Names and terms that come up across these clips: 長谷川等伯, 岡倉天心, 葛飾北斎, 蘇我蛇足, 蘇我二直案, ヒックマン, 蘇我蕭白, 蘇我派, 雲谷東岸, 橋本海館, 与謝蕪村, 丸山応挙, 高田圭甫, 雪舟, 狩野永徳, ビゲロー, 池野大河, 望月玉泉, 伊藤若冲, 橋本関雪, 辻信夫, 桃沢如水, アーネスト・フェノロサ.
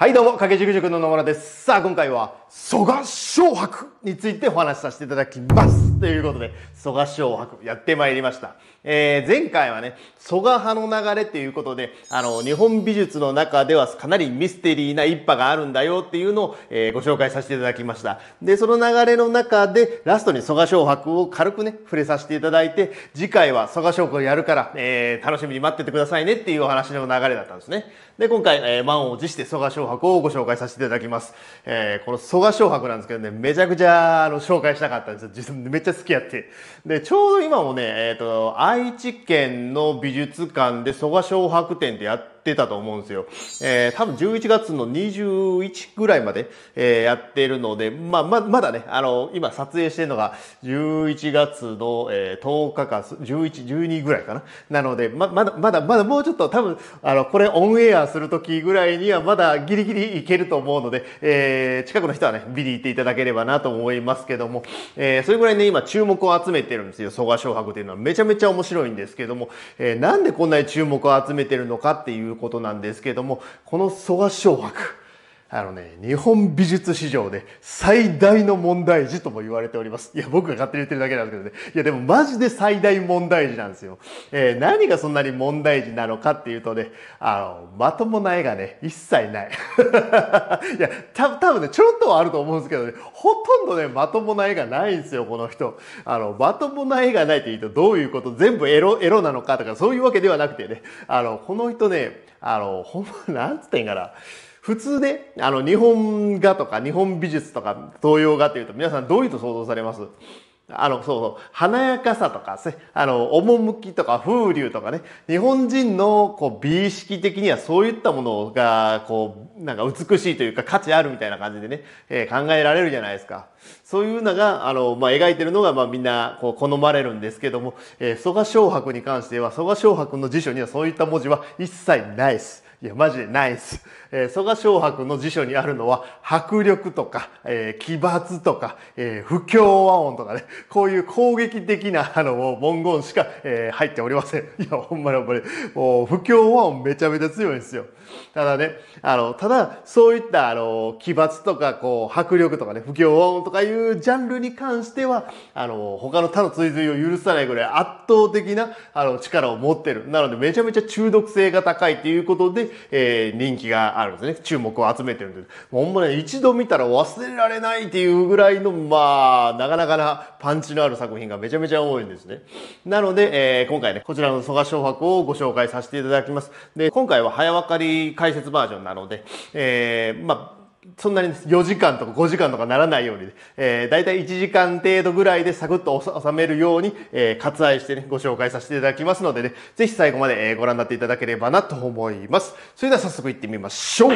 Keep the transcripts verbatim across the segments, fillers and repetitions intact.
はいどうも、掛け軸塾の野村です。さあ、今回は、蘇我蕭白についてお話しさせていただきます。ということで、蘇我蕭白、やってまいりました。えー、前回はね、蘇我派の流れということで、あの、日本美術の中ではかなりミステリーな一派があるんだよっていうのを、えー、ご紹介させていただきました。で、その流れの中で、ラストに蘇我蕭白を軽くね、触れさせていただいて、次回は蘇我蕭白をやるから、えー、楽しみに待っててくださいねっていうお話の流れだったんですね。で、今回、えー、満を持して蘇我蕭白をご紹介させていただきます。えー、この蘇我蕭白なんですけどね、めちゃくちゃあの紹介したかったんですよ。実はめっちゃ好きやって。で、ちょうど今もね、えっと、愛知県の美術館で蘇我蕭白展ってやって、たと思うんですよ。えー、多分じゅういちがつのにじゅういちぐらいまで、えー、やってるので、まあ、ま、まだね、あの、今撮影してるのがじゅういちがつの、えー、とおかか、じゅういち、じゅうにぐらいかな。なので、ま、まだ、まだ、まだもうちょっと多分、あの、これオンエアする時ぐらいにはまだギリギリいけると思うので、えー、近くの人はね、見に行っていただければなと思いますけども、えー、それぐらいね、今注目を集めてるんですよ。蘇我蕭白っていうのはめちゃめちゃ面白いんですけども、えー、なんでこんなに注目を集めてるのかっていうことなんですけども、この蘇我蕭白、あのね、日本美術史上で最大の問題児とも言われております。いや、僕が勝手に言ってるだけなんですけどね。いや、でもマジで最大問題児なんですよ。えー、何がそんなに問題児なのかっていうとね、あの、まともな絵がね、一切ない。いや、た、多分ね、ちょろっとはあると思うんですけどね、ほとんどね、まともな絵がないんですよ、この人。あの、まともな絵がないって言うとどういうこと、全部エロ、エロなのかとか、そういうわけではなくてね、あの、この人ね、あの、ほんま、なんつってんかな。普通ね、あの、日本画とか日本美術とか東洋画というと皆さんどういうと想像されます？あの、そうそう、華やかさとか、あの、趣とか風流とかね、日本人のこう美意識的にはそういったものが、こう、なんか美しいというか価値あるみたいな感じでね、えー、考えられるじゃないですか。そういうのが、あの、まあ、描いてるのが、まあ、みんな、こう、好まれるんですけども、えー、蘇我蕭白に関しては、蘇我蕭白の辞書にはそういった文字は一切ないです。いや、マジでないです。えー、蘇我蕭白の辞書にあるのは、迫力とか、えー、奇抜とか、えー、不協和音とかね、こういう攻撃的な、あの、文言しか、えー、入っておりません。いや、ほんまにほんまに、もう、不協和音めちゃめちゃ強いんですよ。ただね、あの、ただ、そういった、あの、奇抜とか、こう、迫力とかね、不協和音とかいうジャンルに関しては、あの、他の他の追随を許さないぐらい圧倒的な、あの、力を持ってる。なので、めちゃめちゃ中毒性が高いということで、えー、人気があるんですね。注目を集めてるんです。ほんまね、一度見たら忘れられないっていうぐらいの、まあ、なかなかなパンチのある作品がめちゃめちゃ多いんですね。なので、えー、今回ね、こちらの蘇我蕭白をご紹介させていただきます。で、今回は早わかり解説バージョンなので、えー、まあ、そんなによじかんとかごじかんとかならないように、えー、だいたいいちじかん程度ぐらいでサクッと収めるように、えー、割愛してね、ご紹介させていただきますのでね、ぜひ最後までご覧になっていただければなと思います。それでは早速行ってみましょう。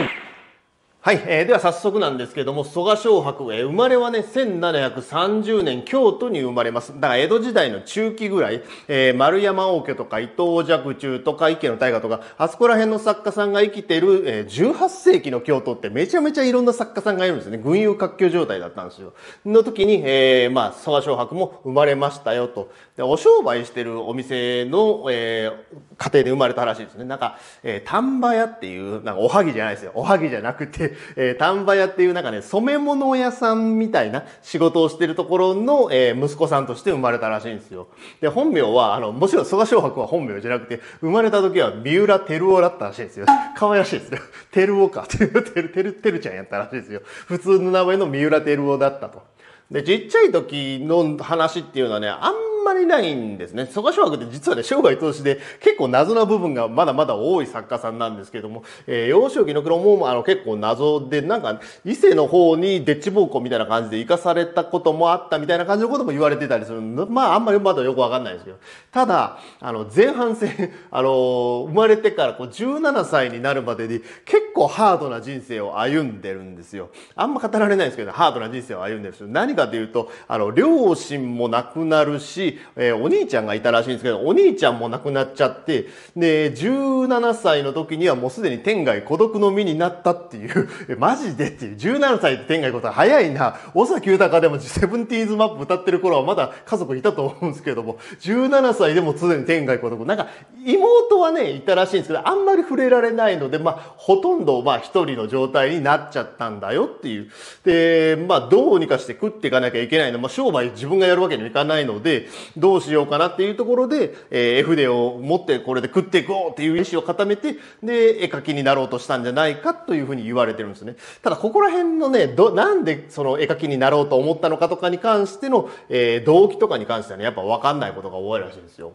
はい、えー、では早速なんですけども、蘇我蕭白、えー、生まれはね、せんななひゃくさんじゅうねん京都に生まれます。だから江戸時代の中期ぐらい、えー、丸山応挙とか伊藤若冲とか池野大河とか、あそこら辺の作家さんが生きている、えー、じゅうはっせいきの京都ってめちゃめちゃいろんな作家さんがいるんですね。群雄割拠状態だったんですよ。の時に、えー、まあ、蘇我蕭白も生まれましたよと。で、お商売してるお店の、えー、家庭で生まれたらしいですね。なんか、えー、丹波屋っていう、なんかおはぎじゃないですよ。おはぎじゃなくて、えー、丹波屋っていうなんかね、染め物屋さんみたいな仕事をしてるところの、えー、息子さんとして生まれたらしいんですよ。で、本名は、あの、もちろん蘇我蕭白は本名じゃなくて、生まれた時は三浦照夫だったらしいんですよ。可愛らしいですね。照夫か。照夫、照夫、照ちゃんやったらしいですよ。普通の名前の三浦照夫だったと。で、ちっちゃい時の話っていうのはね、あんまりないんですね。蘇我蕭白って実はね、生涯通しで結構謎な部分がまだまだ多い作家さんなんですけども、えー、幼少期の頃もあの結構謎で、なんか伊勢の方にでっち奉公みたいな感じで生かされたこともあったみたいな感じのことも言われてたりする。まああんまりまだよくわかんないですけど。ただ、あの前半戦、あのー、生まれてからこうじゅうななさいになるまでに結構ハードな人生を歩んでるんですよ。あんま語られないですけど、ハードな人生を歩んでるんですよ。何かというと、あの、両親も亡くなるし、し、えー、お兄ちゃんがいたらしいんですけど、お兄ちゃんも亡くなっちゃって、で、じゅうななさいの時にはもうすでに天涯孤独の身になったっていう、マジでっていう、じゅうななさいって天涯孤独早いな。尾崎豊でもセブンティーズマップ歌ってる頃はまだ家族いたと思うんですけども、じゅうななさいでもすでに天涯孤独。なんか、妹はね、いたらしいんですけど、あんまり触れられないので、まあ、ほとんど、まあ、一人の状態になっちゃったんだよっていう。で、まあ、どうにかして食っていかなきゃいけないの。まあ、商売自分がやるわけにもいかないので、どうしようかなっていうところで、えー、絵筆を持ってこれで食っていこうっていう意思を固めて、で、絵描きになろうとしたんじゃないかというふうに言われてるんですね。ただ、ここら辺のね、ど、なんでその絵描きになろうと思ったのかとかに関しての、えー、動機とかに関してはね、やっぱ分かんないことが多いらしいんですよ。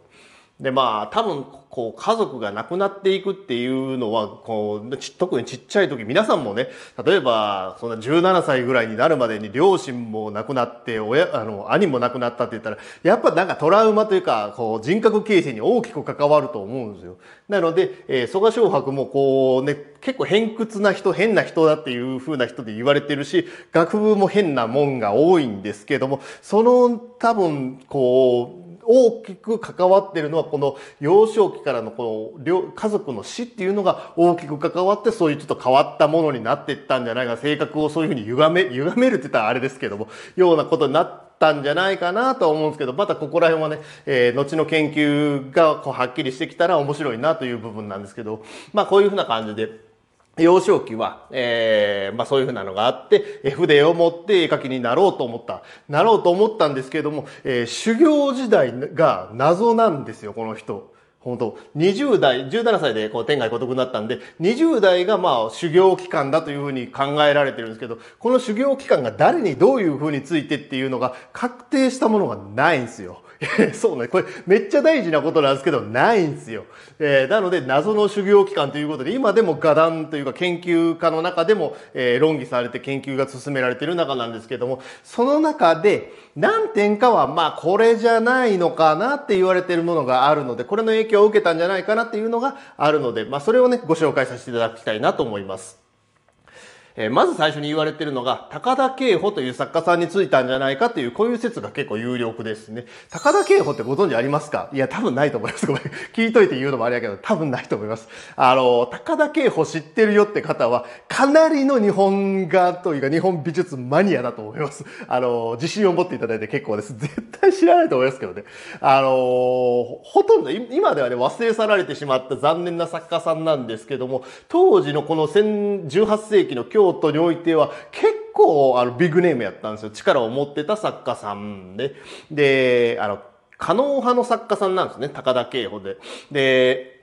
で、まあ、多分、こう、家族が亡くなっていくっていうのは、こう、特にちっちゃい時、皆さんもね、例えば、そんなじゅうななさいぐらいになるまでに両親も亡くなって、親、あの、兄も亡くなったって言ったら、やっぱなんかトラウマというか、こう、人格形成に大きく関わると思うんですよ。なので、えー、曽我蕭白もこう、ね、結構偏屈な人、変な人だっていう風な人で言われてるし、学部も変なもんが多いんですけども、その、多分、こう、大きく関わってるのはこの幼少期からのこの家族の死っていうのが大きく関わってそういうちょっと変わったものになっていったんじゃないか、性格をそういうふうに歪め、歪めるって言ったらあれですけども、ようなことになって、たんじゃないかなと思うんですけど、またここら辺はね、えー、後の研究がこうはっきりしてきたら面白いなという部分なんですけど、まあこういうふうな感じで。幼少期は、ええー、まあそういうふうなのがあって、筆を持って絵描きになろうと思った。なろうと思ったんですけれども、えー、修行時代が謎なんですよ、この人。本当にじゅうだい、じゅうななさいでこう天涯孤独になったんで、にじゅうだいがまあ修行期間だというふうに考えられてるんですけど、この修行期間が誰にどういうふうについてっていうのが確定したものがないんですよ。そうね。これめっちゃ大事なことなんですけど、ないんですよ。えー、なので、謎の修行期間ということで、今でも画壇というか研究家の中でも、えー、論議されて研究が進められている中なんですけども、その中で何点かは、まあ、これじゃないのかなって言われているものがあるので、これの影響を受けたんじゃないかなっていうのがあるので、まあ、それをね、ご紹介させていただきたいなと思います。えー、まず最初に言われているのが、高田圭甫という作家さんについたんじゃないかという、こういう説が結構有力ですね。高田圭甫ってご存知ありますか？いや、多分ないと思います。ごめん。聞いといて言うのもあれやけど、多分ないと思います。あの、高田圭甫知ってるよって方は、かなりの日本画というか、日本美術マニアだと思います。あの、自信を持っていただいて結構です。絶対知らないと思いますけどね。あの、ほとんど、今ではね、忘れ去られてしまった残念な作家さんなんですけども、当時のこのじゅうはっせいきの京都京都においては結構あのビッグネームやったんですよ。力を持ってた作家さんで。で、あの、狩野派の作家さんなんですね。高田圭甫で。で、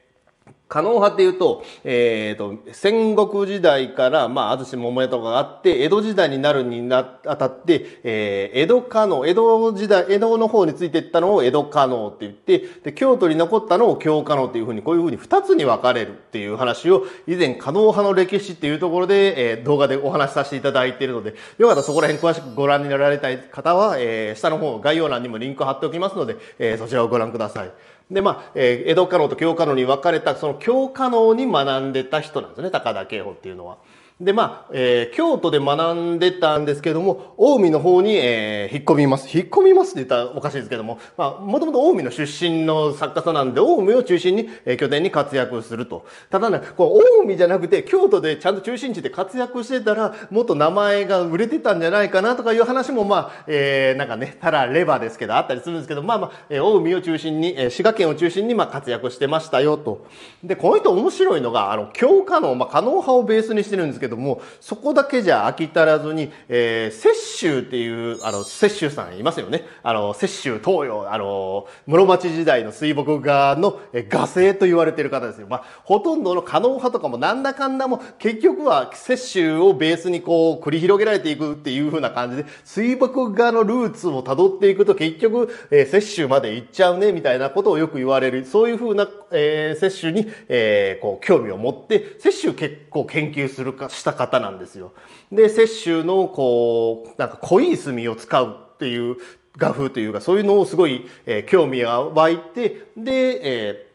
狩野派っていうと、えっと、戦国時代から、まあ、安土桃江とかがあって、江戸時代になるにな、あたって、えー、江戸狩野、江戸時代、江戸の方についていったのを江戸狩野って言って、で、京都に残ったのを京狩野っていうふうに、こういうふうに二つに分かれるっていう話を、以前、狩野派の歴史っていうところで、えー、動画でお話しさせていただいているので、よかったらそこら辺詳しくご覧になられたい方は、えー、下の方、概要欄にもリンクを貼っておきますので、えー、そちらをご覧ください。で、まあ、えー、江戸狩野と京狩野に分かれた、その京狩野に学んでた人なんですね、高田圭甫っていうのは。で、まあ、えー、京都で学んでたんですけども、近江の方に、えー、引っ込みます。引っ込みますって言ったらおかしいですけども、まあ、もともと近江の出身の作家さんなんで、近江を中心に、えー、拠点に活躍すると。ただね、こう、近江じゃなくて、京都でちゃんと中心地で活躍してたら、もっと名前が売れてたんじゃないかなとかいう話も、まあ、えー、なんかね、たらればですけど、あったりするんですけど、まあまあ、えー、近江を中心に、えー、滋賀県を中心に、まあ、活躍してましたよ、と。で、この人面白いのが、あの、京狩野、まあ、狩野派をベースにしてるんですけど、けどもそこだけじゃ飽き足らずに、えー、雪舟っていうあの雪舟さんいますよね。あの雪舟東洋あの室町時代の水墨画の画聖と言われている方ですよ。まあ、ほとんどの狩野派とかもなんだかんだも結局は雪舟をベースにこう繰り広げられていくっていう風な感じで水墨画のルーツをたどっていくと結局、えー、雪舟まで行っちゃうねみたいなことをよく言われるそういう風な、えー、雪舟に、えー、こう興味を持って雪舟結構研究するかした方なんですよ。で、雪舟のこう、なんか濃い墨を使うっていう画風というか、そういうのをすごい、えー、興味が湧いて、で、え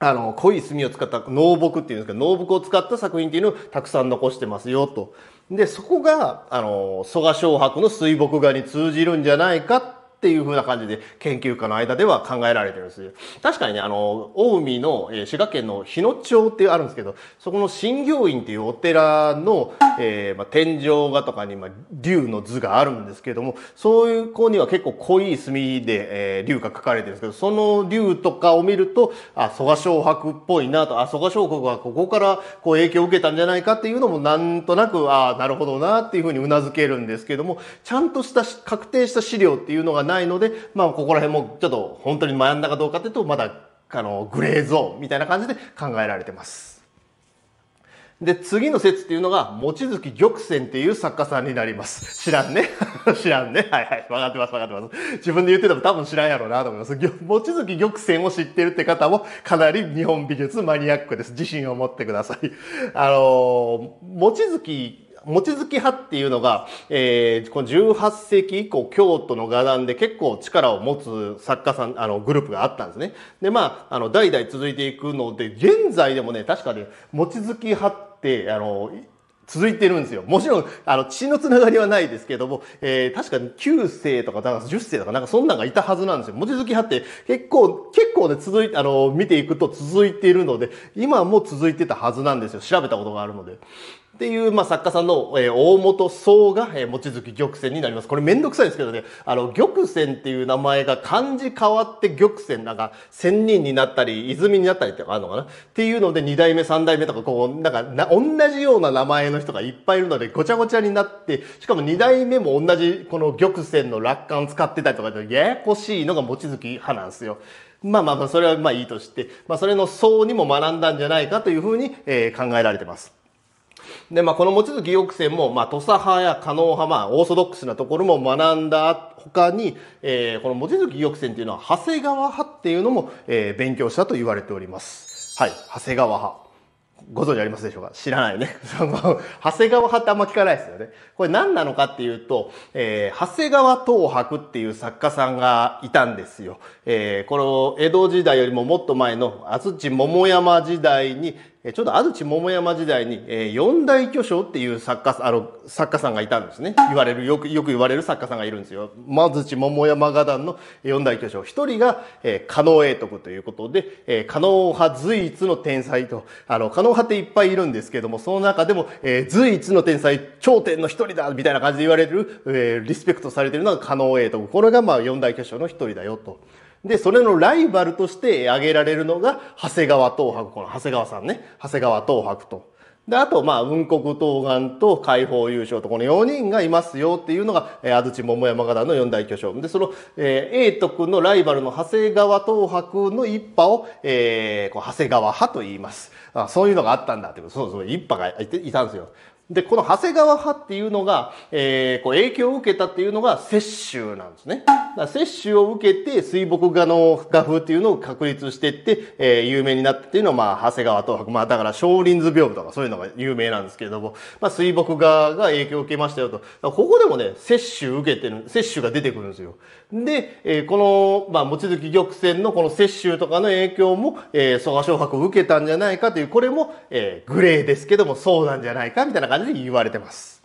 ーあの、濃い墨を使った濃墨っていうんですけど、濃墨を使った作品っていうのをたくさん残してますよ、と。で、そこが、あの、曽我蕭白の水墨画に通じるんじゃないかっていう風な感じで研究家の間では考えられてるんですよ。確かにね、あの、青海の、えー、滋賀県の日野町ってあるんですけど、そこの真行院っていうお寺の、えーまあ、天井画とかに、まあ、龍の図があるんですけども、そういう子には結構濃い墨で、えー、龍が描かれてるんですけど、その龍とかを見ると、あ、蘇我蕭白っぽいなと、あ、蘇我蕭白はここからこう影響を受けたんじゃないかっていうのもなんとなく、あ、なるほどなっていうふうにうなずけるんですけども、ちゃんとした確定した資料っていうのがないので、まあここら辺もちょっと本当に学んだかどうかっていうと、まだあのグレーゾーンみたいな感じで考えられてます。で、次の説っていうのが、望月玉泉っていう作家さんになります。知らんね知らんねはいはい。わかってますわかってます。自分で言ってても多分知らんやろうなと思います。望月玉泉を知ってるって方もかなり日本美術マニアックです。自信を持ってください。あの、望月望月派っていうのが、えー、このじゅうはっ世紀以降、京都の画壇で結構力を持つ作家さん、あの、グループがあったんですね。で、まあ、あの、代々続いていくので、現在でもね、確かね、望月派って、あの、続いてるんですよ。もちろん、あの、血のつながりはないですけども、えー、確かにきゅう世とか、だからじゅっ世とか、なんかそんなんがいたはずなんですよ。望月派って結構、結構ね、続いて、あの、見ていくと続いているので、今も続いてたはずなんですよ。調べたことがあるので。っていう、まあ、作家さんの、えー、大本草が、えー、望月玉泉になります。これめんどくさいですけどね、あの、玉泉っていう名前が漢字変わって玉泉、なんか、仙人になったり、泉になったりってあるのかなっていうので、二代目、三代目とか、こう、なんかな、同じような名前の人がいっぱいいるので、ごちゃごちゃになって、しかも二代目も同じ、この玉泉の落款使ってたりとか、ややこしいのが望月派なんですよ。まあまあまあ、それはまあいいとして、まあ、それの層にも学んだんじゃないかというふうに、えー、考えられてます。で、まあ、この望月玉泉も、まあ、土佐派や狩野派、まあ、オーソドックスなところも学んだ他に、えー、この望月玉泉っていうのは、長谷川派っていうのも、えー、勉強したと言われております。はい、長谷川派。ご存知ありますでしょうか？知らないね。長谷川派ってあんま聞かないですよね。これ何なのかっていうと、えー、長谷川等伯っていう作家さんがいたんですよ。えー、この江戸時代よりももっと前の安土桃山時代に、ちょうど安土桃山時代に、えー、四大巨匠っていう作家、あの、作家さんがいたんですね。言われる、よく、よく言われる作家さんがいるんですよ。安土桃山画壇の四大巨匠。一人が、えー、狩野永徳ということで、えー、狩野派随一の天才と、あの、狩野派っていっぱいいるんですけども、その中でも、えー、随一の天才、頂点の一人だみたいな感じで言われる、えー、リスペクトされているのが狩野永徳。これが、まあ、四大巨匠の一人だよと。で、それのライバルとして挙げられるのが、長谷川等伯、この長谷川さんね。長谷川等伯と。で、あと、まあ、雲谷東岸と海邦雄昇と、このよ人がいますよっていうのが、えー、安土桃山画壇の四大巨匠。で、その、えー、永徳のライバルの長谷川等伯の一派を、えー、こう長谷川派と言います。あ、そういうのがあったんだってこと。そうそう、一派がいて、いたんですよ。で、この長谷川派っていうのが、えー、こう影響を受けたっていうのが雪舟なんですね。雪舟を受けて水墨画の画風っていうのを確立していって、えー、有名になったっていうのは、まあ、長谷川等伯。まあ、だから少林図屏風とかそういうのが有名なんですけれども、まあ、水墨画が影響を受けましたよと。ここでもね、雪舟受けてる、雪舟が出てくるんですよ。で、えー、この、まあ、望月玉泉のこの雪舟とかの影響も、えー、蘇我蕭白を受けたんじゃないかという、これも、えー、グレーですけども、そうなんじゃないかみたいな感じ言われてます。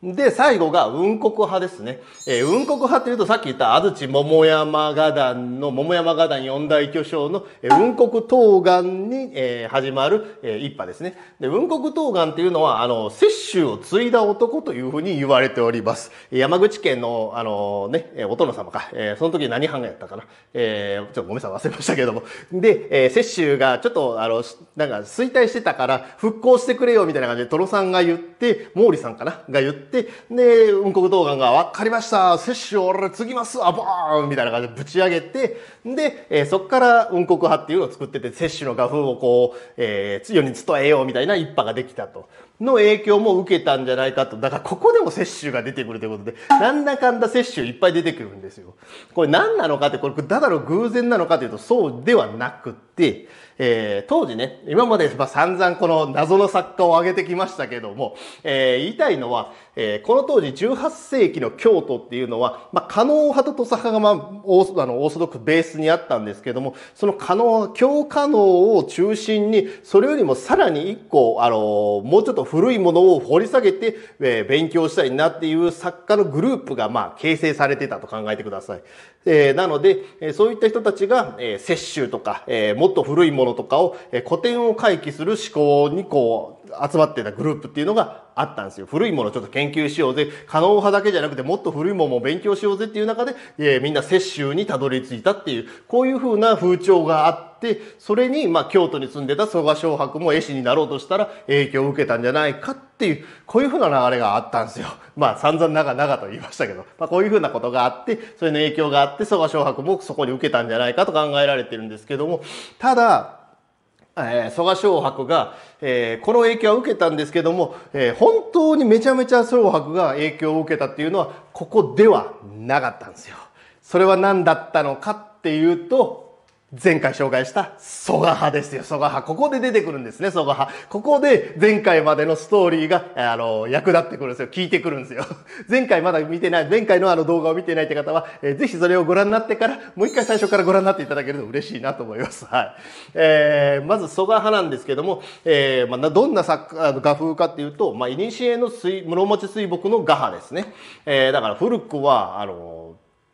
で、最後が雲谷派ですね。えー、雲谷派というと、さっき言った安土桃山画壇の、桃山画壇四大巨匠の、えー、雲谷東岸に、えー、始まる、えー、一派ですね。で、雲谷東岸っていうのは、あの、雪舟を継いだ男というふうに言われております。山口県の、あの、ね、お殿様か。えー、その時何藩がやったかな。えー、ちょっとごめんなさい、忘れましたけども。で、えー、雪舟がちょっと、あの、なんか衰退してたから、復興してくれよ、みたいな感じで、トロさんが言って、毛利さんかなが言って、で、で、雲谷東岸が、わかりました、雪舟俺継ぎます、あ、ボーンみたいな感じでぶち上げて、で、えー、そっから雲谷派っていうのを作ってて、雪舟の画風をこう、えー、世に伝えようみたいな一派ができたと。の影響も受けたんじゃないかと。だからここでも雪舟が出てくるということで、なんだかんだ雪舟いっぱい出てくるんですよ。これ何なのかって、これただの偶然なのかというと、そうではなくて、で、えー、当時ね、今まで散々この謎の作家を挙げてきましたけども、えー、言いたいのは、えー、この当時じゅうはっせいきの京都っていうのは、まあ、狩野派と土佐派が、まあ、オーソドックスベースにあったんですけども、その狩野、京狩野を中心に、それよりもさらに一個、あのー、もうちょっと古いものを掘り下げて、えー、勉強したいなっていう作家のグループが、まあ、形成されてたと考えてください。えー、なので、そういった人たちが、えー、雪舟とか、えー、もっと古いものとかを、えー、古典を回帰する思考にこう集まってたグループっていうのがあったんですよ。古いものをちょっと研究しようぜ、狩野派だけじゃなくてもっと古いものも勉強しようぜっていう中で、えー、みんな雪舟にたどり着いたっていう、こういう風な風潮があって、それに、まあ、京都に住んでた曽我蕭白も絵師になろうとしたら影響を受けたんじゃないかっていう、こういう風な流れがあったんですよ。まあ散々長々と言いましたけど、まあ、こういう風なことがあって、それの影響があって曽我蕭白もそこに受けたんじゃないかと考えられてるんですけども、ただえー、曽我蕭白が、えー、この影響を受けたんですけども、えー、本当にめちゃめちゃ蕭白が影響を受けたっていうのはここではなかったんですよ。それは何だったのかっていうと、前回紹介した蘇我派ですよ。蘇我派。ここで出てくるんですね、蘇我派。ここで前回までのストーリーが、あの、役立ってくるんですよ。聞いてくるんですよ。前回まだ見てない、前回のあの動画を見てないって方は、えー、ぜひそれをご覧になってから、もう一回最初からご覧になっていただけると嬉しいなと思います。はい。えー、まず蘇我派なんですけども、えー、まあ、どんな作家、画風かっていうと、まあ、いにしえの水、室町水墨の画派ですね。えー、だから古くは、あの、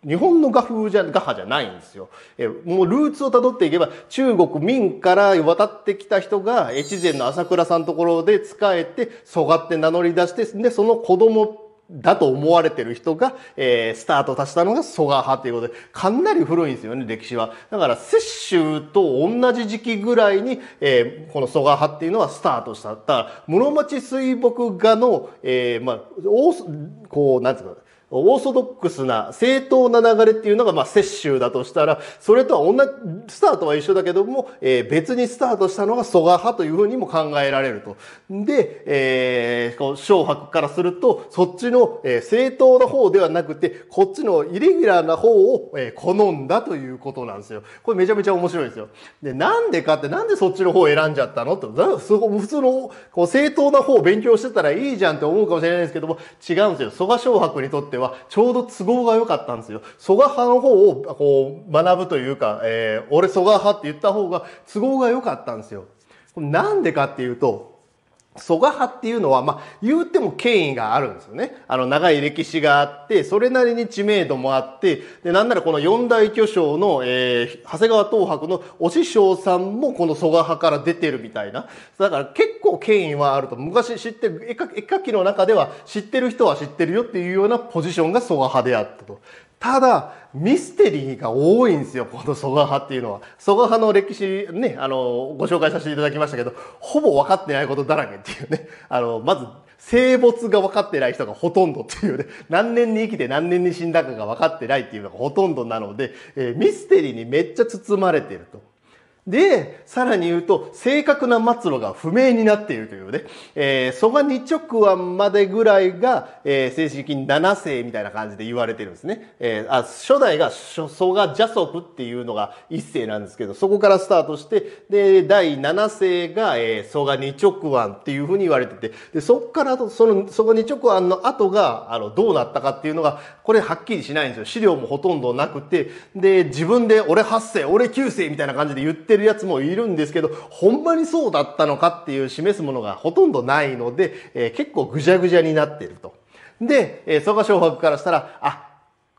日本の画風じゃ、画派じゃないんですよ。え、もうルーツを辿っていけば、中国明から渡ってきた人が、越前の朝倉さんのところで仕えて、蘇我って名乗り出して、で、その子供だと思われてる人が、えー、スタートを足したのが蘇我派ということで、かなり古いんですよね、歴史は。だから、雪舟と同じ時期ぐらいに、えー、この蘇我派っていうのはスタートした。だから、室町水墨画の、えー、まあ、こう、なんていうか、オーソドックスな正当な流れっていうのが、まあ、雪舟だとしたら、それとは同じ、スタートは一緒だけども、えー、別にスタートしたのが蘇我派というふうにも考えられると。で、えー、こう蕭白からすると、そっちの、えー、正当な方ではなくて、こっちのイレギュラーな方を、えー、好んだということなんですよ。これめちゃめちゃ面白いですよ。で、なんでかって、なんでそっちの方を選んじゃったのって、普通の、こう、正当な方を勉強してたらいいじゃんって思うかもしれないですけども、違うんですよ。蘇我蕭白にとっては、ちょうど都合が良かったんですよ。蘇我派の方をこう学ぶというか、えー、俺蘇我派って言った方が都合が良かったんですよ。なんでかっていうと、蘇我派っていうのは、まあ、言うても権威があるんですよね。あの、長い歴史があって、それなりに知名度もあって、で、なんならこの四大巨匠の、えー、長谷川東博のお師匠さんもこの蘇我派から出てるみたいな。だから結構権威はあると。昔知ってる、絵描き、絵描きの中では知ってる人は知ってるよっていうようなポジションが蘇我派であったと。ただ、ミステリーが多いんですよ、この蘇我派っていうのは。蘇我派の歴史ね、あの、ご紹介させていただきましたけど、ほぼ分かってないことだらけっていうね。あの、まず、生没が分かってない人がほとんどっていうね、何年に生きて何年に死んだかが分かってないっていうのがほとんどなので、えー、ミステリーにめっちゃ包まれてると。で、さらに言うと、正確な末路が不明になっているというね、えー、蘇我二直案までぐらいが、えー、正式に七世みたいな感じで言われてるんですね。えー、あ初代が蘇我蛇足っていうのが一世なんですけど、そこからスタートして、で、第七世が、えー、蘇我二直案っていうふうに言われてて、で、そっから、その蘇我二直案の後が、あの、どうなったかっていうのが、これはっきりしないんですよ。資料もほとんどなくて、で、自分で俺八世、俺九世みたいな感じで言って、るやつもいるんですけど、ほんまにそうだったのかっていう示すものがほとんどないので、えー、結構ぐじゃぐじゃになっていると。で、えー、蘇我蕭白からしたら、あ、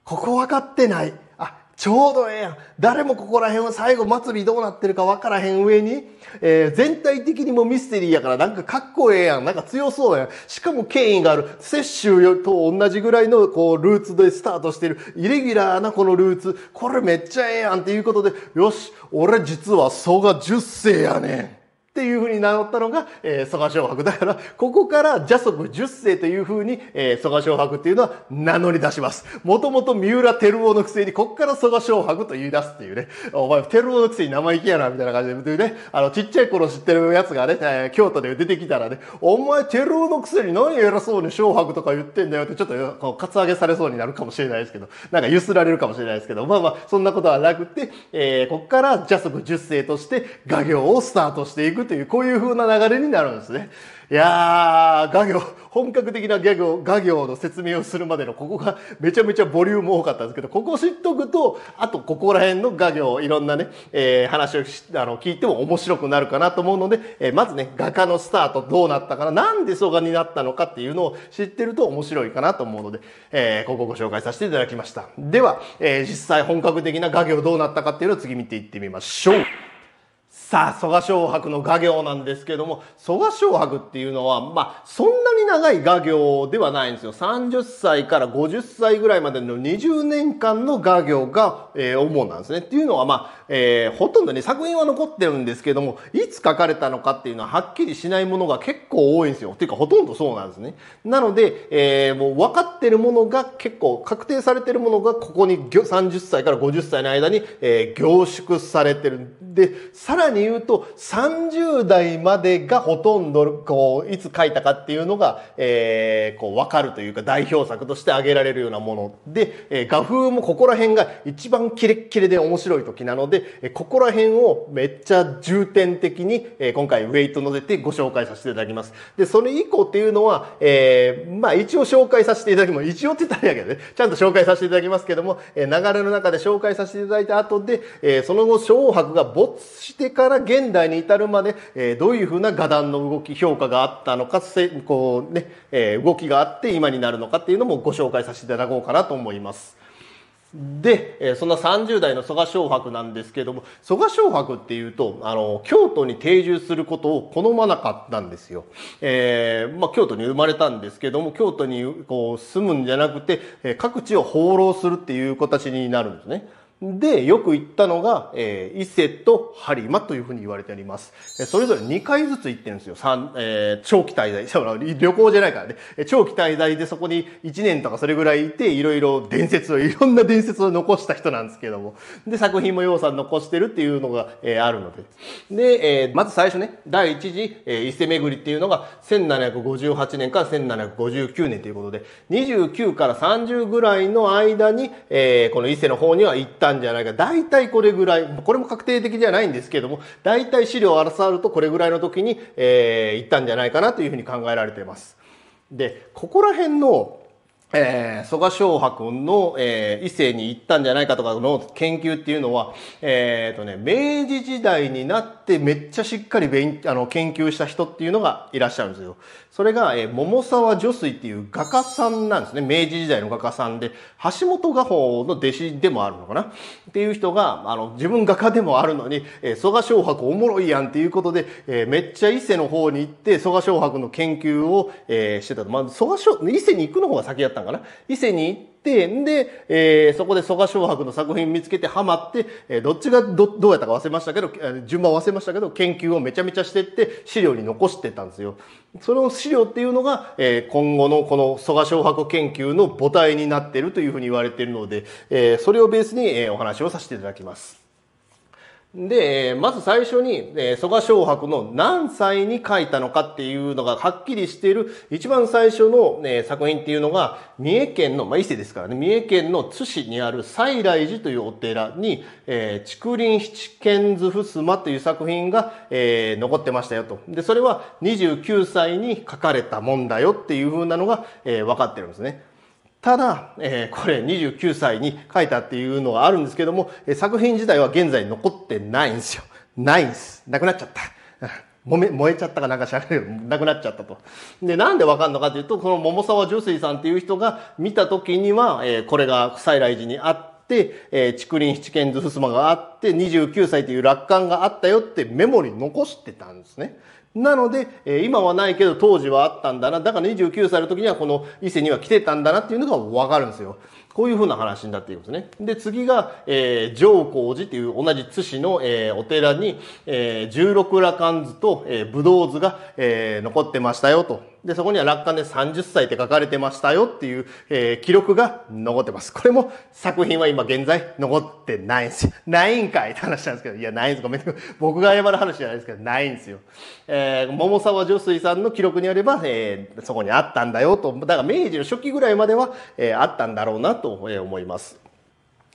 ここ分かってない。あ、ちょうどええやん。誰もここら辺は最後末尾どうなってるか分からへん上に、えー、全体的にもミステリーやからなんかかっこええやん。なんか強そうやん。しかも権威がある。雪舟と同じぐらいのこうルーツでスタートしてる。イレギュラーなこのルーツ。これめっちゃええやんっていうことで、よし、俺実は蘇我じゅっせいやねん。っていうふうに名乗ったのが、えー、蘇我蕭白。だから、ここから蛇足十世というふうに、えー、蘇我蕭白っていうのは名乗り出します。もともと三浦照夫のくせに、ここから蘇我蕭白と言い出すっていうね。お前、照夫のくせに生意気やな、みたいな感じで、ね、あの、ちっちゃい頃知ってるやつがね、えー、京都で出てきたらね、お前、照夫のくせに何偉そうに蕭白とか言ってんだよって、ちょっとこう、カツアゲされそうになるかもしれないですけど、なんか揺すられるかもしれないですけど、まあまあ、そんなことはなくて、えー、ここから蛇足十世として、画業をスタートしていくという、こういう風な流れになるんですね。いやー、画業、本格的な画業、画業の説明をするまでの、ここがめちゃめちゃボリューム多かったんですけど、ここ知っとくと、あとここら辺の画業、いろんなね、えー、話をあの聞いても面白くなるかなと思うので、えー、まずね、画家のスタートどうなったかな、なんで蘇我になったのかっていうのを知ってると面白いかなと思うので、えー、ここをご紹介させていただきました。では、えー、実際本格的な画業どうなったかっていうのを次見ていってみましょう。さあ、蘇我蕭白の画業なんですけども、蘇我蕭白っていうのは、まあ、そんなに長い画業ではないんですよ。さんじゅっさいからごじゅっさいぐらいまでのにじゅうねんかんの画業が、えー、主なんですね。っていうのは、まあ、えー、ほとんどね、作品は残ってるんですけども、いつ書かれたのかっていうのははっきりしないものが結構多いんですよ。っていうか、ほとんどそうなんですね。なので、えー、もう分かってるものが結構、確定されてるものが、ここにさんじゅっさいからごじゅっさいの間に、えー、凝縮されてる。で、さらに言うとさんじゅうだいまでがほとんどこういつ書いたかっていうのが、えー、こう分かるというか代表作として挙げられるようなもので、えー、画風もここら辺が一番キレッキレで面白い時なので、ここら辺をめっちゃ重点的に、えー、今回ウェイト乗せてご紹介させていただきます。で、それ以降っていうのは、えー、まあ一応紹介させていただきます。一応って言ったらやけどね、ちゃんと紹介させていただきますけども、えー、流れの中で紹介させていただいた後で、えー、その後蕭白が没してから現代に至るまで、えー、どういうふうな画壇の動き評価があったのか、こうね、えー、動きがあって今になるのかっていうのもご紹介させていただこうかなと思います。で、そんなさんじゅうだいの蘇我蕭白なんですけども、蘇我蕭白っていうと、あの、京都に定住することを好まなかったんですよ。えー、まあ、京都に生まれたんですけども、京都にこう住むんじゃなくて、各地を放浪するっていう形になるんですね。で、よく行ったのが、えー、伊勢と播磨というふうに言われております。それぞれにかいずつ行ってるんですよ。三、えー、長期滞在。旅行じゃないからね。長期滞在でそこにいちねんとかそれぐらいいて、いろいろ伝説を、いろんな伝説を残した人なんですけども。で、作品もようさん残してるっていうのが、えー、あるので。で、えー、まず最初ね、第一次、えー、伊勢巡りっていうのがせんななひゃくごじゅうはちねんからせんななひゃくごじゅうきゅうねんということで、にじゅうきゅうからさんじゅうぐらいの間に、えー、この伊勢の方には行ったんじゃないか。大体これぐらい、これも確定的じゃないんですけども、大体資料を争うとこれぐらいの時に、えー、行ったんじゃないかなというふうに考えられています。で、ここら辺のえー、蘇我蕭白の、えー、伊勢に行ったんじゃないかとかの研究っていうのは、えーとね、明治時代になってめっちゃしっかり勉あの研究した人っていうのがいらっしゃるんですよ。それが、えー、桃沢如水っていう画家さんなんですね。明治時代の画家さんで、橋本画法の弟子でもあるのかなっていう人が、あの、自分画家でもあるのに、えー、蘇我蕭白おもろいやんっていうことで、えー、めっちゃ伊勢の方に行って、蘇我蕭白の研究を、えー、してたと。まあ、蘇我蕭、伊勢に行くの方が先やったかな。伊勢に行って、で、えー、そこで蘇我蕭白の作品見つけてハマって、えー、どっちが ど, どうやったか忘れましたけど、順番忘れましたけど、研究をめちゃめちゃしてって、資料に残してたんですよ。その資料っていうのが、えー、今後のこの蘇我蕭白研究の母体になっているというふうに言われているので、えー、それをベースに、えー、お話をさせていただきます。で、まず最初に、蘇我蕭白の何歳に書いたのかっていうのがはっきりしている一番最初の作品っていうのが、三重県の、まあ、伊勢ですからね、三重県の津市にある西来寺というお寺に、えー、竹林七賢図襖という作品が、えー、残ってましたよと。で、それはにじゅうきゅうさいに書かれたもんだよっていうふうなのが、えー、分かってるんですね。ただ、えー、これにじゅうきゅうさいに書いたっていうのはあるんですけども、作品自体は現在残ってないんですよ。ないんです。なくなっちゃった。もめ、燃えちゃったかなんかしゃべる。なくなっちゃったと。で、なんでわかんのかというと、この桃沢如水さんっていう人が見た時には、えー、これが西来寺にあって、えー、竹林七賢図襖があって、ってにじゅうきゅうさいという楽観があったよってメモに残してたんですね。なので、えー、今はないけど当時はあったんだな。だからにじゅうきゅうさいの時にはこの伊勢には来てたんだなっていうのがわかるんですよ。こういう風な話になっていくんですね。で、次が、えー、浄光寺という同じ津市の、えー、お寺に、えー、じゅうろくらかんずと、えー、ぶどう図が、えー、残ってましたよと。で、そこには楽観でさんじゅっさいって書かれてましたよっていう、えー、記録が残ってます。これも作品は今現在残ってないんですよ。ないんかいって話なんですけど、いや、ないんです。ごめんなさい。僕が謝る話じゃないですけど、ないんですよ。えー、桃沢助水さんの記録によれば、えー、そこにあったんだよと。だから明治の初期ぐらいまでは、えー、あったんだろうなと。と思います。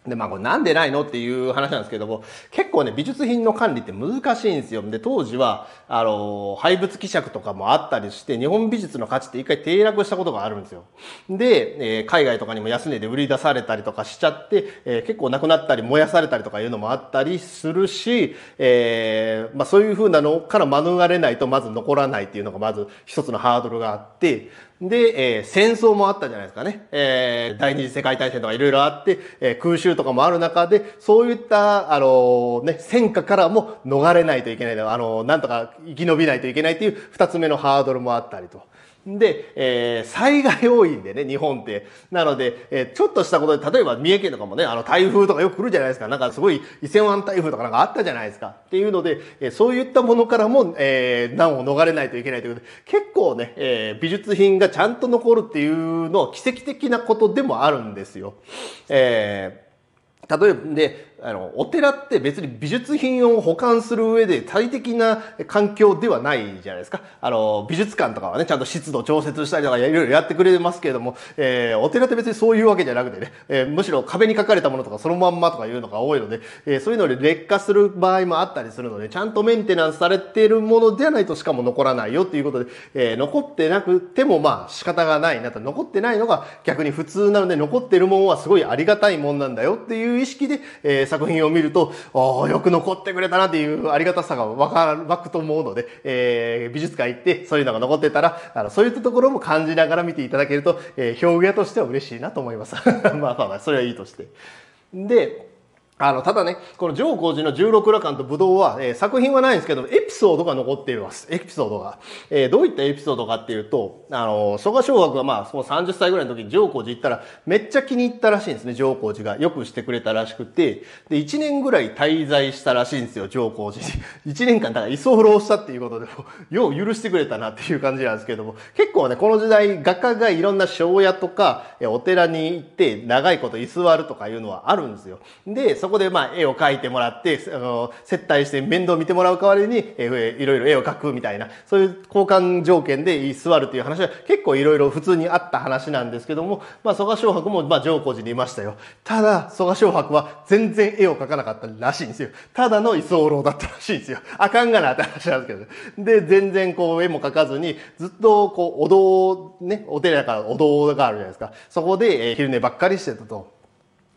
で、まあこれなんでないのっていう話なんですけども、結構ね、美術品の管理って難しいんですよ。で、当時は、あの、廃仏毀釈とかもあったりして、日本美術の価値って一回低落したことがあるんですよ。で、えー、海外とかにも安値で売り出されたりとかしちゃって、えー、結構なくなったり燃やされたりとかいうのもあったりするし、えー、まあそういう風なのから免れないとまず残らないっていうのがまず一つのハードルがあって、で、えー、戦争もあったじゃないですかね。えー、第二次世界大戦とかいろいろあって、えー、空襲とかもある中で、そういった、あのー、ね、戦火からも逃れないといけない。あのー、なんとか生き延びないといけないっていう二つ目のハードルもあったりと。で、えー、災害多いんでね、日本って。なので、えー、ちょっとしたことで、例えば三重県とかもね、あの、台風とかよく来るじゃないですか。なんかすごい、伊勢湾台風とかなんかあったじゃないですか。っていうので、えー、そういったものからも、えー、難を逃れないといけないということで、結構ね、えー、美術品がちゃんと残るっていうのは奇跡的なことでもあるんですよ。えー例えばで、あの、お寺って別に美術品を保管する上で最適な環境ではないじゃないですか。あの、美術館とかはね、ちゃんと湿度調節したりとかいろいろやってくれますけれども、えー、お寺って別にそういうわけじゃなくてね、えー、むしろ壁に書かれたものとかそのまんまとかいうのが多いので、えー、そういうので劣化する場合もあったりするので、ちゃんとメンテナンスされているものではないとしかも残らないよっていうことで、えー、残ってなくてもまあ仕方がないなと、残ってないのが逆に普通なので、残ってるものはすごいありがたいもんなんだよっていう意識で、えー、作品を見ると、おー、よく残ってくれたなっていうありがたさがわかる、わくと思うので、えー、美術館行ってそういうのが残ってたら、あの、そういったところも感じながら見ていただけると、えー、表現としては嬉しいなと思います。まあまあまあ、それはいいとして。で、あの、ただね、この浄光寺の十六羅漢とぶどうは、えー、作品はないんですけど、エピソードが残っています。エピソードが。えー、どういったエピソードかっていうと、あの、曽我正覚がまあ、そのさんじゅっさいぐらいの時に浄光寺行ったら、めっちゃ気に入ったらしいんですね、浄光寺が。よくしてくれたらしくて、で、いちねんぐらい滞在したらしいんですよ、浄光寺に。いちねんかん、だから居候したっていうことでも、よう許してくれたなっていう感じなんですけども、結構ね、この時代、画家がいろんな庄屋とか、お寺に行って、長いこと居座るとかいうのはあるんですよ。で、そこでまあ絵を描いてもらって、あの、接待して面倒見てもらう代わりに、えー、いろいろ絵を描くみたいな、そういう交換条件で居座るという話は結構いろいろ普通にあった話なんですけども、まあ曽我正伯もまあ浄光寺にいましたよ。ただ、曽我正伯は全然絵を描かなかったらしいんですよ。ただの居候だったらしいんですよ。あかんがなって話なんですけど。で、全然こう絵も描かずに、ずっとこうお堂、ね、お寺だからお堂があるじゃないですか。そこで昼寝ばっかりしてたと。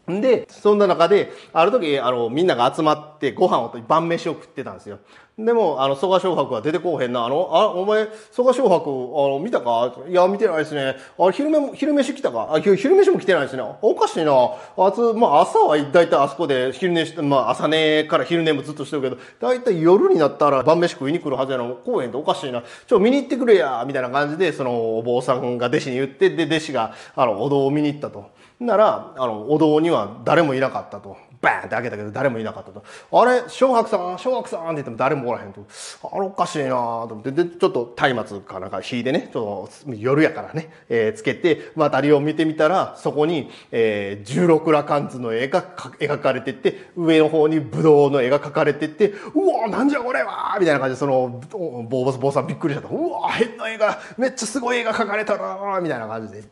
で、そんな中で、ある時、あの、みんなが集まってご飯を、晩飯を食ってたんですよ。でも、あの、曽我正伯は出てこうへんな。あの、あ、お前、曽我正伯、あの、見たか？いや、見てないですね。あ、昼飯も、昼飯来たか？あ、昼飯も来てないですね。おかしいな。あつ、まあ、朝はだいたいあそこで昼寝して、まあ、朝寝から昼寝もずっとしてるけど、だいたい夜になったら晩飯食いに来るはずやな。来うへんっておかしいな。ちょ、見に行ってくれや、みたいな感じで、その、お坊さんが弟子に言って、で、弟子が、あの、お堂を見に行ったと。なら、あの、お堂には誰もいなかったと。バーンって開けたけど誰もいなかったと。あれ、正伯さん、正伯さんって言っても誰もおらへんと。あれおかしいなと思って、で、ちょっと松明かなんか引いてね、ちょっと夜やからね、えー、つけて、渡りを見てみたら、そこに、えー、十六羅漢図の絵が描かれてって、上の方にぶどうの絵が描かれてって、うわーなんじゃこれはみたいな感じで、その、坊さんびっくりしちゃった。うわー変な絵が、めっちゃすごい絵が描かれたなみたいな感じで。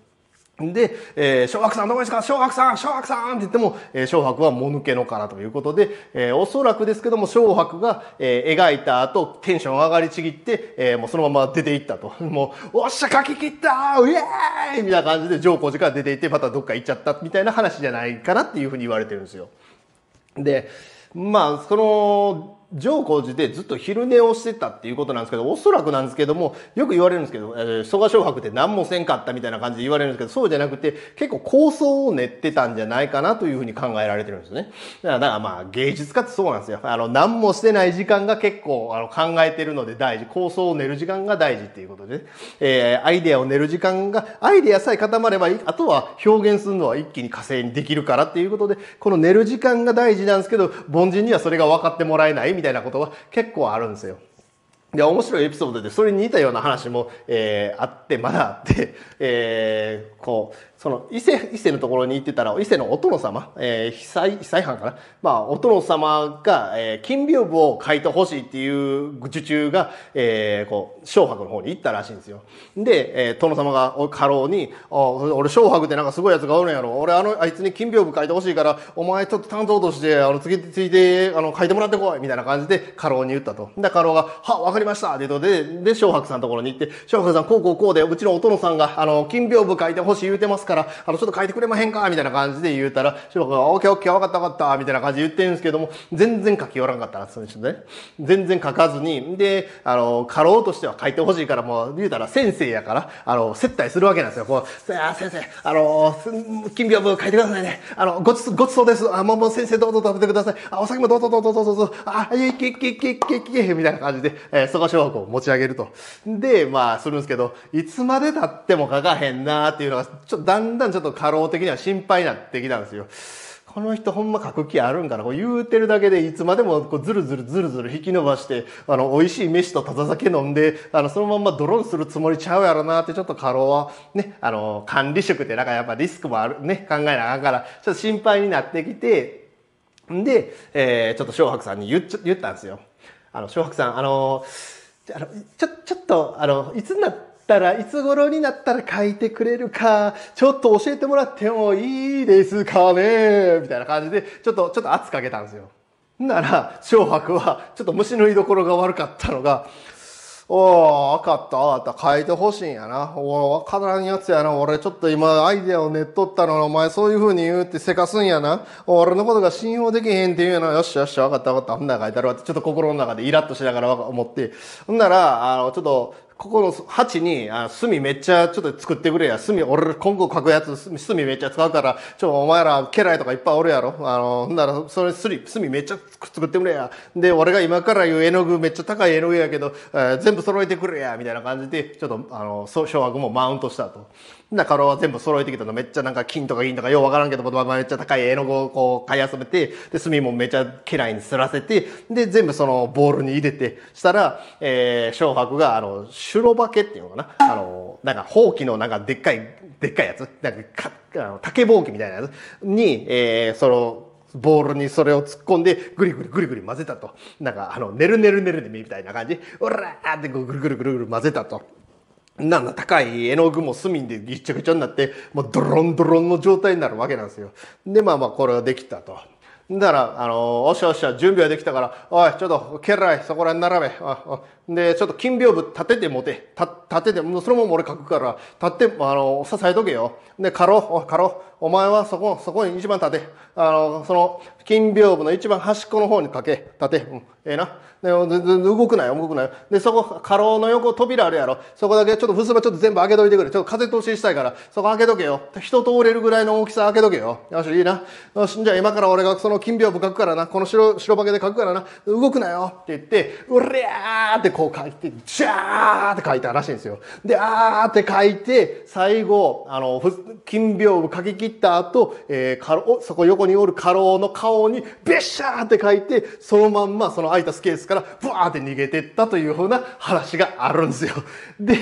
で、えー、正伯さんどこですか？正伯さん、正伯さんって言っても、えー、正伯はもぬけの殻ということで、えー、おそらくですけども、正伯が、えー、描いた後、テンション上がりちぎって、えー、もうそのまま出ていったと。もう、おっしゃ、書き切ったーイエーイみたいな感じで、浄光寺から出ていって、またどっか行っちゃった、みたいな話じゃないかなっていうふうに言われてるんですよ。で、まあ、その、上皇寺でずっと昼寝をしてたっていうことなんですけど、おそらくなんですけども、よく言われるんですけど、えー、蘇我蕭白って何もせんかったみたいな感じで言われるんですけど、そうじゃなくて、結構構想を練ってたんじゃないかなというふうに考えられてるんですね。だから、だからまあ芸術家ってそうなんですよ。あの、何もしてない時間が結構あの考えてるので大事。構想を練る時間が大事っていうことで、ね、えー、アイデアを練る時間が、アイデアさえ固まればいい。あとは表現するのは一気に火星にできるからっていうことで、この寝る時間が大事なんですけど、凡人にはそれが分かってもらえないみたいなことは結構あるんですよ。で、面白いエピソードで、それに似たような話も、えー、あって、まだあって、えー、こう、その、伊勢、伊勢のところに行ってたら、伊勢のお殿様、えー、被災、被災藩かな？まあ、お殿様が、えー、金屏風を描いてほしいっていう受注が、えー、こう、蕭白の方に行ったらしいんですよ。で、えー、殿様が、家老に、あ、俺、蕭白ってなんかすごいやつがおるんやろ。俺、あの、あいつに金屏風描いてほしいから、お前ちょっと担当として、あの、つけて、ついて、あの、描いてもらってこいみたいな感じで、家老に言ったと。で、家老が、は、わかりましたって言うと、で、で、蕭白さんのところに行って、蕭白さん、こうこうこうで、うちのお殿さんが、あの、金屏風描いてほしい言うてますから、あの、ちょっと描いてくれまへんかみたいな感じで言うたら、蕭白が、オッケーオッケー、わかったわかったみたいな感じで言ってるんですけども、全然描き寄らんかったんですね。全然描かずに、で、あの、家老としては描いてほしいから、もう、言うたら先生やから、あの、接待するわけなんですよ。こう、あ、先生、あの、金屏風描いてくださいね。あの、ごちそう、ごちそうです。あ、もう、もう先生どうぞ食べてください。あ、お酒もどうぞどうぞどうぞどうぞ。あ、いえ、いけいけいけいけいけみたいな感じで、えー蘇我蕭白を持ち上げると。で、まあ、するんですけど、いつまで経っても書かへんなーっていうのが、ちょだんだんちょっと過労的には心配になってきたんですよ。この人ほんま書く気あるんかな。こう言うてるだけでいつまでもこうずるずるずるずる引き伸ばして、あの、美味しい飯とただ酒飲んで、あの、そのまんまドロンするつもりちゃうやろなって、ちょっと過労はね、あの、管理職ってなんかやっぱリスクもあるね、考えなあかんから、ちょっと心配になってきて、んで、えー、ちょっと蕭白さんに言っちゃ、言ったんですよ。あの、蕭白さん、あの、あのちょ、ちょっと、あの、いつになったら、いつ頃になったら書いてくれるか、ちょっと教えてもらってもいいですかね、みたいな感じで、ちょっと、ちょっと圧かけたんですよ。なら、蕭白は、ちょっと虫の居所が悪かったのが、おー、分かった、分かった、書いてほしいんやな。おー、分からんやつやな。俺ちょっと今アイデアを練っとったのに、お前そういう風に言うってせかすんやな。俺のことが信用できへんって言うの。よしよし、分かった分かった。ほんなら書いてあるわって、ちょっと心の中でイラッとしながら思って。ほんなら、あの、ちょっと、ここの鉢に、あ、炭めっちゃちょっと作ってくれや。炭、俺、今後書くやつ、炭めっちゃ使うから、ちょ、お前ら、家来とかいっぱいおるやろ。あの、なら、それ、炭めっちゃ作ってくれや。で、俺が今から言う絵の具、めっちゃ高い絵の具やけど、えー、全部揃えてくれや、みたいな感じで、ちょっと、あの、そう、蕭白もマウントしたと。だからは全部揃えてきたの、めっちゃなんか金とか銀とかようわからんけど、まあ、めっちゃ高い絵の具をこう買い集めて、で、炭もめっちゃ家来にすらせて、で、全部そのボウルに入れて、したら、えー、蕭白が、あの、白化けっていうのかな、あの、なんか、ほうきのなんかでっかい、でっかいやつ、なんか、かあの竹ぼうきみたいなやつに、えー、その、ボウルにそれを突っ込んで、ぐりぐりぐりぐり混ぜたと。なんか、あの、ねるねるねるねみたいな感じ、おらーってぐるぐるぐるぐる混ぜたと。なんだ、高い絵の具も炭でぎっちゃぐちゃになって、もうドロンドロンの状態になるわけなんですよ。で、まあまあ、これができたと。だから、あの、おっしゃおっしゃ、準備はできたから、おい、ちょっと、家来、そこらに並べ。ああで、ちょっと金屏風立てて持て。た、立てて、もうそのまま俺書くから、立って、あの、支えとけよ。で、家老、おい、家老、お前はそこ、そこに一番立て。あの、その、金屏風の一番端っこの方にかけ、立て。うん、ええな。で、動くなよ、動くなよ。で、そこ、家老の横、扉あるやろ。そこだけ、ちょっと、ふすばちょっと全部開けといてくれ。ちょっと風通ししたいから、そこ開けとけよ。人通れるぐらいの大きさ開けとけよ。よし、いいな。よし、じゃあ今から俺がその、金屏風書くからな、この白、白化けで書くからな、動くなよって言って、うりゃーってこう書いて、ジャーって書いたらしいんですよ。で、あーって書いて、最後、あの、金屏風書き切った後、えー、かろ、そこ横におる家老の顔に、べしゃーって書いて、そのまんま、その空いたスペースから、ブワーって逃げてったというふうな話があるんですよ。で、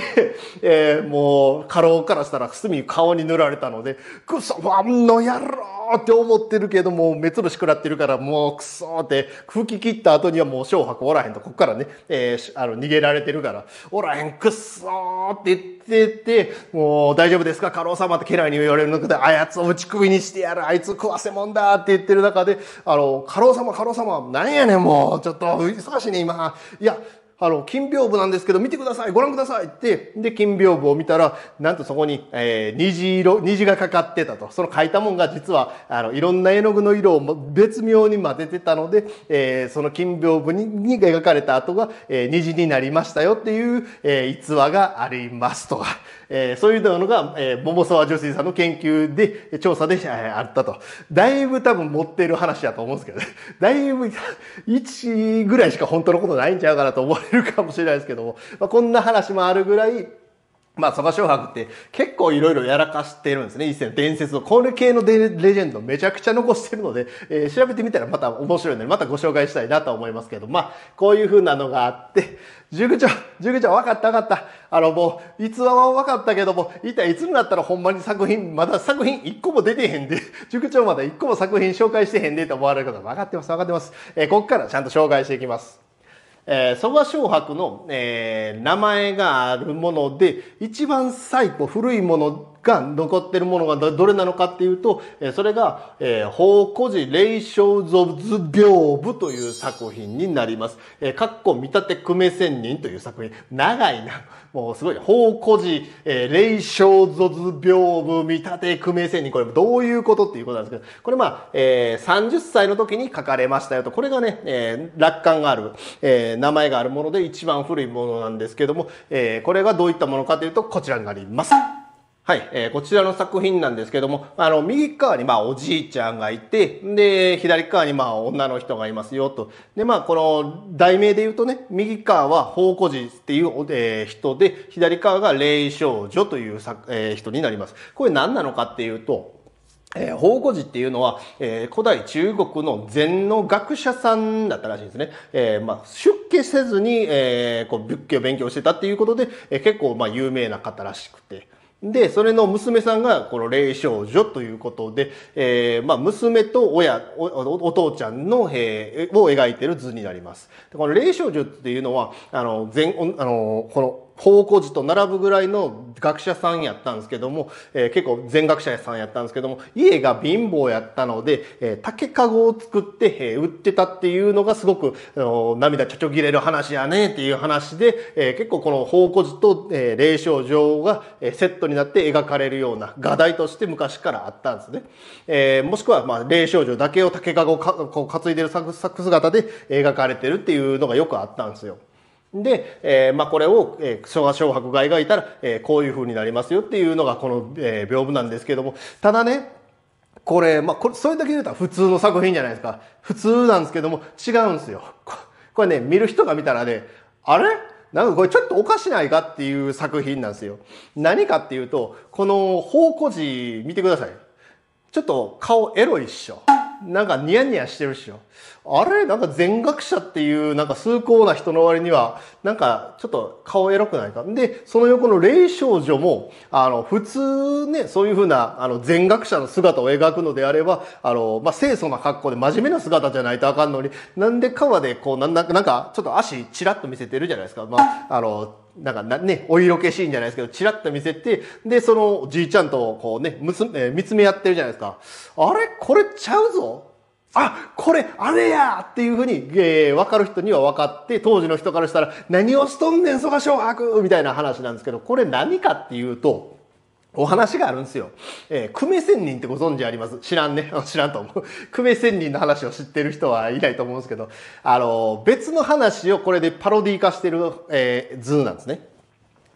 えー、もう、家老からしたら、隅顔に塗られたので、くそ、あんの野郎って思ってるけども、目つぶしくらってるからもうクソーって吹き切った後にはもう蕭白おらへんと、こっからね、えー、あの逃げられてるからおらへんクソーって言ってて、もう大丈夫ですか家老様って家来に言われるので、あやつを打ち首にしてやる、あいつ食わせもんだって言ってる中で、あの家老様家老様何やねん、もうちょっと忙しいね今、いやあの、金屏風なんですけど、見てください、ご覧くださいって、で、金屏風を見たら、なんとそこに、えー、虹色、虹がかかってたと。その描いたもんが実は、あの、いろんな絵の具の色を別妙に混ぜてたので、えー、その金屏風に、に描かれた跡が、えー、虹になりましたよっていう、えー、逸話がありますとか、えー、そういうのが、えー、桃沢助水さんの研究で、調査で、えー、あったと。だいぶ多分持っている話だと思うんですけどね。だいぶ、いちぐらいしか本当のことないんちゃうかなと思われるかもしれないですけども、まあ、こんな話もあるぐらい、まあ、曽我蕭白って結構いろいろやらかしてるんですね。一世の伝説を、これ系のレジェンドめちゃくちゃ残してるので、えー、調べてみたらまた面白いので、またご紹介したいなと思いますけど、まあ、こういう風なのがあって、塾長、塾長、わかったわかった。あの、もう、逸話はわかったけども、一体いつになったらほんまに作品、まだ作品一個も出てへんで、塾長まだ一個も作品紹介してへんでと思われる方、わかってます、わかってます。えー、ここからちゃんと紹介していきます。えー、曽我蕭白の、えー、名前があるもので、一番最古古いものが残ってるものが ど, どれなのかっていうと、えー、それが、えー、宝庫寺霊障図屏風という作品になります。えー、かっこ見立て久米仙人という作品。長いな。もうすごい。宝庫寺、えー、霊障図屏風見立て久米仙人。これどういうことっていうことなんですけど、これまあ、えー、さんじゅっさいの時に書かれましたよと。これがね、えー、楽観がある、えー、名前があるもので一番古いものなんですけども、えー、これがどういったものかというと、こちらになります。はい、えー、こちらの作品なんですけども、あの、右側にまあおじいちゃんがいて、で、左側にまあ女の人がいますよと。で、まあこの題名で言うとね、右側は宝庫寺っていう、えー、人で、左側が霊少女という、えー、人になります。これ何なのかっていうと、えー、宝庫寺っていうのは、えー、古代中国の禅の学者さんだったらしいんですね。えー、まあ、出家せずに、えー、こう仏教を勉強してたっていうことで、えー、結構まあ有名な方らしくて。で、それの娘さんが、この霊少女ということで、えー、まあ、娘と親、お, お, お父ちゃんの、えー、を描いてる図になります。この霊少女っていうのは、あの、全、あの、この、宝庫寺と並ぶぐらいの学者さんやったんですけども、えー、結構全学者さんやったんですけども、家が貧乏やったので、えー、竹籠を作って、えー、売ってたっていうのがすごく、あのー、涙ちょちょぎれる話やねっていう話で、えー、結構この宝庫寺と、えー、霊少女が、えー、セットになって描かれるような画題として昔からあったんですね。えー、もしくは、まあ、霊少女だけを竹籠をかこう担いでる作姿で描かれてるっていうのがよくあったんですよ。で、えー、まあ、これを、えー、曽我蕭白が描いたら、えー、こういう風になりますよっていうのがこの、えー、屏風なんですけども、ただね、これ、まあ、これ、それだけ言うと普通の作品じゃないですか。普通なんですけども、違うんですよ。これね、見る人が見たらね、あれ?なんかこれちょっとおかしないかっていう作品なんですよ。何かっていうと、この宝庫寺見てください。ちょっと顔エロいっしょ。なんかニヤニヤしてるっしょ。あれなんか全学者っていうなんか崇高な人の割にはなんかちょっと顔エロくないか。で、その横の霊少女も、あの、普通ね、そういうふうな、あの、全学者の姿を描くのであれば、あの、まあ、清楚な格好で真面目な姿じゃないとあかんのに、なんで川でこう、なんか、なんかちょっと足チラッと見せてるじゃないですか。まあ、あの、なんかね、お色気シーンじゃないですけど、チラッと見せて、で、そのじいちゃんとこうね、むつ、えー、見つめ合ってるじゃないですか。あれこれちゃうぞあ、これ、あれやっていうふうに、えー、わかる人には分かって、当時の人からしたら、何をしとんねん、曽我蕭白みたいな話なんですけど、これ何かっていうと、お話があるんですよ。えー、久米仙人ってご存知あります?知らんね。知らんと思う。久米仙人の話を知ってる人はいないと思うんですけど、あの、別の話をこれでパロディー化してる、えー、図なんですね。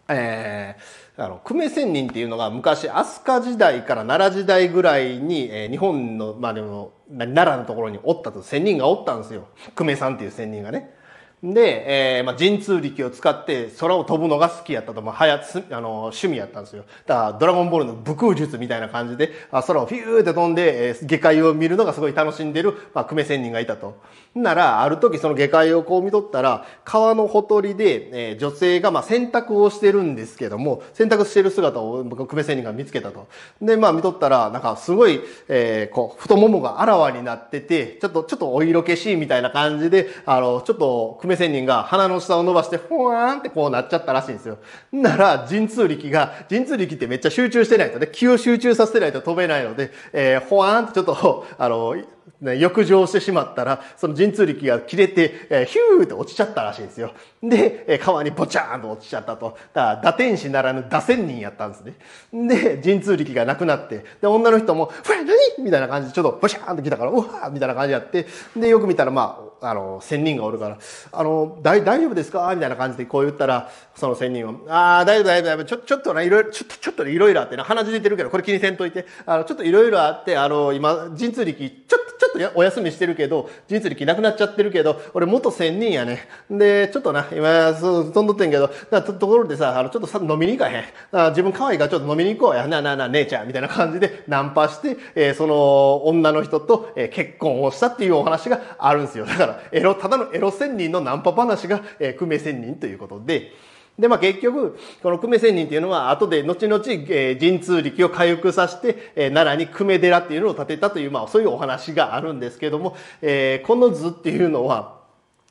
えー、あの、久米仙人っていうのが昔、飛鳥時代から奈良時代ぐらいに、えー、日本の、まあでも、奈良のところにおったと、仙人がおったんですよ。久米さんっていう仙人がね。で、えー、まあ、神通力を使って空を飛ぶのが好きやったと、まあ、はやつ、あの、趣味やったんですよ。だから、ドラゴンボールの武空術みたいな感じで、空をフィューって飛んで、えー、下界を見るのがすごい楽しんでる、まあ、久米仙人がいたと。なら、ある時その下界をこう見とったら、川のほとりで、えー、女性が、まあ、洗濯をしてるんですけども、洗濯してる姿を久米仙人が見つけたと。で、まあ、見とったら、なんか、すごい、えー、こう、太ももがあらわになってて、ちょっと、ちょっとお色気しいみたいな感じで、あの、ちょっと、久米仙人が鼻の下を伸ばして、ほわーんってこうなっちゃったらしいんですよ。なら、神通力が、神通力ってめっちゃ集中してないとね、気を集中させてないと飛べないので、えー、ほわーんってちょっと、あの、ね、浴場してしまったら、その神通力が切れて、えー、ヒューって落ちちゃったらしいんですよ。で、川にボチャーンと落ちちゃったと。だから打天使ならぬ打仙人やったんですね。で、神通力がなくなって、で、女の人も、ほら、何みたいな感じで、ちょっとボシャーンと来たから、うわーみたいな感じやって、で、よく見たら、まあ、あの、仙人がおるから、あの、大、大丈夫ですかみたいな感じでこう言ったら、その仙人は、ああ、大丈夫、大丈夫、大丈夫、ちょ、ちょっとね、いろいろ、ちょっと、ちょっとね、いろいろあってな、鼻血出てるけど、これ気にせんといて、あの、ちょっといろいろあって、あの、今、神通力、ちょっと、ちょっとお休みしてるけど、神通力なくなっちゃってるけど、俺元仙人やね。で、ちょっとな、今、そう、飛んどってんけど、だと、ところでさ、あの、ちょっとさ、飲みに行かへん。あ自分可愛いからちょっと飲みに行こうや。な、な、な、姉ちゃん、みたいな感じで、ナンパして、えー、その、女の人と、えー、結婚をしたっていうお話があるんですよ。だから、エロ、ただのエロ仙人のナンパ話が、えー、久米仙人ということで、で、まあ、結局、この久米仙人っていうのは、後で、後々、えー、神通力を回復させて、えー、奈良に久米寺っていうのを建てたという、まあ、そういうお話があるんですけども、えー、この図っていうのは、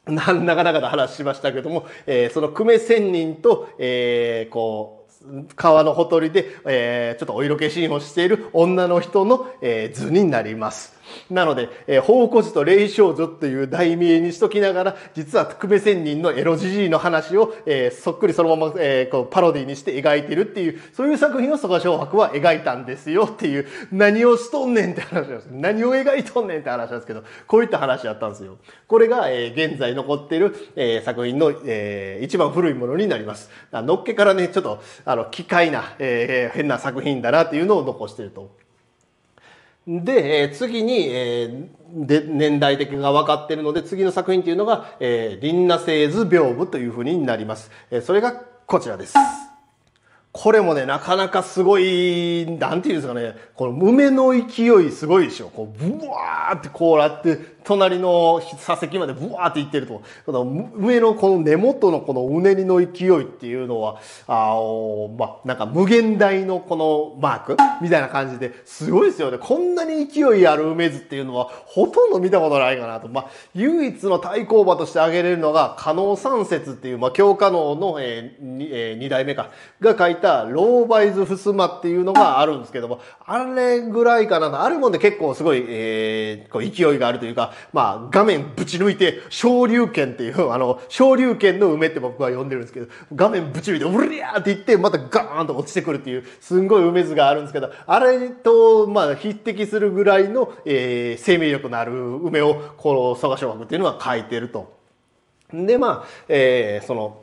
な、なかなかの話しましたけども、えー、その久米仙人と、えー、こう、川のほとりで、えー、ちょっとお色気シーンをしている女の人の、えー、図になります。なので、えー、宝庫寺と霊少女という題名にしときながら、実は久米仙人のエロじじいの話を、えー、そっくりそのまま、えー、こうパロディにして描いてるっていう、そういう作品を曽我蕭白は描いたんですよっていう、何をしとんねんって話なんです。何を描いとんねんって話なんですけど、こういった話だったんですよ。これが、えー、現在残っている、えー、作品の、えー、一番古いものになります。のっけからね、ちょっと、あの、奇怪な、えー、変な作品だなっていうのを残していると。で、えー、次に、えー、で年代的が分かっているので、次の作品というのが、えー、林奈製図屏風というふうになります。えー、それがこちらです。これもね、なかなかすごい、なんていうんですかね、この梅の勢いすごいでしょ。こう、ブワーってこうなって、隣の座席までブワーっていってると。この梅のこの根元のこのうねりの勢いっていうのは、あー、ま、なんか無限大のこのマークみたいな感じで、すごいですよね。こんなに勢いある梅図っていうのは、ほとんど見たことないかなと。まあ、唯一の対抗馬として挙げれるのが、嘉納三節っていう、まあ、京嘉納の、えーえー、二代目か、が書いて、ローバイズふすまっていうのがあるんですけども、あれぐらいかな。あれもね、結構すごい、えー、こう勢いがあるというか、まあ、画面ぶち抜いて、昇竜拳っていう、あの、昇竜拳の梅って僕は呼んでるんですけど、画面ぶち抜いて、うりゃーっていって、またガーンと落ちてくるっていう、すんごい梅図があるんですけど、あれと、まあ、匹敵するぐらいの、えー、生命力のある梅を、この曽我蕭白っていうのは描いてると。で、まあ、えー、その、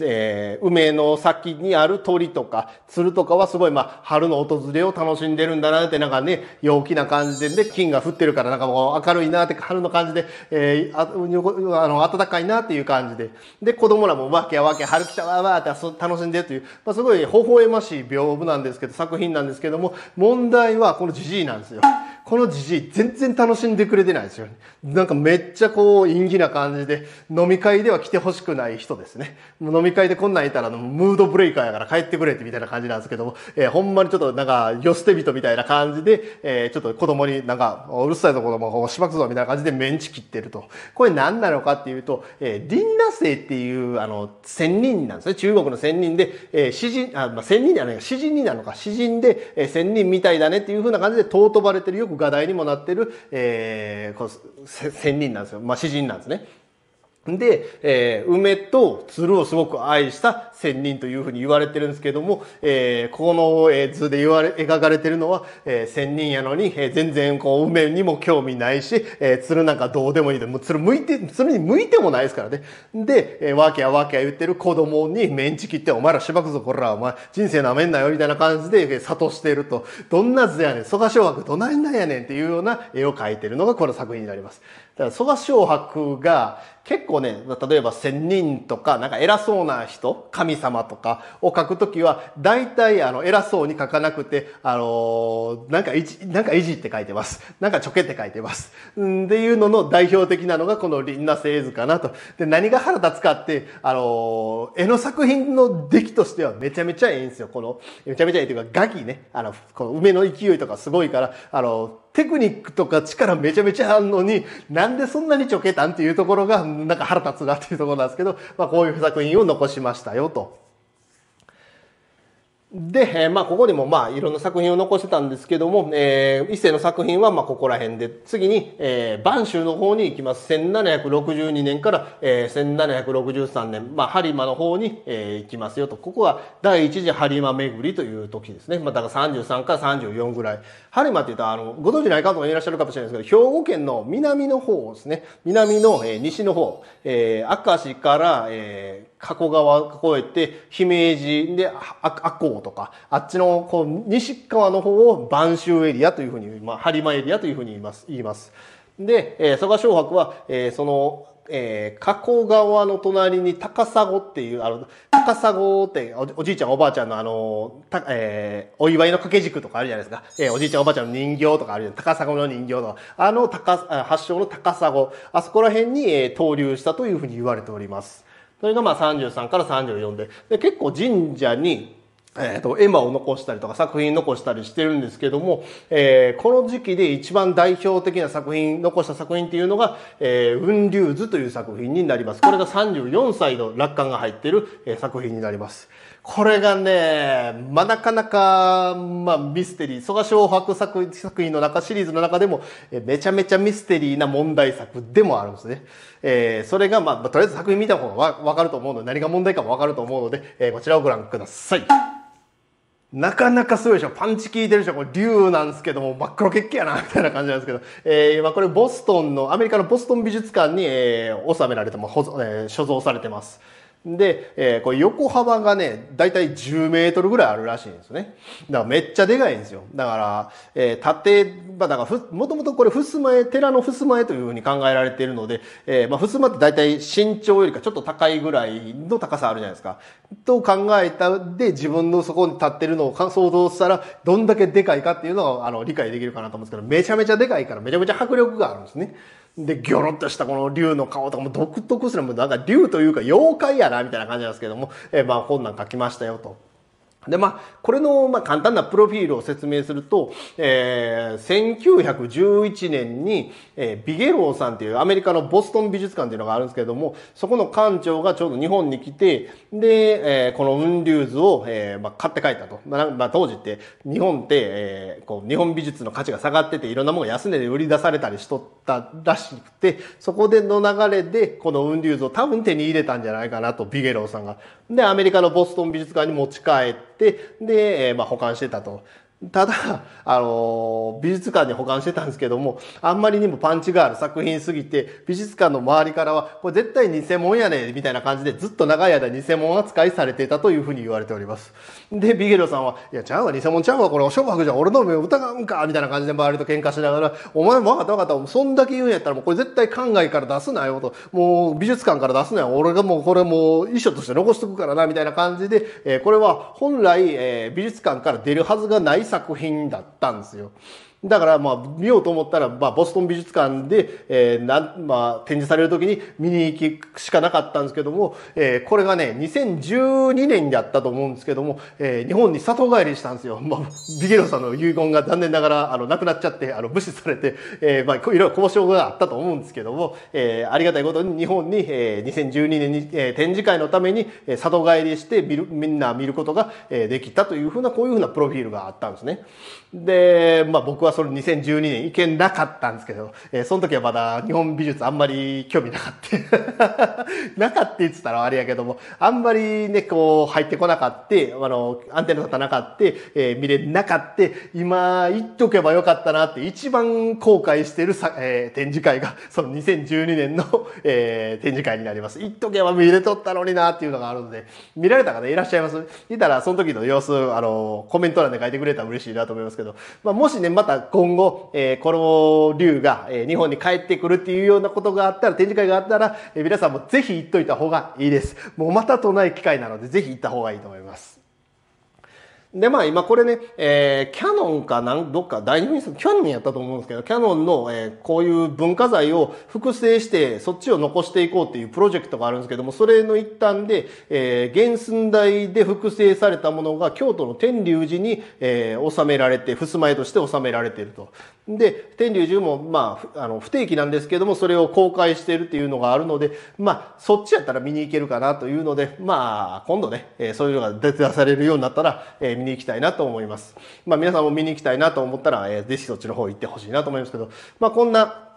えー、梅の先にある鳥とか鶴とかはすごい、まあ、春の訪れを楽しんでるんだなって、なんかね、陽気な感じで、で、金が降ってるからなんかもう明るいなって、春の感じで、えー、あ, あの、暖かいなっていう感じで、で、子供らもわけやわけ、春来たわわって楽しんでるという、まあ、すごい微笑ましい屏風なんですけど、作品なんですけども、問題はこのジジイなんですよ。このじじい全然楽しんでくれてないですよね。なんかめっちゃこう、陰気な感じで、飲み会では来てほしくない人ですね。飲み会でこんなんいたら、ムードブレイカーやから帰ってくれってみたいな感じなんですけども、えー、ほんまにちょっとなんか、よ捨て人みたいな感じで、えー、ちょっと子供になんか、うるさいぞ子供をしばくぞみたいな感じでメンチ切ってると。これ何なのかっていうと、えー、林奈製っていう、あの、仙人なんですね。中国の仙人で、えー、詩人、あ、まあ、仙人じゃないか、詩人になのか、詩人で、えー、仙人みたいだねっていう風な感じで尊ばれてるよく画題にもなってる、えー、仙人なんですよ。まあ、詩人なんですね。で、えー、梅と鶴をすごく愛した仙人というふうに言われてるんですけども、えー、この図で言われ、描かれてるのは、えー、仙人やのに、えー、全然こう梅にも興味ないし、えー、鶴なんかどうでもいいで、もう鶴向いて、鶴に向いてもないですからね。で、えー、わけやわけや言ってる子供にメンチ切って、お前らしばくぞ、こら、お前、人生なめんなよ、みたいな感じで、諭していると、どんな図やねん、曽我蕭白どないなんやねんっていうような絵を描いてるのがこの作品になります。だから曽我蕭白が結構ね、例えば仙人とか、なんか偉そうな人、神様とかを書くときは、大体あの偉そうに書かなくて、あのー、なんかいじ、なんかいじって書いてます。なんかちょけって書いてます。んっていうのの代表的なのがこの林奈製図かなと。で、何が腹立つかって、あのー、絵の作品の出来としてはめちゃめちゃいいんですよ。この、めちゃめちゃいいというか、ガキね、あの、この梅の勢いとかすごいから、あのー、テクニックとか力めちゃめちゃあるのに、なんでそんなにちょけたんっていうところが、なんか腹立つなっていうところなんですけど、まあこういう作品を残しましたよと。で、まあ、ここにもまあいろんな作品を残してたんですけども、えー、一世の作品はまあここら辺で、次に、えー、播州の方に行きます。せんななひゃくろくじゅうにねんから、えー、せんななひゃくろくじゅうさんねん、まあ、播磨の方に、えー、行きますよと。ここは第一次播磨巡りという時ですね。まあ、だからさんじゅうさんからさんじゅうよんぐらい。播磨って言ったら、あの、ご存知ない方もいらっしゃるかもしれないですけど、兵庫県の南の方ですね。南の、えー、西の方、えー、明石から、えー加古川を越えて、姫路で、赤穂とか、あっちの、こう、西側の方を、播州エリアというふうに、まあ、播磨エリアというふうに言います。言います。で、えー、曽我蕭白は、えー、その、えー、加古川の隣に高砂っていう、あの、高砂ってお、おじいちゃんおばあちゃんのあの、たえー、お祝いの掛け軸とかあるじゃないですか。えー、おじいちゃんおばあちゃんの人形とかあるじゃないですか。高砂の人形とか。あの、高、発祥の高砂。あそこら辺に、えー、投留したというふうに言われております。それがまあさんじゅうさんからさんじゅうよんで、で結構神社に、えー、と絵馬を残したりとか作品残したりしてるんですけども、えー、この時期で一番代表的な作品、残した作品っていうのが、えー、雲龍図という作品になります。これがさんじゅうよんさいの落款が入っている、えー、作品になります。これがね、まあ、なかなか、まあ、ミステリー、曽我蕭白作品の中、シリーズの中でも、めちゃめちゃミステリーな問題作でもあるんですね。えー、それが、まあ、とりあえず作品見た方がわ、わかると思うので、何が問題かもわかると思うので、えー、こちらをご覧ください。なかなかすごいでしょ。パンチ効いてるでしょ。これ、竜なんですけども、真っ黒血気やな、みたいな感じなんですけど。えー、まあ、これ、ボストンの、アメリカのボストン美術館に、えー、収められても、えー、所蔵されてます。で、えー、これ横幅がね、だいたいじゅうメートルぐらいあるらしいんですね。だからめっちゃでかいんですよ。だから、えー、縦、まあ、だからふ、もともとこれ、ふすま絵、寺のふすま絵というふうに考えられているので、えー、まあ、ふすまってだいたい身長よりかちょっと高いぐらいの高さあるじゃないですか。と考えたで、自分のそこに立ってるのを想像したら、どんだけでかいかっていうのを、あの、理解できるかなと思うんですけど、めちゃめちゃでかいから、めちゃめちゃ迫力があるんですね。で、ギョロッとしたこの竜の顔とかも独特する、もうなんか竜というか妖怪やな、みたいな感じなんですけども、えー、まあこんなん書きましたよと。で、まあ、これの、まあ、簡単なプロフィールを説明すると、えー、せんきゅうひゃくじゅういちねんに、えー、ビゲローさんっていうアメリカのボストン美術館っていうのがあるんですけども、そこの館長がちょうど日本に来て、で、えー、この雲龍図を、えー、まあ、買って帰ったと。まあ、まあ、当時って、日本って、えー、こう、日本美術の価値が下がってて、いろんなものが安値で売り出されたりしとったらしくて、そこでの流れで、この雲龍図を多分手に入れたんじゃないかなと、ビゲローさんが。で、アメリカのボストン美術館に持ち帰って、で、で、えー、まあ、保管してたと。ただ、あのー、美術館に保管してたんですけども、あんまりにもパンチがある作品すぎて、美術館の周りからは、これ絶対偽物やねみたいな感じで、ずっと長い間偽物扱いされていたというふうに言われております。で、ビゲロさんは、いや、ちゃうわ、偽物ちゃうわ、これ、蕭白じゃ俺の目を疑うんかみたいな感じで周りと喧嘩しながら、お前も分かった分かった、そんだけ言うんやったら、もうこれ絶対館外から出すなよと、もう美術館から出すなよ、俺がもうこれもう遺書として残しとくからな、みたいな感じで、えー、これは本来、えー、美術館から出るはずがない作品だったんですよ。だからまあ見ようと思ったら、まあボストン美術館で、えーなまあ、展示される時に見に行くしかなかったんですけども、えー、これがねにせんじゅうにねんだったと思うんですけども、えー、日本に里帰りしたんですよ。まあ、ビゲロさんの遺言が残念ながらあのなくなっちゃってあの無視されて、えーまあ、いろいろ交渉があったと思うんですけども、えー、ありがたいことに日本に、えー、にせんじゅうにねんに、えー、展示会のために里帰りして見るみんな見ることができたというふうなこういうふうなプロフィールがあったんですね。で、まあ、僕はそれにせんじゅうにねん行けなかったんですけど、えー、その時はまだ日本美術あんまり興味なかった。なかったって言ってたらあれやけども、あんまりね、こう入ってこなかった、あの、アンテナ立たなかった、えー、見れなかった、今行っとけばよかったなって一番後悔してるさ、えー、展示会が、そのにせんじゅうにねんの、えー、展示会になります。行っとけば見れとったのになっていうのがあるので、見られた方いらっしゃいます?いたらその時の様子、あの、コメント欄で書いてくれたら嬉しいなと思いますけど、まあ、もしね、また今後、えー、この竜が、えー、日本に帰ってくるっていうようなことがあったら、展示会があったら、えー、皆さんもぜひ行っといた方がいいです。もうまたとない機会なので、ぜひ行った方がいいと思います。で、まあ今これね、えー、キャノンかなん、どっか第二印刷、キャノンやったと思うんですけど、キャノンの、えー、こういう文化財を複製して、そっちを残していこうっていうプロジェクトがあるんですけども、それの一端で、えー、原寸大で複製されたものが京都の天龍寺に、えー、収められて、襖絵として収められていると。で、天龍寺も、まあ、あの、不定期なんですけども、それを公開しているっていうのがあるので、まあ、そっちやったら見に行けるかなというので、まあ、今度ね、そういうのが出されるようになったら、えー見に行きたいなと思います。まあ皆さんも見に行きたいなと思ったら、えー、ぜひそっちの方行ってほしいなと思いますけど、まあこんな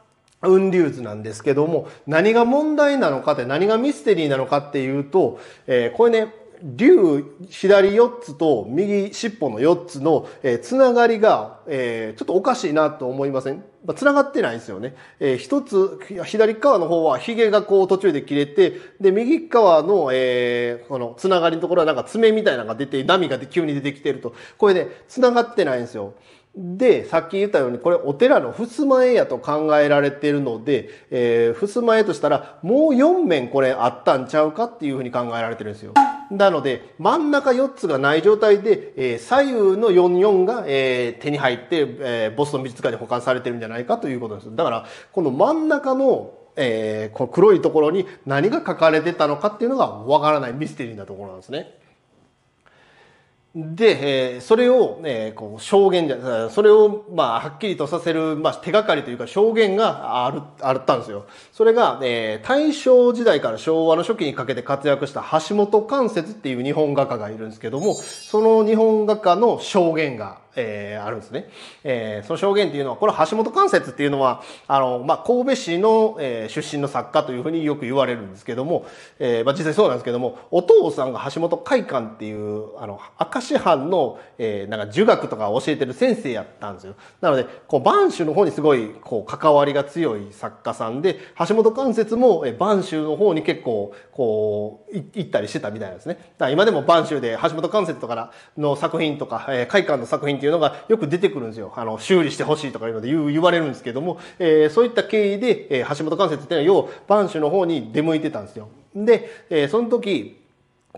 雲龍図なんですけども、何が問題なのかって、何がミステリーなのかっていうと、えー、これね、龍左よっつと右尻尾のよっつのつながりがちょっとおかしいなと思いません？つながってないんですよね。一つ、左側の方はヒゲがこう途中で切れて、で、右側の、えー、このつながりのところはなんか爪みたいなのが出て、波が急に出てきてると。これね、つながってないんですよ。で、さっき言ったように、これお寺の襖絵やと考えられているので、えー、襖絵としたら、もうよんめんこれあったんちゃうかっていうふうに考えられてるんですよ。なので、真ん中よっつがない状態で、えー、左右のよんじゅうよんが、えー、手に入って、えー、ボストン美術館に保管されてるんじゃないかということです。だから、この真ん中の、えー、この黒いところに何が書かれてたのかっていうのがわからないミステリーなところなんですね。で、えー、それを、えー、こう証言じゃ、それを、まあ、はっきりとさせる、まあ、手がかりというか証言がある、あったんですよ。それが、えー、大正時代から昭和の初期にかけて活躍した橋本関雪っていう日本画家がいるんですけども、その日本画家の証言が、えー、あるんですね。えー、その証言っていうのは、これ橋本関雪っていうのは、あの、まあ、神戸市の、えー、出身の作家というふうによく言われるんですけども、えー、まあ、実際そうなんですけども、お父さんが橋本海館っていう、あの、明石師範の、えー、なんか儒学とか教えてる先生やったんですよ。なので、こう、播州の方にすごい、こう、関わりが強い作家さんで、橋本関雪も、えー、播州の方に結構、こう、行ったりしてたみたいなんですね。だから今でも播州で橋本関雪とかの作品とか、えー、海館の作品っていうのがよく出てくるんですよ。あの、修理してほしいとかいうので言う、言われるんですけども、えー、そういった経緯で、えー、橋本関雪っていうのは、要は、播州の方に出向いてたんですよ。で、えー、その時、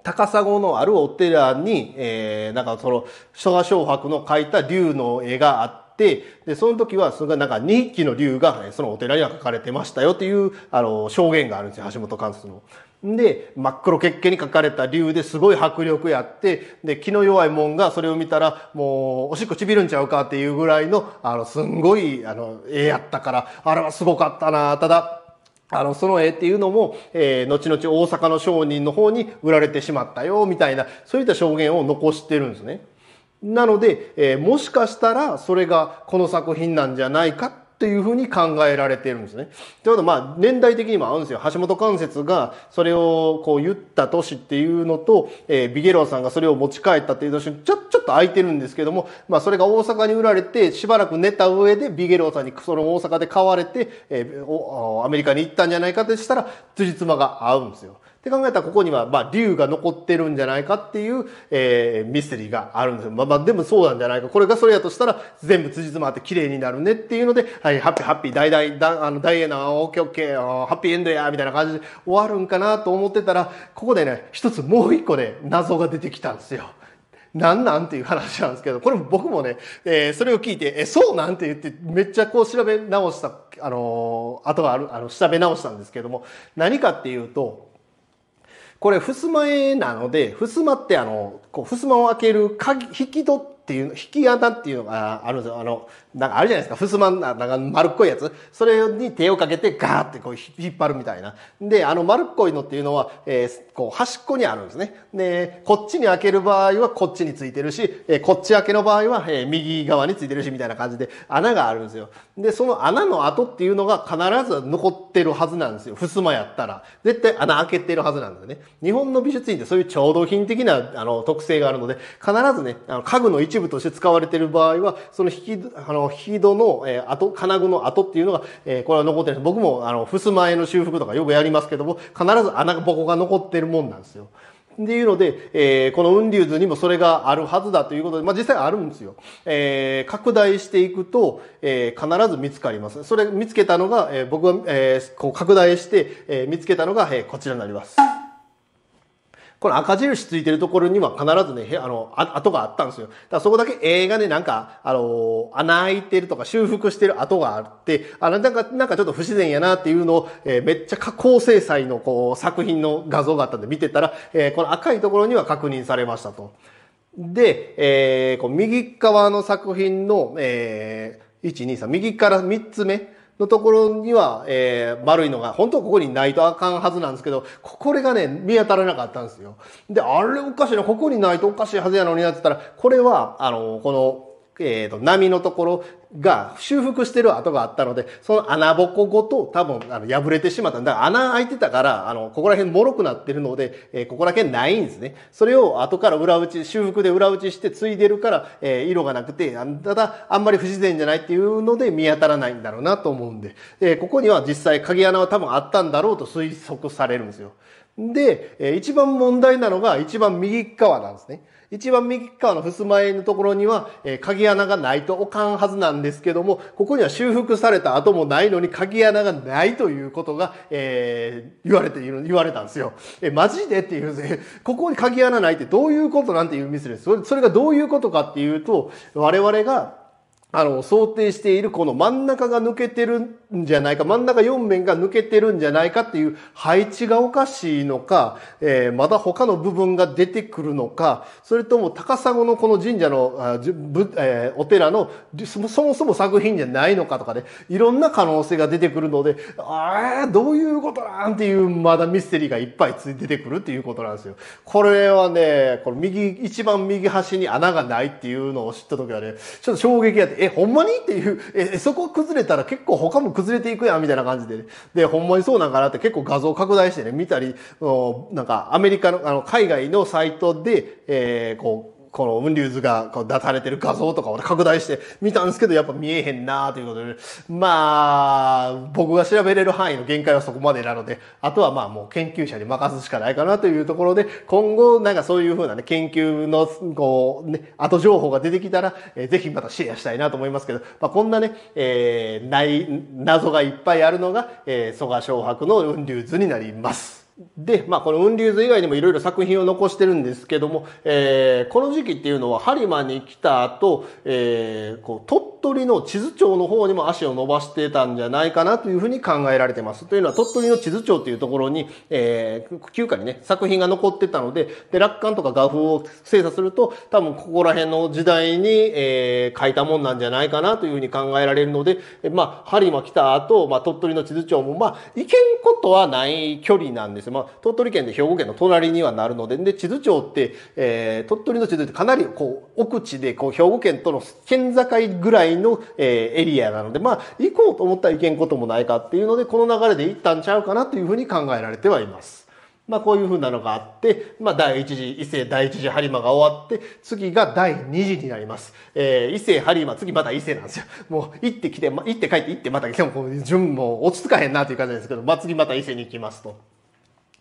高砂のあるお寺に、えー、なんかその、曽我蕭白の描いた龍の絵があって、で、その時は、それがなんかにひきの龍が、そのお寺には描かれてましたよという、あの、証言があるんですよ、橋本関雪の。で、真っ黒血気に描かれた龍ですごい迫力やって、で、気の弱いもんがそれを見たら、もう、おしっこちびるんちゃうかっていうぐらいの、あの、すんごい、あの、絵やったから、あれはすごかったな、ただ、あの、その絵っていうのも、えー、後々大阪の商人の方に売られてしまったよ、みたいな、そういった証言を残してるんですね。なので、えー、もしかしたら、それがこの作品なんじゃないかっていうふうに考えられてるんですね。ということは、まあ、年代的にも合うんですよ。橋本関雪がそれをこう言った年っていうのと、えー、ビゲローさんがそれを持ち帰ったっていう年にちょ、ちょっと空いてるんですけども、まあ、それが大阪に売られて、しばらく寝た上でビゲローさんにその大阪で買われて、えーお、アメリカに行ったんじゃないかとしたら、辻褄が合うんですよ。って考えたら、ここには、まあ、龍が残ってるんじゃないかっていう、えー、ミステリーがあるんですよ。まあ、まあ、でもそうなんじゃないか。これがそれやとしたら、全部辻褄あって綺麗になるねっていうので、はい、ハッピーハッピー、大大、だあの、大エナ、オッケーオッケー、ハッピーエンドや、みたいな感じで終わるんかなと思ってたら、ここでね、一つもう一個ね、謎が出てきたんですよ。なんなんっていう話なんですけど、これ僕もね、えー、それを聞いて、え、そうなんて言って、めっちゃこう調べ直した、あのー、後がある、あの、調べ直したんですけども、何かっていうと、これ、襖絵なので、襖ってあの、こう、襖を開ける鍵、引き戸っていう、引き穴っていうのがあるんですよ。あの、なんかあるじゃないですか。襖の、なんか丸っこいやつ。それに手をかけてガーってこう引っ張るみたいな。で、あの丸っこいのっていうのは、えー、こう端っこにあるんですね。で、こっちに開ける場合はこっちについてるし、えー、こっち開けの場合は、えー、右側についてるしみたいな感じで穴があるんですよ。で、その穴の跡っていうのが必ず残ってるはずなんですよ。襖やったら。絶対穴開けてるはずなんですね。日本の美術品ってそういう調度品的なあの特性があるので、必ずね、あの家具の一部として使われている場合は、その引き、あの、引き戸の、えー、跡、金具の跡っていうのが、えー、これは残ってるんです。僕も、あの、襖絵の修復とかよくやりますけども、必ず穴ぼこが残ってるもんなんですよ。っていうので、えー、この雲龍図にもそれがあるはずだということで、まあ、実際あるんですよ。えー、拡大していくと、えー、必ず見つかります。それ見つけたのが、えー、僕が、えー、こう拡大して、えー、見つけたのが、えー、こちらになります。この赤印ついてるところには必ずね、あの、跡があったんですよ。だからそこだけ絵がね、なんか、あの、穴開いてるとか修復してる跡があって、あの、なんか、なんかちょっと不自然やなっていうのを、えー、めっちゃ高精細のこう、作品の画像があったんで見てたら、えー、この赤いところには確認されましたと。で、えー、こう右側の作品の、えー、いち、に、さん、右からみっつめ。のところには、えー、丸いのが、本当はここにないとあかんはずなんですけど、これがね、見当たらなかったんですよ。で、あれおかしいな、ここにないとおかしいはずやのになってたら、これは、あの、この、えーと、波のところが修復してる跡があったので、その穴ぼこごと多分あの破れてしまったんだから、穴開いてたから、あの、ここら辺脆くなってるので、えー、ここら辺ないんですね。それを後から裏打ち、修復で裏打ちして継いでるから、えー、色がなくて、ただあんまり不自然じゃないっていうので見当たらないんだろうなと思うんで、えー、ここには実際鍵穴は多分あったんだろうと推測されるんですよ。で、一番問題なのが一番右側なんですね。一番右側の襖絵のところには、えー、鍵穴がないとおかんはずなんですけども、ここには修復された跡もないのに鍵穴がないということが、えー、言われている、言われたんですよ。え、マジでっていうぜ。ここに鍵穴ないってどういうことなんていうミスです。それ、それがどういうことかっていうと、我々が、あの、想定しているこの真ん中が抜けてるんじゃないか、真ん中よん面が抜けてるんじゃないかっていう配置がおかしいのか、えー、まだ他の部分が出てくるのか、それとも高砂のこの神社の、あ、ぶ、えー、お寺のそもそも作品じゃないのかとかね、いろんな可能性が出てくるので、ああ、どういうことなんていうまだミステリーがいっぱいついて出てくるっていうことなんですよ。これはね、この右、一番右端に穴がないっていうのを知った時はね、ちょっと衝撃やって、え、ほんまにっていう、え、そこ崩れたら結構他も崩れていくやんみたいな感じで、ね、で、ほんまにそうなんかなって結構画像拡大してね、見たり、なんかアメリカの、あの、海外のサイトで、えー、こう、この雲龍図が出されてる画像とかを拡大して見たんですけど、やっぱ見えへんなーということで、まあ、僕が調べれる範囲の限界はそこまでなので、あとはまあもう研究者に任すしかないかなというところで、今後なんかそういうふうなね、研究のこうね、後情報が出てきたら、えー、ぜひまたシェアしたいなと思いますけど、まあこんなね、えー、ない、謎がいっぱいあるのが、えー、蘇我蕭白の雲龍図になります。で、まあ、この雲龍図以外にもいろいろ作品を残してるんですけども、えー、この時期っていうのは播磨に来た後、えー、こう鳥取の智頭町の方にも足を伸ばしてたんじゃないかなというふうに考えられてます。というのは鳥取の智頭町というところに、えー、旧家にね、作品が残ってたので、で、落款とか画風を精査すると、多分ここら辺の時代に、えー、書いたもんなんじゃないかなというふうに考えられるので、まあ、播磨来た後、まあ、鳥取の智頭町も、まあ、行けんことはない距離なんですよ。まあ、鳥取県で兵庫県の隣にはなるので、で、智頭町って、えー、鳥取の智頭ってかなりこう、奥地で、こう、兵庫県との県境ぐらいの、えー、エリアなので、まあ、行こうと思ったら行けんこともないかっていうので、この流れで行ったんちゃうかなというふうに考えられてはいます。まあ、こういうふうなのがあって、まあ、第一次伊勢、第一次播磨が終わって、次が第二次になります。えー、伊勢、播磨、次また伊勢なんですよ。もう、行ってきて、ま、行って帰って、行ってまた、今日もこの順も落ち着かへんなという感じなんですけど、まあ、次また伊勢に行きますと。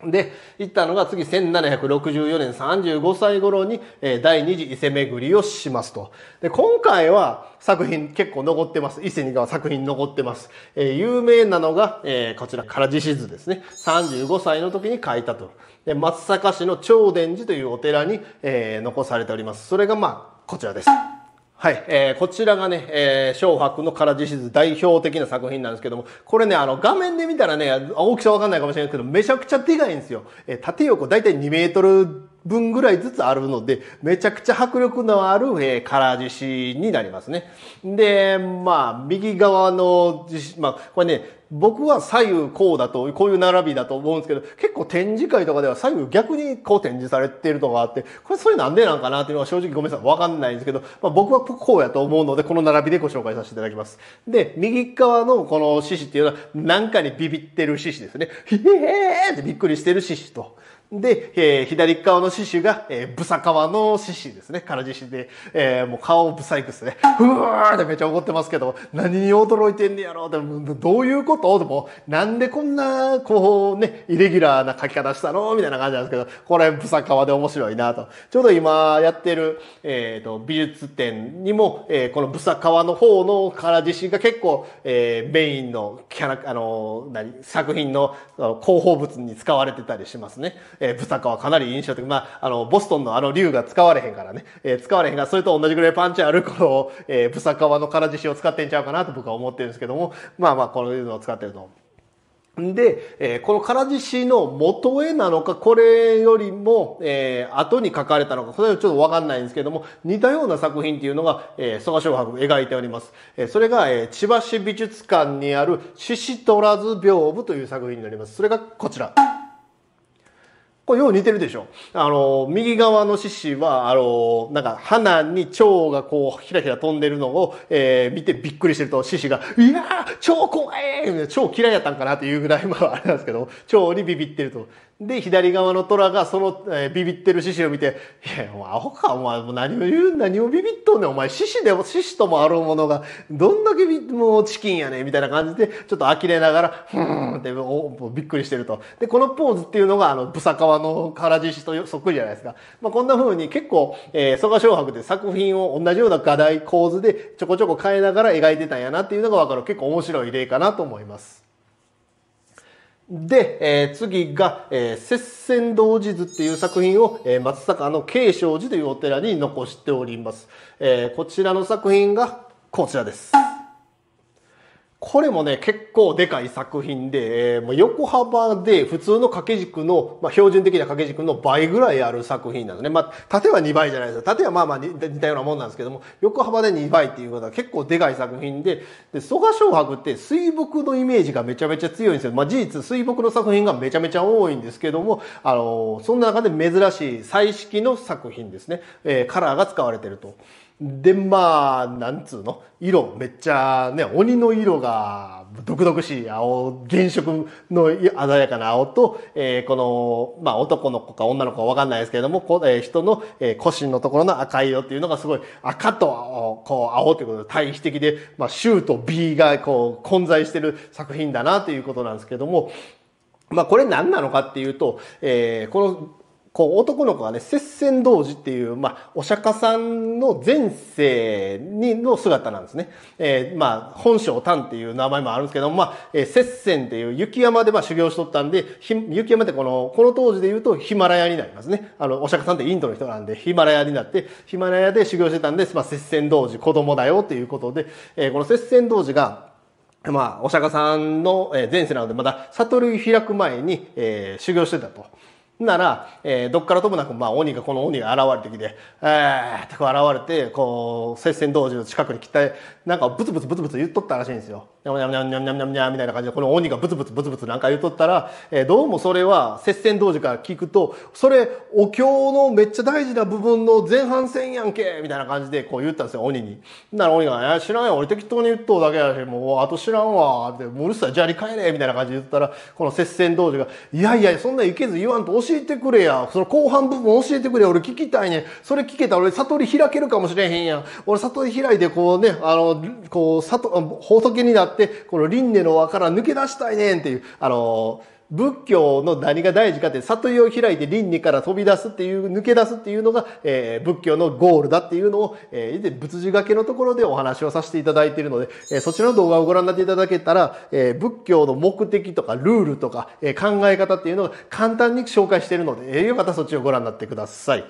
で、行ったのが次せんななひゃくろくじゅうよねんさんじゅうごさい頃に、えー、第二次伊勢巡りをしますと。で、今回は作品結構残ってます。伊勢には作品残ってます。えー、有名なのが、えー、こちら、唐獅子図ですね。さんじゅうごさいの時に書いたと。で、松阪市の長田寺というお寺に、えー、残されております。それがまあ、こちらです。はい、えー、こちらがね、えー、蕭白の唐獅子図代表的な作品なんですけども、これね、あの、画面で見たらね、大きさわかんないかもしれないですけど、めちゃくちゃでかいんですよ。えー、縦横だいたいにメートルぶんぐらいずつあるので、めちゃくちゃ迫力のある、えー、唐獅子になりますね。で、まあ、右側の、まあ、これね、僕は左右こうだと、こういう並びだと思うんですけど、結構展示会とかでは左右逆にこう展示されているとかあって、これそれなんでなんかなっていうのは正直ごめんなさい、わかんないんですけど、まあ僕はこうやと思うので、この並びでご紹介させていただきます。で、右側のこの獅子っていうのは、なんかにビビってる獅子ですね。へへーってびっくりしてる獅子と。で、えー、左側の獅子が、えー、ブサカワの獅子ですね。唐獅子で、えー、もう顔ブサイクですね。ふわーってめっちゃ怒ってますけど、何に驚いてんねやろって、どういうことでもなんでこんなこうねイレギュラーな書き方したのみたいな感じなんですけど、これぶさかわで面白いなと。ちょうど今やってる、えー、と美術展にも、えー、このぶさかわの方の唐獅子が結構、えー、メインのキャラあの何作品の広報物に使われてたりしますね。えー、ぶさかわかなり印象的。まああのボストンのあの竜が使われへんからね、えー、使われへんがそれと同じぐらいパンチあるこの、えー、ぶさかわの唐獅子を使ってんちゃうかなと僕は思ってるんですけども、まあまあこのいうのを使ってると。で、えー、この唐獅子の元絵なのか、これよりも、えー、後に書かれたのか、これはちょっとわかんないんですけども、似たような作品っていうのが、えー、曽我蕭白描いております。えー、それが、えー、千葉市美術館にある獅子とらず屏風という作品になります。それがこちら。これよう似てるでしょ。あの、右側の獅子は、あの、なんか、花に蝶がこう、ひらひら飛んでるのを、えー、見てびっくりしてると、獅子が、いやー蝶怖い蝶嫌いやったんかなっていうぐらい、まあ、あれなんですけど、蝶にビビってると。で、左側の虎が、その、えー、ビビってる獅子を見て、いや、お前、アホか、お前、もう何を言う、何をビビっとんねん、お前、獅子でも、獅子ともあろうものが、どんだけビ、もう、チキンやねん、みたいな感じで、ちょっと呆れながら、ふーんって、お、びっくりしてると。で、このポーズっていうのが、あの、ぶさかわの唐獅子とそっくりじゃないですか。まあ、こんな風に結構、えー、曽我蕭白で作品を同じような画題構図でちょこちょこ変えながら描いてたんやなっていうのが分かる結構面白い例かなと思います。で、えー、次が、えー、摂仙堂寺図っていう作品を、えー、松阪の慶祥寺というお寺に残しております。えー、こちらの作品がこちらです。これもね、結構でかい作品で、えー、もう横幅で普通の掛け軸の、まあ、標準的な掛け軸の倍ぐらいある作品なのね。まあ、縦はにばいじゃないですか。縦はまあまあ似たようなもんなんですけども、横幅でにばいっていうことは結構でかい作品で、で、曽我蕭白って水墨のイメージがめちゃめちゃ強いんですよ。まあ、事実、水墨の作品がめちゃめちゃ多いんですけども、あのー、その中で珍しい彩色の作品ですね。えー、カラーが使われてると。で、まあ、なんつうの色、めっちゃね、鬼の色が毒々しい青、原色の鮮やかな青と、えー、この、まあ男の子か女の子かわかんないですけれども、こえー、人の、えー、腰のところの赤色っていうのがすごい赤と青、こう青ということで対比的で、まあ衆と美がこう混在してる作品だなということなんですけども、まあこれ何なのかっていうと、えー、この、こう男の子がね、摂仙童子っていう、まあ、お釈迦さんの前世にの姿なんですね。えー、まあ、本性譚っていう名前もあるんですけども、まあ、えー、摂仙っていう雪山でまあ修行しとったんで、雪山ってこの、この当時で言うとヒマラヤになりますね。あの、お釈迦さんってインドの人なんで、ヒマラヤになって、ヒマラヤで修行してたんで、まあ、摂仙童子、子供だよということで、えー、この摂仙童子が、まあ、お釈迦さんの前世なので、まだ悟り開く前に、えー、修行してたと。なら、えー、どっからともなく、まあ、鬼が、この鬼が現れてきて、えーってこう現れて、こう、摂仙童子の近くに来て、なんかブツブツブツブツ言っとったらしいんですよ。にゃんにゃんにゃんにゃんにゃんにゃんみたいな感じで、この鬼がブツブツブツブツなんか言っとったら、えー、どうもそれは、摂仙童子から聞くと、それ、お経のめっちゃ大事な部分の前半戦やんけみたいな感じで、こう言ったんですよ、鬼に。なら鬼が、えー、知らんよ、俺適当に言っとうだけだし、もう、あと知らんわって、もううるさい、じゃあり帰れみたいな感じで言ったら、この摂仙童子が、いやいや、そんないけず言わんと教えてくれや。その後半部分教えてくれ。俺聞きたいね。それ聞けたら俺悟り開けるかもしれへんやん。俺悟り開いてこうね、あの、こう、悟、仏になって、この輪廻の輪から抜け出したいねんっていう、あの、仏教の何が大事かって、悟りを開いて輪廻から飛び出すっていう、抜け出すっていうのが、えー、仏教のゴールだっていうのを、えー、仏字書けのところでお話をさせていただいているので、えー、そちらの動画をご覧になっていただけたら、えー、仏教の目的とかルールとか、えー、考え方っていうのを簡単に紹介しているので、えー、よかったらそっちをご覧になってください。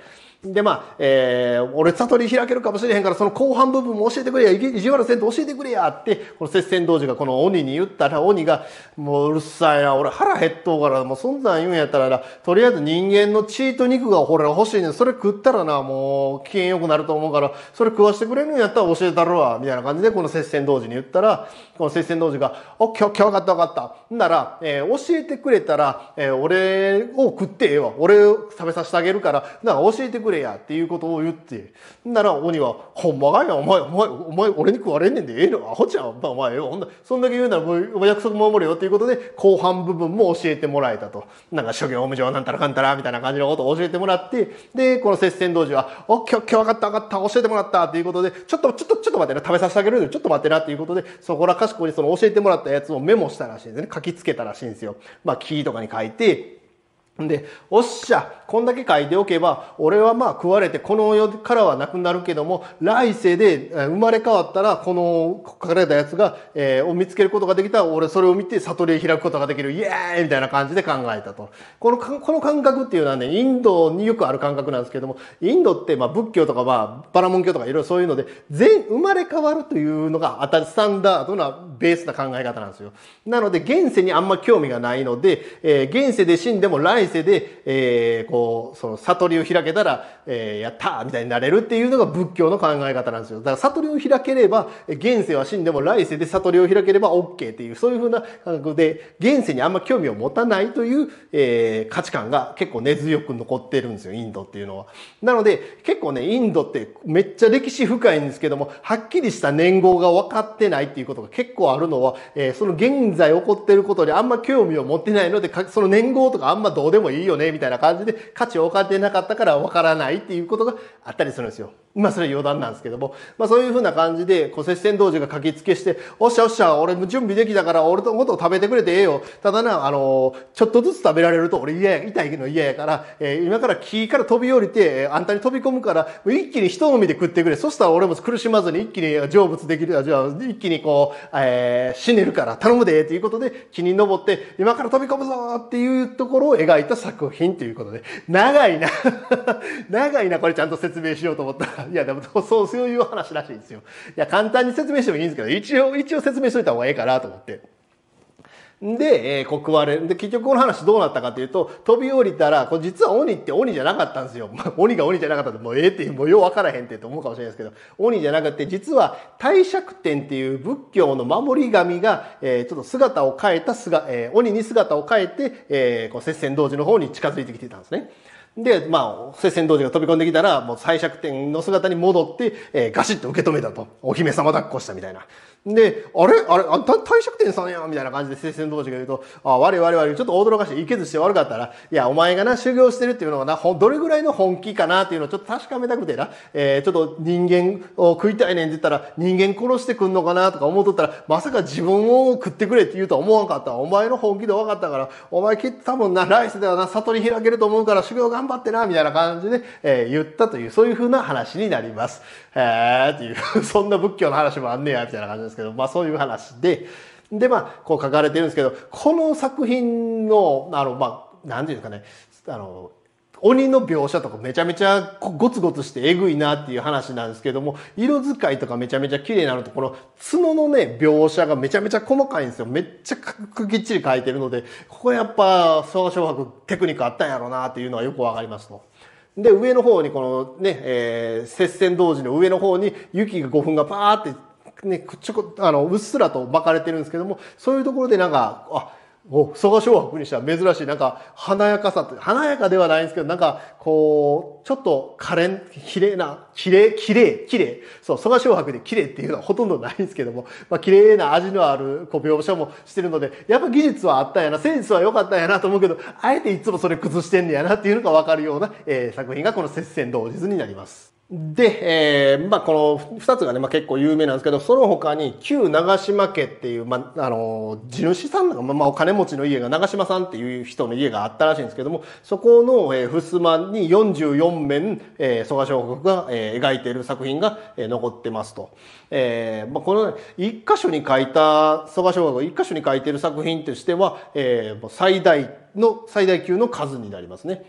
で、まあ、えー、俺悟り開けるかもしれへんから、その後半部分も教えてくれや、意地悪せんと教えてくれやって、この摂仙童子がこの鬼に言ったら、鬼が、もううるさいな、俺腹減っとうから、もうそんなん言うんやったらな、とりあえず人間の血と肉が俺ら欲しいねん。それ食ったらな、もう、機嫌良くなると思うから、それ食わしてくれるんやったら教えたるわ、みたいな感じで、この摂仙童子に言ったら、この摂仙童子が、おっ、今日分かった分かった。なら、えー、教えてくれたら、えー、俺を食ってええわ。俺を食べさせてあげるから、なんか教えてくれくれやっていうことを言って、なら鬼は、ほんまかいな、お前、お前、お前、俺に食われんねんでええの、アホちゃん、お前よ、ほんな、そんだけ言うならもう約束守れよっていうことで、後半部分も教えてもらえたと。なんか諸行無常なんたらかんたらみたいな感じのことを教えてもらって、で、この摂仙童子は、おっ、今日分かった分かった、教えてもらったっていうことで、ちょっと、ちょっと、ちょっと待ってな、食べさせてあげるんで、ちょっと待ってなっていうことで、そこらかしこにその教えてもらったやつをメモしたらしいんですね。書きつけたらしいんですよ。まあ、木とかに書いて、で、おっしゃ、こんだけ書いておけば、俺はまあ食われてこの世からはなくなるけども、来世で生まれ変わったら、この書かれたやつが、えー、を見つけることができたら、俺それを見て悟りを開くことができる、イエーイみたいな感じで考えたと。この、この感覚っていうのはね、インドによくある感覚なんですけども、インドってまあ仏教とかまあ、バラモン教とかいろいろそういうので、全、生まれ変わるというのが当たり、スタンダードなベースな考え方なんですよ。なので現世にあんま興味がないので、えー、現世で死んでも来世で、えー、こうその悟りを開けたら、えー、やったーみたいになれるっていうのが仏教の考え方なんですよ。だから悟りを開ければ現世は死んでも来世で悟りを開ければ オーケー っていう、そういうふうな感覚で現世にあんま興味を持たないという、えー、価値観が結構根強く残ってるんですよ、インドっていうのは。なので結構ね、インドってめっちゃ歴史深いんですけども、はっきりした年号が分かってないっていうことが結構あるのは、えー、その現在起こっていることにあんま興味を持ってないので、その年号とかあんまどうでもいいよねみたいな感じで価値を置かれてなかったから分からないっていうことがあったりするんですよ。まあそれは余談なんですけども、まあそういうふうな感じで、こう接戦道場が書きつけして、おっしゃおっしゃ、俺も準備できたから俺のことを食べてくれてええよ。ただな、あの、ちょっとずつ食べられると俺嫌や、痛いの嫌やから、えー、今から木から飛び降りて、あんたに飛び込むから、一気に人を見て食ってくれ。そしたら俺も苦しまずに一気に成仏できる、じゃあ一気にこう、えー、死ねるから頼むで、ということで、木に登って、今から飛び込むぞーっていうところを描いた作品ということで、長いな。長いな、これちゃんと説明しようと思ったら。いやでもそう、そういう話らしいんですよ。いや簡単に説明してもいいんですけど、一応一応説明しといた方がええかなと思って。で、えー、こう食われる。で、結局この話どうなったかというと、飛び降りたら、これ実は鬼って鬼じゃなかったんですよ。鬼が鬼じゃなかったって、もうええって、もうよう分からへんってと思うかもしれないですけど、鬼じゃなくて、実は、帝釈天っていう仏教の守り神が、えー、ちょっと姿を変えた姿、えー、鬼に姿を変えて、えー、こう、接戦道寺の方に近づいてきてたんですね。で、まあ、接戦道場が飛び込んできたら、もう帝釈天の姿に戻って、えー、ガシッと受け止めたと。お姫様抱っこしたみたいな。で、あれあれあんた帝釈天さんやみたいな感じで接戦道場が言うと、あ、我々我々ちょっと驚かして、いけずして悪かったら、いや、お前がな、修行してるっていうのはな、ほどれぐらいの本気かなっていうのをちょっと確かめたくてな、えー、ちょっと人間を食いたいねんって言ったら、人間殺してくんのかなとか思うとったら、まさか自分を食ってくれって言うとは思わんかった。お前の本気で分かったから、お前きっと多分な、来世ではな、悟り開けると思うから、修行頑張ってなみたいな感じで、えー、言ったという、そういう風な話になります。へーっていうそんな仏教の話もあんねやみたいな感じですけど、まあそういう話で、でまあこう書かれてるんですけど、この作品のあのまあ何て言うんですかね、あの鬼の描写とかめちゃめちゃゴツゴツしてえぐいなっていう話なんですけども、色使いとかめちゃめちゃ綺麗なのと、この角のね、描写がめちゃめちゃ細かいんですよ。めっちゃきっちり描いてるので、ここやっぱ、小白テクニックあったんやろうなっていうのはよくわかりますと。で、上の方にこのね、えー、接戦同時の上の方に雪がごふんがパーってね、ちょこ、あの、うっすらと巻かれてるんですけども、そういうところでなんか、あ、お、蘇我蕭白にしては珍しい、なんか、華やかさと、華やかではないんですけど、なんか、こう、ちょっと、可憐、綺麗な、綺麗、綺麗、綺麗。そう、蘇我蕭白で綺麗っていうのはほとんどないんですけども、まあ、綺麗な味のある、こう、描写もしてるので、やっぱ技術はあったんやな、センスは良かったんやなと思うけど、あえていつもそれ崩してんねやなっていうのがわかるような、えー、作品がこの接戦同日になります。で、えー、まあ、この二つがね、まあ、結構有名なんですけど、その他に、旧長島家っていう、まあ、あの、地主さんの、まあ、お金持ちの家が、長島さんっていう人の家があったらしいんですけども、そこの、えー、襖によんじゅうよんめん、えー、蘇我蕭白が、えー、描いている作品が、えー、残ってますと。えー、まあ、この、一箇所に書いた、蘇我蕭白が一箇所に書いている作品としては、えー、最大の、最大級の数になりますね。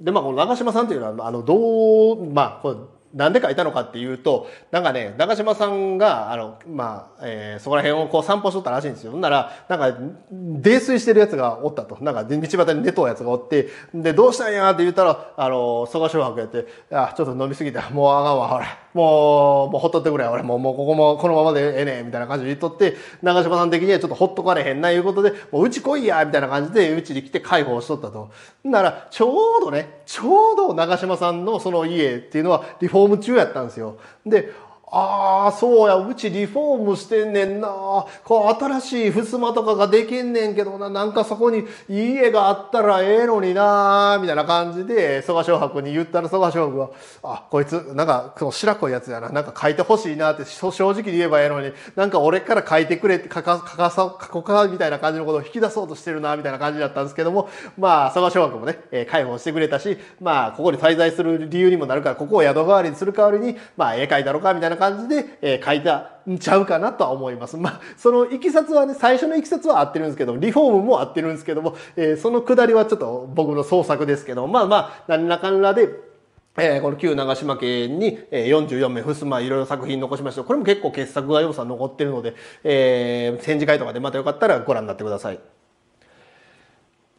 で、まあ、この長島さんというのは、あの、どう、まあ、これ、なんで書いたのかっていうと、なんかね、長島さんが、あの、まあ、えー、そこら辺をこう散歩しとったらしいんですよ。なら、なんか、泥酔してるやつがおったと。なんか、道端に出とうやつがおって、で、どうしたんやって言ったら、あの、蘇我蕭白やって、あ、ちょっと飲みすぎた。もうあかんわ、ほら。もう、もうほっとってくれ、俺。もう、もうここも、このままでええねみたいな感じで言っとって、長島さん的にはちょっとほっとかれへんな、いうことで、もううち来いや、みたいな感じで、うちに来て介抱しとったと。なら、ちょうどね、ちょうど長島さんのその家っていうのは、リフォーム中やったんですよ。で、ああ、そうや、うちリフォームしてんねんな。こう、新しい襖とかができんねんけどな、なんかそこにいい家があったらええのにな、みたいな感じで、蘇我蕭白に言ったら蘇我蕭白は、あ、こいつ、なんか、その白子いやつやな、なんか書いてほしいなって、正直に言えばええのに、なんか俺から書いてくれって、書か、書かさ、書こか、みたいな感じのことを引き出そうとしてるな、みたいな感じだったんですけども、まあ、蘇我蕭白もね、えー、解放してくれたし、まあ、ここに滞在する理由にもなるから、ここを宿代わりにする代わりに、まあ、絵描いたろか、みたいな感じ感じで、えー、書いたんちゃうかなとは思います。まあ、そのいきさつはね、最初のいきさつは合ってるんですけど、リフォームも合ってるんですけども、えー、そのくだりはちょっと僕の創作ですけど、まあまあ、何らかんらで、えー、この旧長島家によんじゅうよんめい、襖いろいろ作品残しました。これも結構傑作が要素は残ってるので、えー、展示会とかでまたよかったらご覧になってください。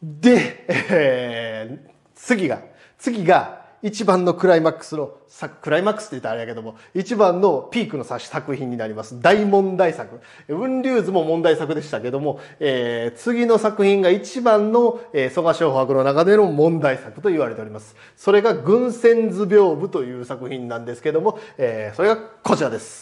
で、えー、次が次が一番のクライマックスのクライマックスって言ったらあれやけども、一番のピークの作品になります。大問題作、雲龍図も問題作でしたけども、えー、次の作品が一番の、えー、曽我蕭白の中での問題作と言われております。それが「群仙図屏風」という作品なんですけども、えー、それがこちらです。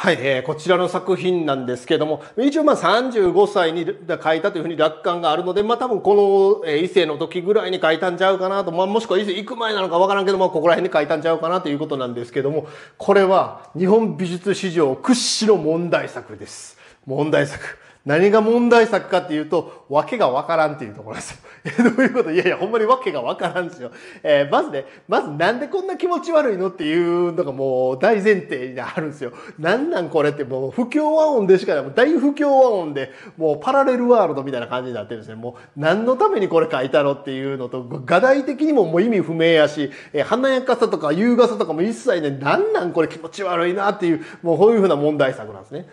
はい、えー、こちらの作品なんですけども、一応まあさんじゅうごさいに書いたというふうに楽観があるので、まあ多分この伊勢の時ぐらいに書いたんちゃうかなと、まあもしくは伊勢行く前なのかわからんけど、まあここら辺に書いたんちゃうかなということなんですけども、これは日本美術史上屈指の問題作です。問題作。何が問題作かっていうと、わけがわからんっていうところですよ。どういうこと？いやいや、ほんまにわけがわからんですよ。えー、まずね、まずなんでこんな気持ち悪いのっていうのがもう大前提にあるんですよ。なんなんこれってもう不協和音でしかない。もう大不協和音で、もうパラレルワールドみたいな感じになってるんですね。もう何のためにこれ書いたのっていうのと、画題的にももう意味不明やし、えー、華やかさとか優雅さとかも一切ね、なんなんこれ気持ち悪いなっていう、もうこういうふうな問題作なんですね。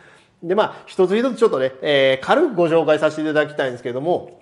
で、まあ、一つ一つちょっとね、えー、軽くご紹介させていただきたいんですけども、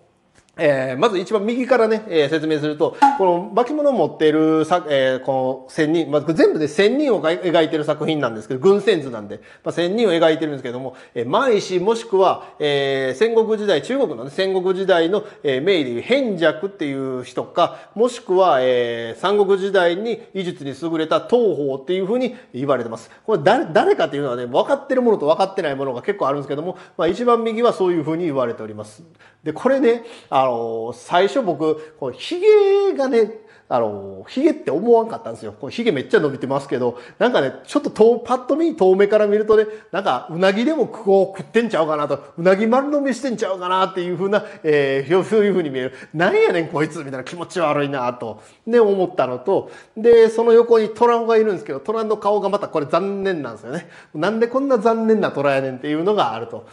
えー、まず一番右からね、えー、説明すると、この巻物を持っているさ、えー、この仙人、まあ、全部で仙人を描いている作品なんですけど、群仙図なんで、まあ、仙人を描いてるんですけども、えー、万石もしくは、えー、戦国時代、中国の、ね、戦国時代の、えー、名理偏寂っていう人か、もしくは、えー、三国時代に医術に優れた東方っていうふうに言われてます。これ誰、誰かっていうのはね、分かってるものと分かってないものが結構あるんですけども、まあ、一番右はそういうふうに言われております。で、これね、あの、最初僕、このヒゲがね、あの、ヒゲって思わんかったんですよ。これヒゲめっちゃ伸びてますけど、なんかね、ちょっと遠、パッと見、遠目から見るとね、なんか、うなぎでもこう食ってんちゃうかなと、うなぎ丸飲みしてんちゃうかなっていうふうな、えー、そういうふうに見える。なんやねん、こいつみたいな気持ち悪いなと、ね、思ったのと、で、その横に虎がいるんですけど、虎の顔がまたこれ残念なんですよね。なんでこんな残念な虎やねんっていうのがあると。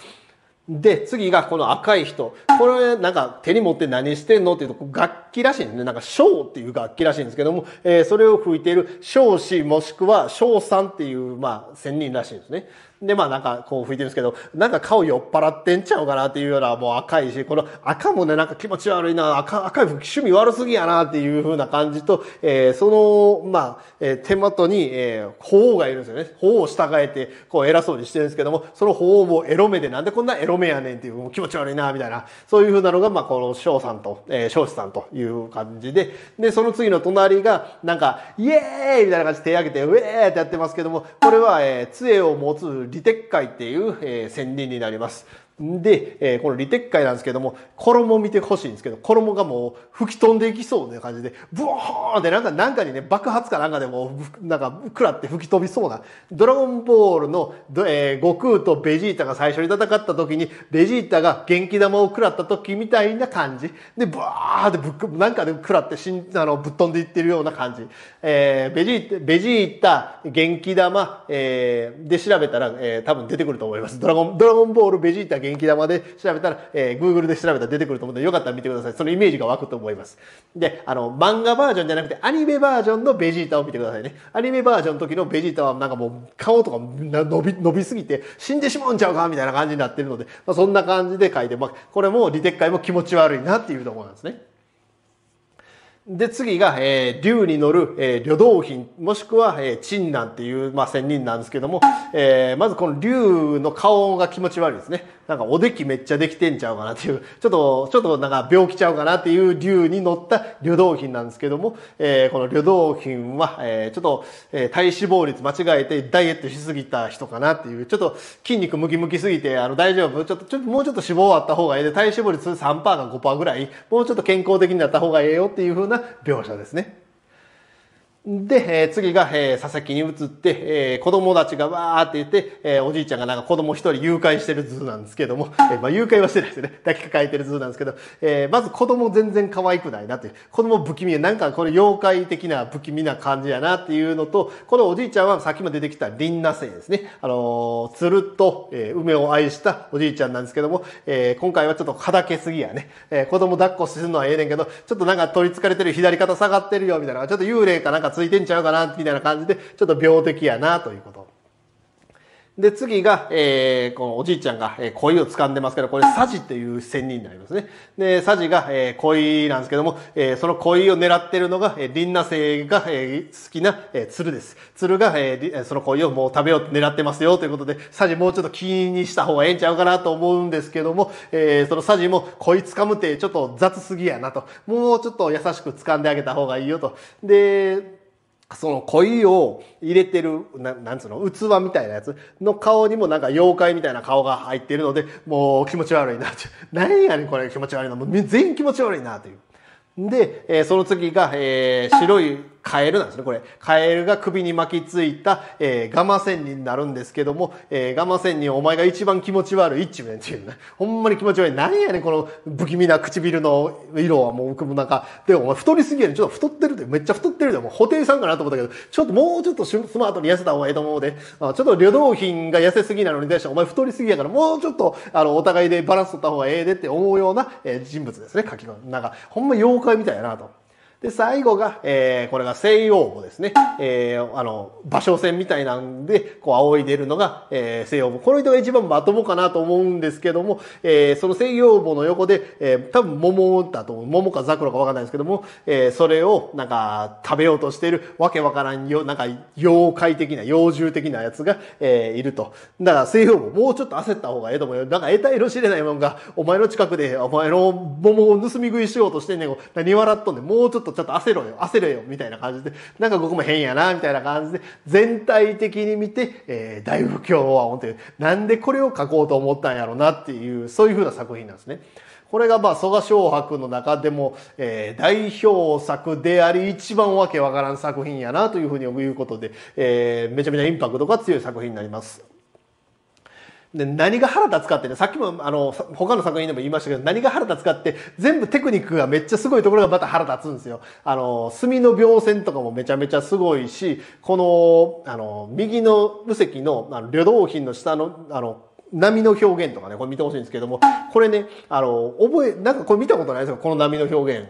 で、次がこの赤い人。これなんか手に持って何してんのっていうと、楽器らしいんですね。なんか笙っていう楽器らしいんですけども、えー、それを吹いている笙子もしくは笙さんっていう、まあ、仙人らしいんですね。で、まあなんかこう吹いてるんですけど、なんか顔酔っ払ってんちゃうかなっていうような、もう赤いし、この赤もね、なんか気持ち悪いな、赤、赤い趣味悪すぎやなっていう風な感じと、えー、その、まあ、えー、手元に、えー、鳳凰がいるんですよね。鳳凰を従えて、こう偉そうにしてるんですけども、その鳳凰もエロ目で、なんでこんなエロ目やねんっていう、もう気持ち悪いな、みたいな、そういう風なのが、まあこの翔さんと、えー、翔士さんという感じで、で、その次の隣が、なんか、イエーイみたいな感じで手挙げて、ウェーってやってますけども、これは、えー、杖を持つ、李鉄拐っていう、えー、仙人になります。で、えー、この李鉄拐なんですけども、衣を見てほしいんですけど、衣がもう吹き飛んでいきそうな感じで、ブワーンってなんか、なんかにね、爆発かなんかでも、なんか、食らって吹き飛びそうな。ドラゴンボールの、えー、悟空とベジータが最初に戦った時に、ベジータが元気玉を食らった時みたいな感じ。で、ブワーってぶっ、なんかで食らってしん、あの、ぶっ飛んでいってるような感じ。えー、ベジータ、ベジータ、元気玉、えー、で調べたら、えー、多分出てくると思います。ドラゴン、ドラゴンボール、ベジータ、元気玉元気玉で調べたら、えー、Google で調べたら出てくると思うので、よかったら見てください。そのイメージが湧くと思います。で、あの、漫画バージョンじゃなくて、アニメバージョンのベジータを見てくださいね。アニメバージョンの時のベジータは、なんかもう、顔とか伸び、伸びすぎて、死んでしまうんちゃうかみたいな感じになってるので、まあ、そんな感じで書いて、まあ、これも、李鉄拐も気持ち悪いなっていうところなんですね。で、次が、えー、竜に乗る、えー、呂洞賓、もしくは、えー、陳南っていう、まあ、仙人なんですけども、えー、まずこの竜の顔が気持ち悪いですね。なんか、おできめっちゃできてんちゃうかなっていう、ちょっと、ちょっとなんか、病気ちゃうかなっていう竜に乗った呂洞賓なんですけども、えー、この呂洞賓は、えー、ちょっと、えー、体脂肪率間違えてダイエットしすぎた人かなっていう、ちょっと筋肉ムキムキすぎて、あの、大丈夫ちょっと、ちょっと、もうちょっと脂肪あった方がいいで、体脂肪率 さんパーセント か ごパーセント ぐらい、もうちょっと健康的になった方がいいよっていう風な描写ですね。で、えー、次が、えー、佐々木に移って、えー、子供たちがわーって言って、えー、おじいちゃんがなんか子供一人誘拐してる図なんですけども、えー、まあ誘拐はしてないですよね。抱きかかえてる図なんですけど、えー、まず子供全然可愛くないなっていう。子供不気味、なんかこれ妖怪的な不気味な感じやなっていうのと、このおじいちゃんはさっきも出てきたリンナ星ですね。あのー、鶴と、えー、梅を愛したおじいちゃんなんですけども、えー、今回はちょっとはだけすぎやね。えー、子供抱っこするのはええねんけど、ちょっとなんか取り憑かれてる左肩下がってるよみたいな、ちょっと幽霊かなんかついてんちゃうかなみたいな感じでちょっと病的やなということで、次が、えー、このおじいちゃんが鯉を掴んでますけど、これサジっていう仙人になりますね。でサジが、えー、鯉なんですけども、えー、その鯉を狙ってるのがリンナ星が、えー、好きな、えー、鶴です。鶴が、えー、その鯉をもう食べようと狙ってますよということで、サジもうちょっと気にした方がええんちゃうかなと思うんですけども、えー、そのサジも鯉掴むってちょっと雑すぎやなと、もうちょっと優しく掴んであげた方がいいよと。でその鯉を入れてる、な、なんつうの、器みたいなやつの顔にもなんか妖怪みたいな顔が入っているので、もう気持ち悪いなって。何やねんこれ気持ち悪いな。もう全員気持ち悪いなという。で、えー、その次が、えー、白いカエルなんですね、これ。カエルが首に巻きついた、えー、ガマ仙人になるんですけども、えー、ガマ仙人お前が一番気持ち悪いっちゅうねんっていうね。ほんまに気持ち悪い。何やねん、この不気味な唇の色はもう僕もなんか、でもお前太りすぎやねん。ちょっと太ってるで。めっちゃ太ってるで。もう布袋さんかなと思ったけど、ちょっともうちょっとスマートに痩せた方がいいと思うで。ちょっと旅動品が痩せすぎなのに対してお前太りすぎやから、もうちょっと、あの、お互いでバランス取った方がええでって思うような、えー、人物ですね、書き込み。なんか、ほんま妖怪みたいやなと。で、最後が、えー、これが西王母ですね。えー、あの、馬掌線みたいなんで、こう、仰いでるのが、えー、西王母。この人が一番まともかなと思うんですけども、えー、その西王母の横で、えー、多分桃だと思う。桃か桜かわかんないですけども、えー、それを、なんか、食べようとしている、わけわからんよ、なんか、妖怪的な、妖獣的なやつが、えー、いると。だから、西王母、もうちょっと焦った方がええと思うよ。なんか、得体の知れないもんが、お前の近くで、お前の桃を盗み食いしようとしてんねん。何笑っとんねん。もうちょっとちょっと焦ろよ焦れよみたいな感じで、なんか僕も変やなみたいな感じで全体的に見て、えー、大不況は本当になんでこれを書こうと思ったんやろうなっていう、そういう風な作品なんですね。これがまあ曽我蕭白の中でも、えー、代表作であり一番わけわからん作品やなというふうにいうことで、えー、めちゃめちゃインパクトが強い作品になります。で何が腹立つかってね、さっきもあの他の作品でも言いましたけど、何が腹立つかって全部テクニックがめっちゃすごいところがまた腹立つんですよ。あの墨の描線とかもめちゃめちゃすごいし、このあの右の右隻のあの旅動品の下のあの波の表現とかね、これ見てほしいんですけども、これねあの覚えなんかこれ見たことないですか、この波の表現。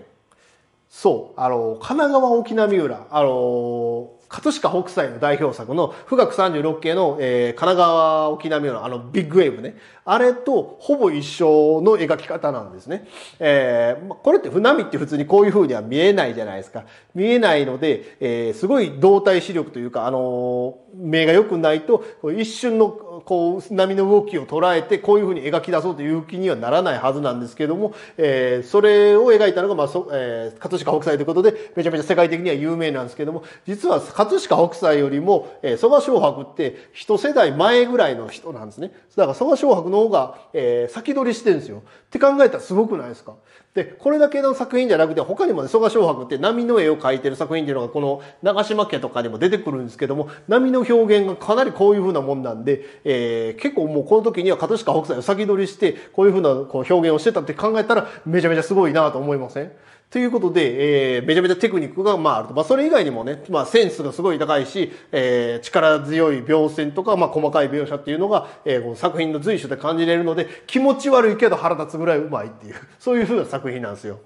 そうあの神奈川沖浪浦あの。葛飾北斎の代表作の富嶽三十六景の、えー、神奈川沖浪浦のあのビッグウェーブね。あれとほぼ一緒の描き方なんですね。えー、これって波って普通にこういう風には見えないじゃないですか。見えないので、えー、すごい動体視力というか、あのー、目が良くないと一瞬のこう波の動きを捉えてこういうふうに描き出そうという気にはならないはずなんですけども、えー、それを描いたのが、まあそえー、葛飾北斎ということでめちゃめちゃ世界的には有名なんですけども、実は葛飾北斎よりも、えー、曽我蕭白って一世代前ぐらいの人なんですね。だから曽我蕭白の方が、えー、先取りしてるんですよって考えたらすごくないですか。でこれだけの作品じゃなくて他にもね、曽我蕭白って波の絵を描いてる作品っていうのがこの長島家とかにも出てくるんですけども、波の表現がかなりこういうふうなもんなんで、えー、結構もうこの時には葛飾北斎を先取りしてこういうふうなこう表現をしてたって考えたらめちゃめちゃすごいなと思いません？ということで、えー、めちゃめちゃテクニックがまああると。まあそれ以外にもね、まあセンスがすごい高いし、えー、力強い描線とか、まあ細かい描写っていうのが、えー、この作品の随所で感じれるので、気持ち悪いけど腹立つぐらいうまいっていう、そういうふうな作品なんですよ。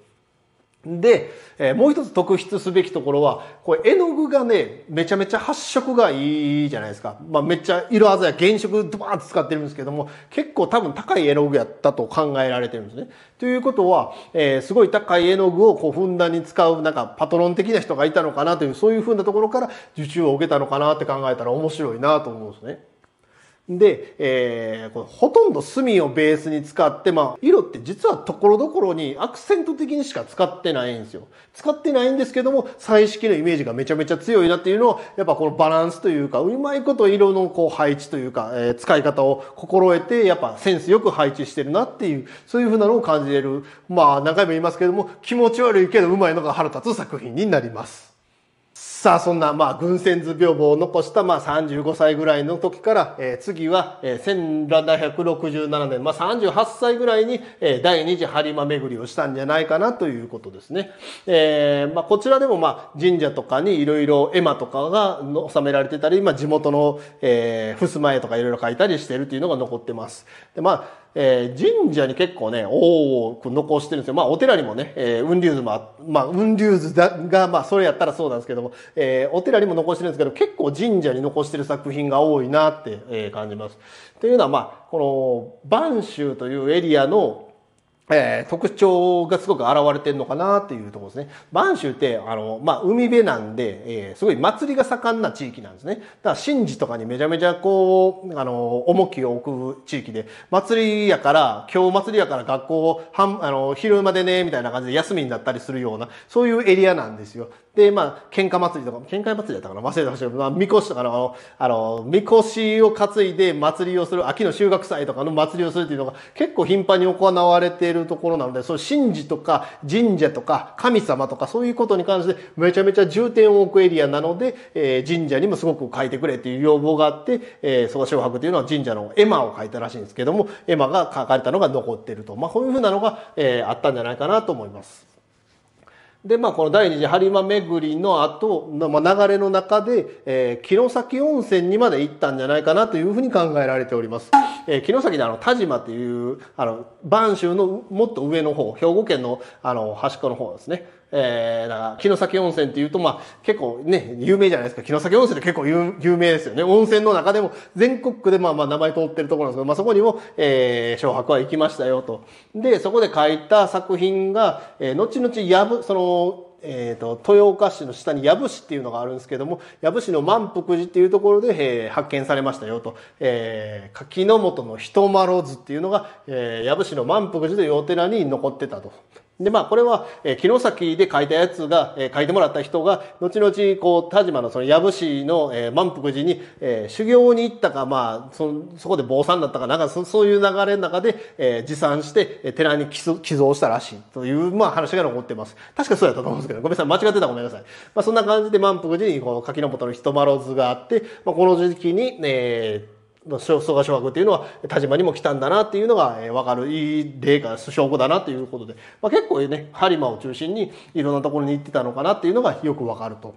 で、えー、もう一つ特筆すべきところは、これ絵の具がね、めちゃめちゃ発色がいいじゃないですか。まあめっちゃ色鮮や、原色ドバーッと使ってるんですけども、結構多分高い絵の具やったと考えられてるんですね。ということは、えー、すごい高い絵の具をこうふんだんに使う、なんかパトロン的な人がいたのかなという、そういうふうなところから受注を受けたのかなって考えたら面白いなと思うんですね。で、えー、これほとんど墨をベースに使って、まあ、色って実はところどころにアクセント的にしか使ってないんですよ。使ってないんですけども、彩色のイメージがめちゃめちゃ強いなっていうのを、やっぱこのバランスというか、うまいこと色のこう配置というか、えー、使い方を心得て、やっぱセンスよく配置してるなっていう、そういうふうなのを感じれる。まあ、何回も言いますけども、気持ち悪いけどうまいのが腹立つ作品になります。さあそんな、まあ、群仙図屏風を残した、まあ、さんじゅうごさいぐらいの時から、えー、次は、えー、せんななひゃくろくじゅうななねん、まあ、さんじゅうはっさいぐらいに、えー、第二次播磨巡りをしたんじゃないかなということですね。えーまあ、こちらでも、まあ、神社とかにいろいろ絵馬とかが納められてたり、まあ、地元の、えー、襖絵とかいろいろ描いたりしてるというのが残ってます。でまあえー、神社に結構ね、多く残してるんですよ。まあ、お寺にもね、えー、雲龍図も、まあ、雲龍図だが、まあ、それやったらそうなんですけども、えー、お寺にも残してるんですけど、結構神社に残してる作品が多いなって、えー、感じます。というのは、まあ、この、播州というエリアの、えー、特徴がすごく現れてるのかなっていうところですね。播州って、あの、まあ、海辺なんで、えー、すごい祭りが盛んな地域なんですね。だから神事とかにめちゃめちゃこう、あの、重きを置く地域で、祭りやから、今日祭りやから学校、はん、あの、昼までね、みたいな感じで休みになったりするような、そういうエリアなんですよ。で、まあ、喧嘩祭りとか、喧嘩祭りだったかな、忘れてましたけど、まあ、みこしとかの、あの、みこしを担いで祭りをする、秋の収穫祭とかの祭りをするっていうのが結構頻繁に行われているところなので、そういう神事とか神社とか神様とかそういうことに関してめちゃめちゃ重点を置くエリアなので、えー、神社にもすごく書いてくれっていう要望があって、えー、蘇我蕭白というのは神社の絵馬を書いたらしいんですけども、絵馬が書かれたのが残っていると。まあ、こういうふうなのが、えー、あったんじゃないかなと思います。で、まあ、この第二次播磨巡りの後の、まあ、流れの中で、えー、城崎温泉にまで行ったんじゃないかなというふうに考えられております。えー、城崎であの、但馬っていう、あの、播州のもっと上の方、兵庫県のあの、端っこの方ですね。えー、だから城崎温泉っていうと、まあ、結構ね、有名じゃないですか。城崎温泉って結構 有, 有名ですよね。温泉の中でも、全国区でまあまあ名前通ってるところなんですけど、まあそこにも、えー、蕭白は行きましたよと。で、そこで書いた作品が、えー、後々やぶ、その、えー、と豊岡市の下に藪市っていうのがあるんですけども、藪市の満福寺っていうところで、えー、発見されましたよと、えー、柿の本の人麿図っていうのが、えー、藪市の満福寺というお寺に残ってたと。で、まあ、これは、えー、城崎で書いたやつが、えー、書いてもらった人が、後々、こう、但馬のその、藪市の、えー、満福寺に、えー、修行に行ったか、まあ、その、そこで坊さんだったかなんか、そ、そういう流れの中で、えー、持参して、寺に寄贈したらしいという、まあ、話が残ってます。確かそうやったと思うんですけど、ごめんなさい、間違ってたらごめんなさい。まあ、そんな感じで満福寺に、こう、柿の本の人麿図があって、まあ、この時期に、えー、蘇我蕭白っていうのは但馬にも来たんだなっていうのが分かるいい例か証拠だなということで、まあ、結構ね播磨を中心にいろんなところに行ってたのかなっていうのがよく分かると。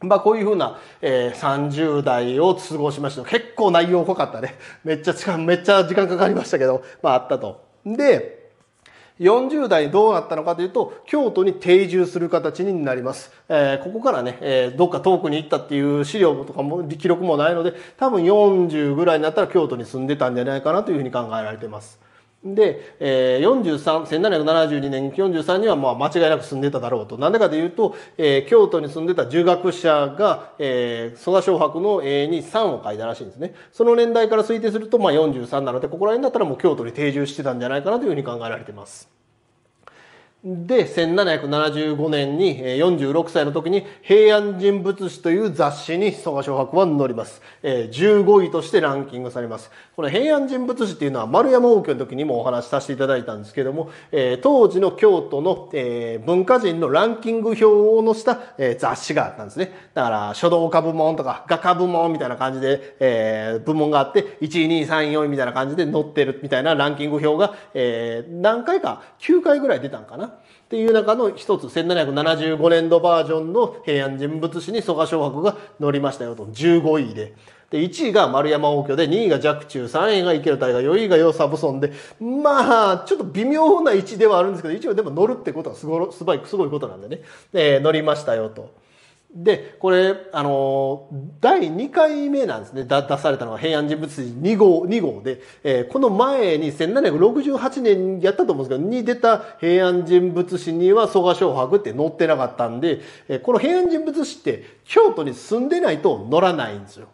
まあこういうふうな、えー、さんじゅうだいを過ごしました。結構内容濃かったね。めっちゃ時間めっちゃ時間かかりましたけど、まああったと。でよんじゅうだいどうなったのかというと、京都に定住する形になります。えー、ここからね、えー、どっか遠くに行ったっていう資料とかも、記録もないので、多分よんじゅうぐらいになったら京都に住んでたんじゃないかなというふうに考えられています。で、えー、よんじゅうさん、せんななひゃくななじゅうにねん、よんじゅうさんにはまあ間違いなく住んでただろうと。なんでかというと、えー、京都に住んでた儒学者が、えー、蘇我蕭白の絵にさんを書いたらしいんですね。その年代から推定すると、まあよんじゅうさんなので、ここら辺だったらもう京都に定住してたんじゃないかなというふうに考えられています。で、せんななひゃくななじゅうごねんによんじゅうろくさいの時に平安人物誌という雑誌に蘇我蕭白は載ります。じゅうごいとしてランキングされます。この平安人物誌っていうのは丸山応挙の時にもお話しさせていただいたんですけども、当時の京都の文化人のランキング表を載せた雑誌があったんですね。だから書道家部門とか画家部門みたいな感じで部門があって、いちい、にい、さんい、よんいみたいな感じで載ってるみたいなランキング表が何回か、きゅうかいぐらい出たんかな。っていう中の一つ、せんななひゃくななじゅうごねん度バージョンの平安人物誌に蘇我蕭白が載りましたよと、じゅうごいで。で、いちいが丸山応挙で、にいが若冲、さんいが池野大河、よんいが与謝蕪村で、まあ、ちょっと微妙な位置ではあるんですけど、一応でも乗るってことはすごい、すごいことなんでね、えー、乗りましたよと。で、これ、あのー、だいにかいめなんですね。だ出されたのが平安人物誌にごう、にごうで、えー、この前にせんななひゃくろくじゅうはちねんやったと思うんですけど、に出た平安人物誌には蘇我蕭白って載ってなかったんで、えー、この平安人物誌って京都に住んでないと載らないんですよ。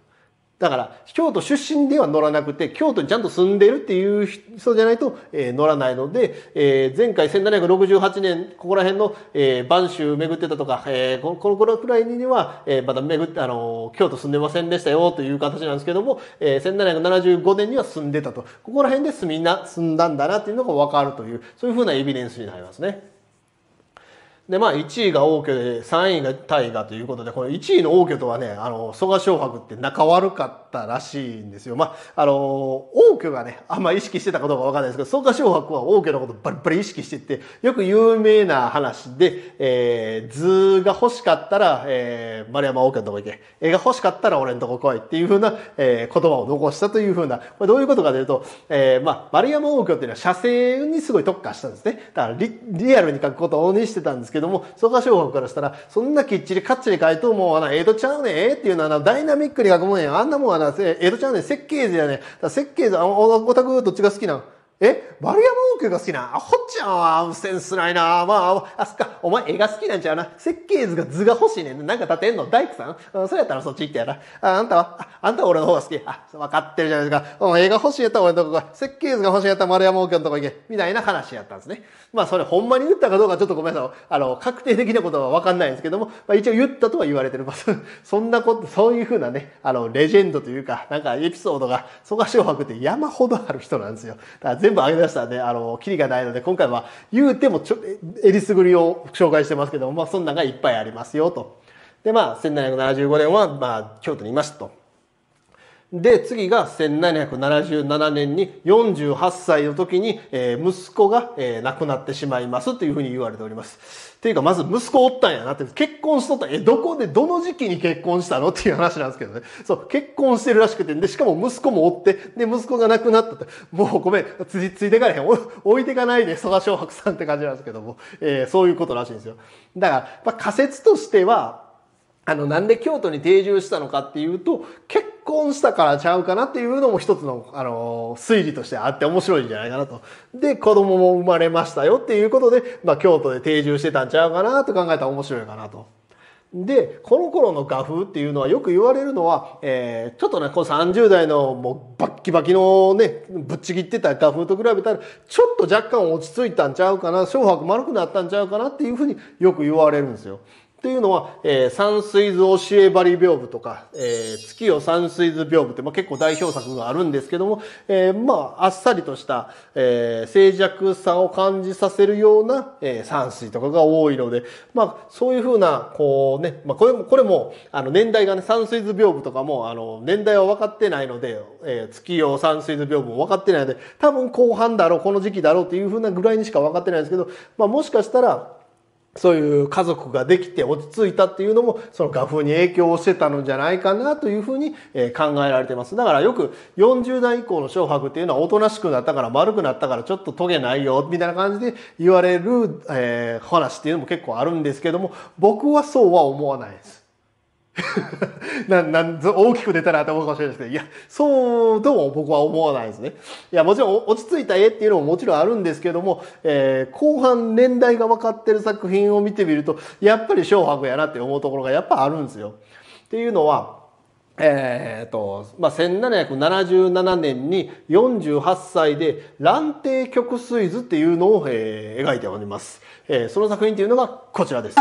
だから、京都出身では載らなくて、京都にちゃんと住んでるっていう人じゃないと、えー、載らないので、えー、前回せんななひゃくろくじゅうはちねん、ここら辺の、えー、播州巡ってたとか、えー、この頃くらいには、えー、まだ巡って、あのー、京都住んでませんでしたよという形なんですけども、えー、せんななひゃくななじゅうごねんには住んでたと。ここら辺で住みな、住んだんだなっていうのがわかるという、そういうふうなエビデンスになりますね。でまあいちいが応挙でさんいが大河ということで、このいちいの応挙とはね、あの曽我蕭白って仲悪かったらしいんですよ。まああの応挙がねあんま意識してたことが分かんないですけど、曽我蕭白は応挙のことバリバリ意識してて、よく有名な話で、えー、図が欲しかったら、えー、丸山応挙のとこ行け、絵が欲しかったら俺のとこ来いっていうふうな、えー、言葉を残したというふうな、これどういうことかというと、えー、まあ丸山応挙っていうのは写生にすごい特化したんですね。だから リ, リアルに描くことにしてたんですけどけども、曽我蕭白からしたらそんなきっちりかっちり書いともうあの江戸ちゃうねっていうのはダイナミックに書くもんや、あんなもんはな江戸ちゃうね、設計図やね、設計図オタクどっちが好きなんえ、丸山応挙が好きなあ、ほっちゃんはセンスないな、まあ、あすか、お前絵が好きなんちゃうな、設計図が図が欲しいねん、なんか立てんの大工さん、うん、それやったらそっち行ってやな、あ、あんたはあ、あんたは俺の方が好き、あ、分かってるじゃないですか、うん、絵が欲しいやったら俺のとこ来い、設計図が欲しいやったら丸山応挙のとこ行け、みたいな話やったんですね。まあそれほんまに言ったかどうかちょっとごめんなさい、あの、確定的なことは分かんないんですけども、まあ、一応言ったとは言われてる、まあ、そんなこと、そういうふうなね、あの、レジェンドというか、なんかエピソードが、曽我蕭白って山ほどある人なんですよ。全部上げ出したらね、あの、キリがないので、今回は言うてもちょ、えりすぐりを紹介してますけども、まあ、そんなのがいっぱいありますよと。で、まあ、せんななひゃくななじゅうごねんは、まあ、京都にいますと。で、次がせんななひゃくななじゅうななねんによんじゅうはっさいの時に、えー、息子が、えー、亡くなってしまいますというふうに言われております。っていうか、まず息子おったんやなって、結婚しとった、え、どこで、どの時期に結婚したのっていう話なんですけどね。そう、結婚してるらしくて、で、しかも息子もおって、で、息子が亡くなったって、もうごめん、つい、ついてかれへん、お置いてかないで、曽我蕭白さんって感じなんですけども、えー、そういうことらしいんですよ。だから、まあ、仮説としては、あの、なんで京都に定住したのかっていうと、結婚したからちゃうかなっていうのも一つの、あの、推理としてあって面白いんじゃないかなと。で、子供も生まれましたよっていうことで、まあ、京都で定住してたんちゃうかなと考えたら面白いかなと。で、この頃の画風っていうのはよく言われるのは、えー、ちょっとね、こうさんじゅうだいのもうバッキバキのね、ぶっちぎってた画風と比べたら、ちょっと若干落ち着いたんちゃうかな、蕭白丸くなったんちゃうかなっていうふうによく言われるんですよ。っていうのは、えー、山水図教え張り屏風とか、えー、月夜山水図屏風って、まあ、結構代表作があるんですけども、えー、まあ、あっさりとした、えー、静寂さを感じさせるような、えー、山水とかが多いので、まあ、そういうふうな、こうね、まあ、これも、これも、あの、年代がね、山水図屏風とかも、あの、年代は分かってないので、えー、月夜山水図屏風も分かってないので、多分後半だろう、この時期だろうっていうふうなぐらいにしか分かってないんですけど、まあ、もしかしたら、そういう家族ができて落ち着いたっていうのも、その画風に影響をしてたのじゃないかなというふうに考えられています。だからよくよんじゅうだい以降の蕭白っていうのはおとなしくなったから丸くなったからちょっとトゲないよみたいな感じで言われる、えー、話っていうのも結構あるんですけども、僕はそうは思わないです。ななん大きく出たらと思うかもしれないですけど、いや、そうとも僕は思わないですね。いや、もちろん落ち着いた絵っていうのももちろんあるんですけども、えー、後半年代が分かってる作品を見てみると、やっぱり蕭白やなって思うところがやっぱあるんですよ。っていうのは、えーとまあ、せんななひゃくななじゅうななねんによんじゅうはっさいで「蘭亭曲水図」っていうのを、えー、描いております。えー、その作品っていうのがこちらです。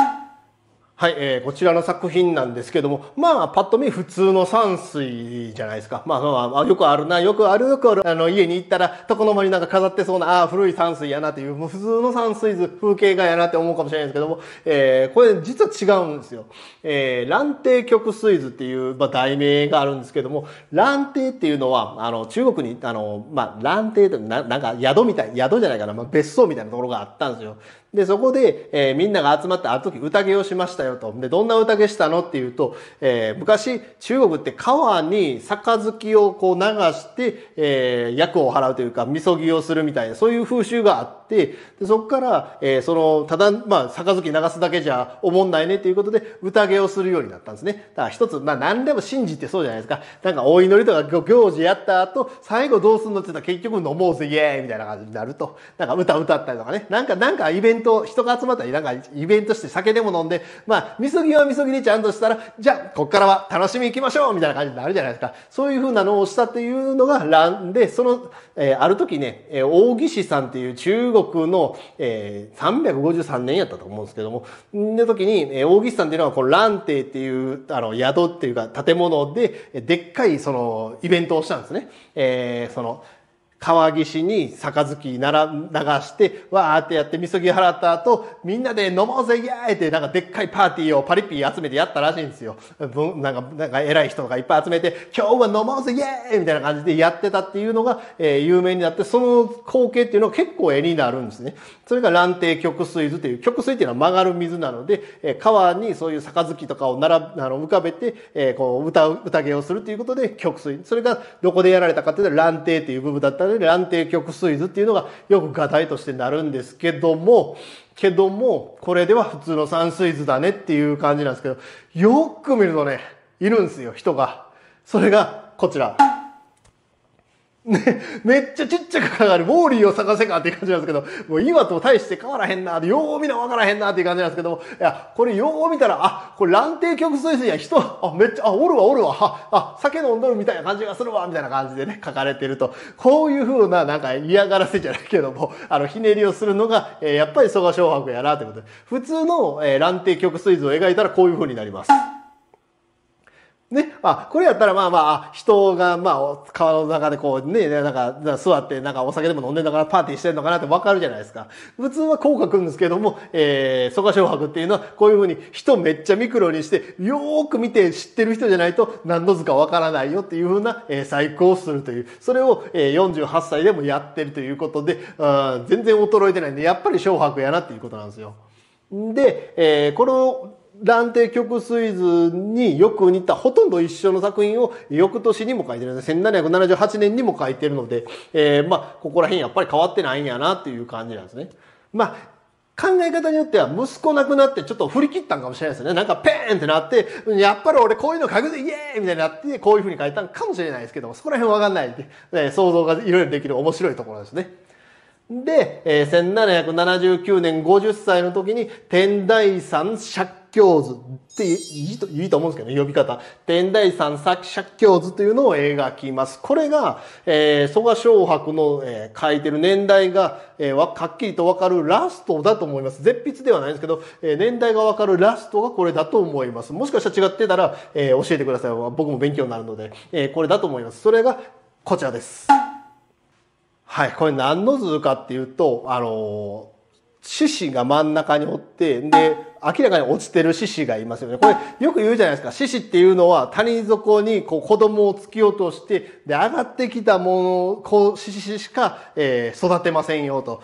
はい、えー、こちらの作品なんですけども、まあ、パッと見普通の山水じゃないですか。まあ、まあ、よくあるな、よくある、よくある、あの、家に行ったら、床の間になんか飾ってそうな、ああ、古い山水やなっていう、もう普通の山水図、風景画やなって思うかもしれないですけども、えー、これ実は違うんですよ。えー、蘭亭曲水図っていう、まあ、題名があるんですけども、蘭亭っていうのは、あの、中国に、あの、まあ、蘭亭ってな、なんか宿みたい、宿じゃないかな、まあ、別荘みたいなところがあったんですよ。で、そこで、えー、みんなが集まって、ある時、宴をしましたよと。で、どんな宴したのっていうと、えー、昔、中国って川に杯をこう流して、えー、厄を払うというか、みそぎをするみたいな、そういう風習があって、でそこから、えー、その、ただ、まあ、杯流すだけじゃおもんないねっていうことで、宴をするようになったんですね。だから一つ、まあ、何でも信じてそうじゃないですか。なんか、お祈りとか行事やった後、最後どうすんのって言ったら結局飲もうぜ、イエーイみたいな感じになると。なんか、歌歌ったりとかね。なんか、なんかイベント人が集まったりなんかイベントして酒でも飲んで、まあ、みそぎはみそぎでちゃんとしたら、じゃあ、こっからは楽しみ行きましょうみたいな感じになるじゃないですか。そういう風なのをしたっていうのが蘭で、その、えー、ある時ね、王羲之さんっていう中国の、えー、さんびゃくごじゅうさんねんやったと思うんですけども、の時に、王羲之さんっていうのはこの蘭亭っていう、あの、宿っていうか建物で、でっかいその、イベントをしたんですね。えー、その、川岸に杯なら流してわーってやってみそぎ払った後、みんなで飲もうぜイエーイってなんかでっかいパーティーをパリピ集めてやったらしいんですよ。なんかなんか偉い人がいっぱい集めて今日は飲もうぜイエーイみたいな感じでやってたっていうのが、えー、有名になって、その光景っていうのが結構絵になるんですね。それが蘭亭曲水図という、曲水っていうのは曲がる水なので、えー、川にそういう杯とかを並あの浮かべて、えー、こう歌う宴をするということで曲水。それがどこでやられたかっていうと蘭亭っていう部分だったので、蘭亭曲水図っていうのがよく画題としてなるんですけども、けどもこれでは普通の山水図だねっていう感じなんですけど、よく見るとね、いるんですよ人が。それがこちら。ね、めっちゃちっちゃく上がる、ウォーリーを探せかっていう感じなんですけど、もう今と大して変わらへんなって、よう見な分からへんなっていう感じなんですけども、いや、これよう見たら、あ、これ蘭亭曲水図や、人、あ、めっちゃ、あ、おるわおるわ、あ、あ、酒飲んどるみたいな感じがするわ、みたいな感じでね、書かれてると、こういう風な、なんか嫌がらせじゃないけども、あの、ひねりをするのが、えー、やっぱり蘇我蕭白やなということで、普通の、えー、蘭亭曲水図を描いたらこういう風になります。ね、あ、これやったらまあまあ、人がまあ、川の中でこうね、なんか座ってなんかお酒でも飲んでんのかな、パーティーしてんのかなってわかるじゃないですか。普通はこう書くんですけども、えー、蘇我蕭白っていうのはこういうふうに人めっちゃミクロにして、よーく見て知ってる人じゃないと何の図かわからないよっていうふうな、えー、細工をするという。それを、えー、よんじゅうはっさいでもやってるということで、うん、全然衰えてないんで、やっぱり蕭白やなっていうことなんですよ。で、えー、この、蘭亭曲水図によく似たほとんど一緒の作品を翌年にも書いてるんです。せんななひゃくななじゅうはちねんにも書いてるので、えー、まあここら辺やっぱり変わってないんやなっていう感じなんですね。まあ考え方によっては息子亡くなってちょっと振り切ったんかもしれないですよね。なんかペーンってなって、やっぱり俺こういうの書くぜイエーイみたいになって、こういう風に書いたんかもしれないですけども、そこら辺わかんないんで、えー、想像がいろいろできる面白いところですね。で、えー、せんななひゃくななじゅうきゅうねんごじゅっさいの時に天台山借境図っていいと、いいと思うんですけどね、呼び方。天台山借境図というのを描きます。これが、えー、蘇我蕭白の、えー、描いてる年代が、えー、はっきりとわかるラストだと思います。絶筆ではないんですけど、えー、年代がわかるラストがこれだと思います。もしかしたら違ってたら、えー、教えてください。僕も勉強になるので、えー、これだと思います。それがこちらです。はい、これ何の図かっていうと、あの獅子が真ん中におって、で、明らかに落ちてる獅子がいますよね。これよく言うじゃないですか。獅子っていうのは谷底にこう子供を突き落として、で、上がってきたものを、獅子しか、えー、育てませんよと。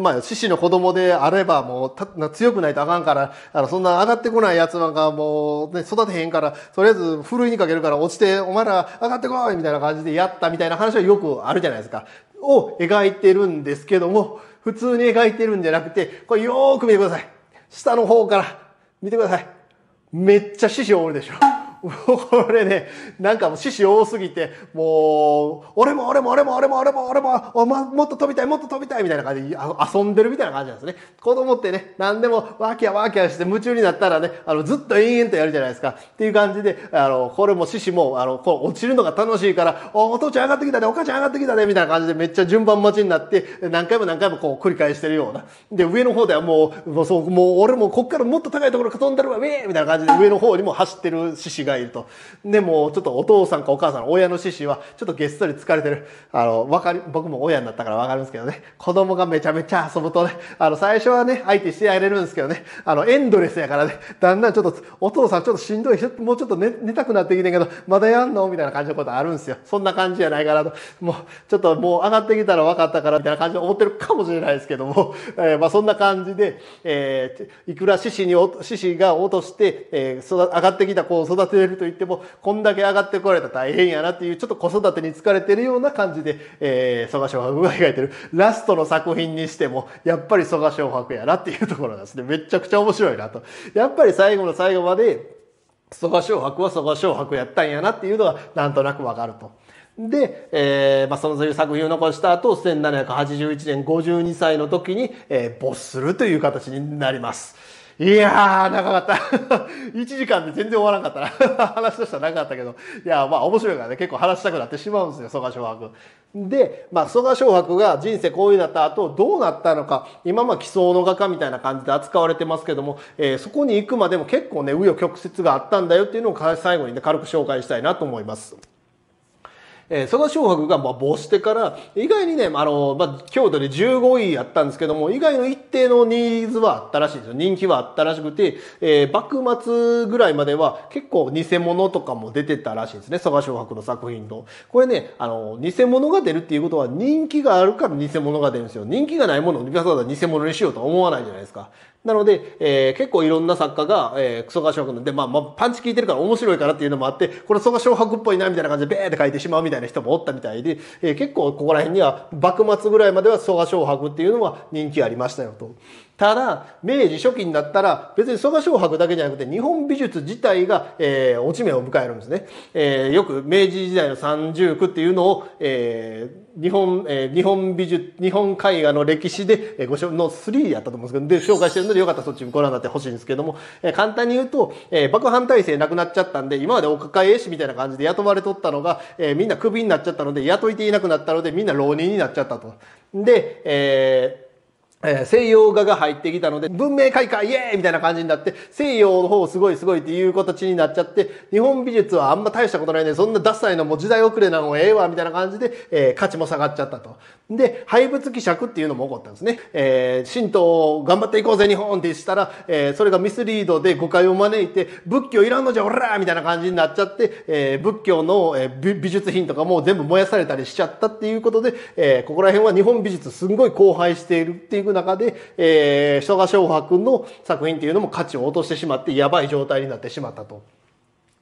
まあ、獅子の子供であればもうた強くないとあかんから、あの、そんな上がってこないやつなんかもう、ね、育てへんから、とりあえずふるいにかけるから落ちて、お前ら上がってこいみたいな感じでやったみたいな話はよくあるじゃないですか。を描いてるんですけども、普通に描いてるんじゃなくて、これよーく見てください。下の方から見てください。めっちゃ獅子おるでしょ。これね、なんかもう獅子多すぎて、もう、俺も俺も俺も俺も俺も俺も、おま、もっと飛びたいもっと飛びたいみたいな感じで遊んでるみたいな感じなんですね。子供ってね、何でもワーキャーワーキャーして夢中になったらね、あの、ずっと延々とやるじゃないですか。っていう感じで、あの、これも獅子も、あの、こう落ちるのが楽しいから、お、お父ちゃん上がってきたね、お母ちゃん上がってきたね、みたいな感じでめっちゃ順番待ちになって、何回も何回もこう繰り返してるような。で、上の方ではもう、もうそう、もう俺もこっからもっと高いところから飛んでるわ、ウェーみたいな感じで上の方にも走ってる獅子がいると。でもちょっとお父さんかお母さんの親の獅子はちょっとげっそり疲れてる。あの、わかり、僕も親になったからわかるんですけどね。子供がめちゃめちゃ遊ぶとね、あの、最初はね、相手してやれるんですけどね。あの、エンドレスやからね、だんだんちょっと、お父さんちょっとしんどい、もうちょっと 寝, 寝たくなってきてんけど、まだやんのみたいな感じのことあるんですよ。そんな感じじゃないかなと。もう、ちょっともう上がってきたらわかったからみたいな感じで思ってるかもしれないですけども、えー、まあそんな感じで、えー、いくら獅子に、獅子が落として、えー、上がってきた子を育てと言ってもこんだけ上がってこられたら大変やなっていう、ちょっと子育てに疲れてるような感じで、えー、蘇我蕭白が描いてるラストの作品にしてもやっぱり蘇我蕭白やなっていうところなんですね。めちゃくちゃ面白いなと。やっぱり最後の最後まで蘇我蕭白は蘇我蕭白やったんやなっていうのがなんとなくわかると。で、えー、まあ、そのそういう作品を残した後、せんななひゃくはちじゅういちねんごじゅうにさいの時に、えー、没するという形になります。いやー、長かった。いちじかんで全然終わらなかったな。話としては長かったけど。いやー、まあ面白いからね、結構話したくなってしまうんですよ、蘇我蕭白。で、まあ、蘇我蕭白が人生こういうなった後、どうなったのか、今まあ、奇想の画家みたいな感じで扱われてますけども、えー、そこに行くまでも結構ね、紆余曲折があったんだよっていうのを最後にね、軽く紹介したいなと思います。えー、佐賀翔白がまあ没してから意外にね、あのまあ、京都でじゅうごいやったんですけども、意外の一定のニーズはあったらしいんですよ。人気はあったらしくて、えー、幕末ぐらいまでは結構偽物とかも出てたらしいんですね、佐賀翔白の作品の。これね、あの偽物が出るっていうことは人気があるから偽物が出るんですよ。人気がないものをわざわざ偽物にしようとは思わないじゃないですか。なので、えー、結構いろんな作家が、えー、曽我翔白で、まあ、まあ、パンチ効いてるから面白いからっていうのもあって、これ曽我翔白っぽいなみたいな感じでベーって書いてしまうみたいな人もおったみたいで、えー、結構ここら辺には幕末ぐらいまでは曽我翔白っていうのは人気ありましたよと。ただ、明治初期になったら、別に曽我翔白だけじゃなくて、日本美術自体が、えー、落ち目を迎えるんですね。えー、よく明治時代の三重苦っていうのを、えー、日本、えー、日本美術、日本絵画の歴史で、えー、ご紹介のスリーやったと思うんですけど、で、紹介してるので、よかったらそっちご覧になってほしいんですけども、えー、簡単に言うと、えー、幕藩体制なくなっちゃったんで、今までお抱え絵師みたいな感じで雇われとったのが、えー、みんなクビになっちゃったので、雇いていなくなったので、みんな浪人になっちゃったと。で、えー、西洋画が入ってきたので、文明開化イエーイみたいな感じになって、西洋の方すごいすごいっていう形になっちゃって、日本美術はあんま大したことないんで、そんなダサいのもう時代遅れなのええわみたいな感じで、えー、価値も下がっちゃったと。で、廃仏毀釈っていうのも起こったんですね。えー、神道を頑張っていこうぜ日本ってしたら、えー、それがミスリードで誤解を招いて、仏教いらんのじゃおらーみたいな感じになっちゃって、えー、仏教の美術品とかも全部燃やされたりしちゃったっていうことで、えー、ここら辺は日本美術すんごい荒廃しているっていう中で、えー、曽我翔白の作品っていうのも価値を落としてしまってやばい状態になってしまったと。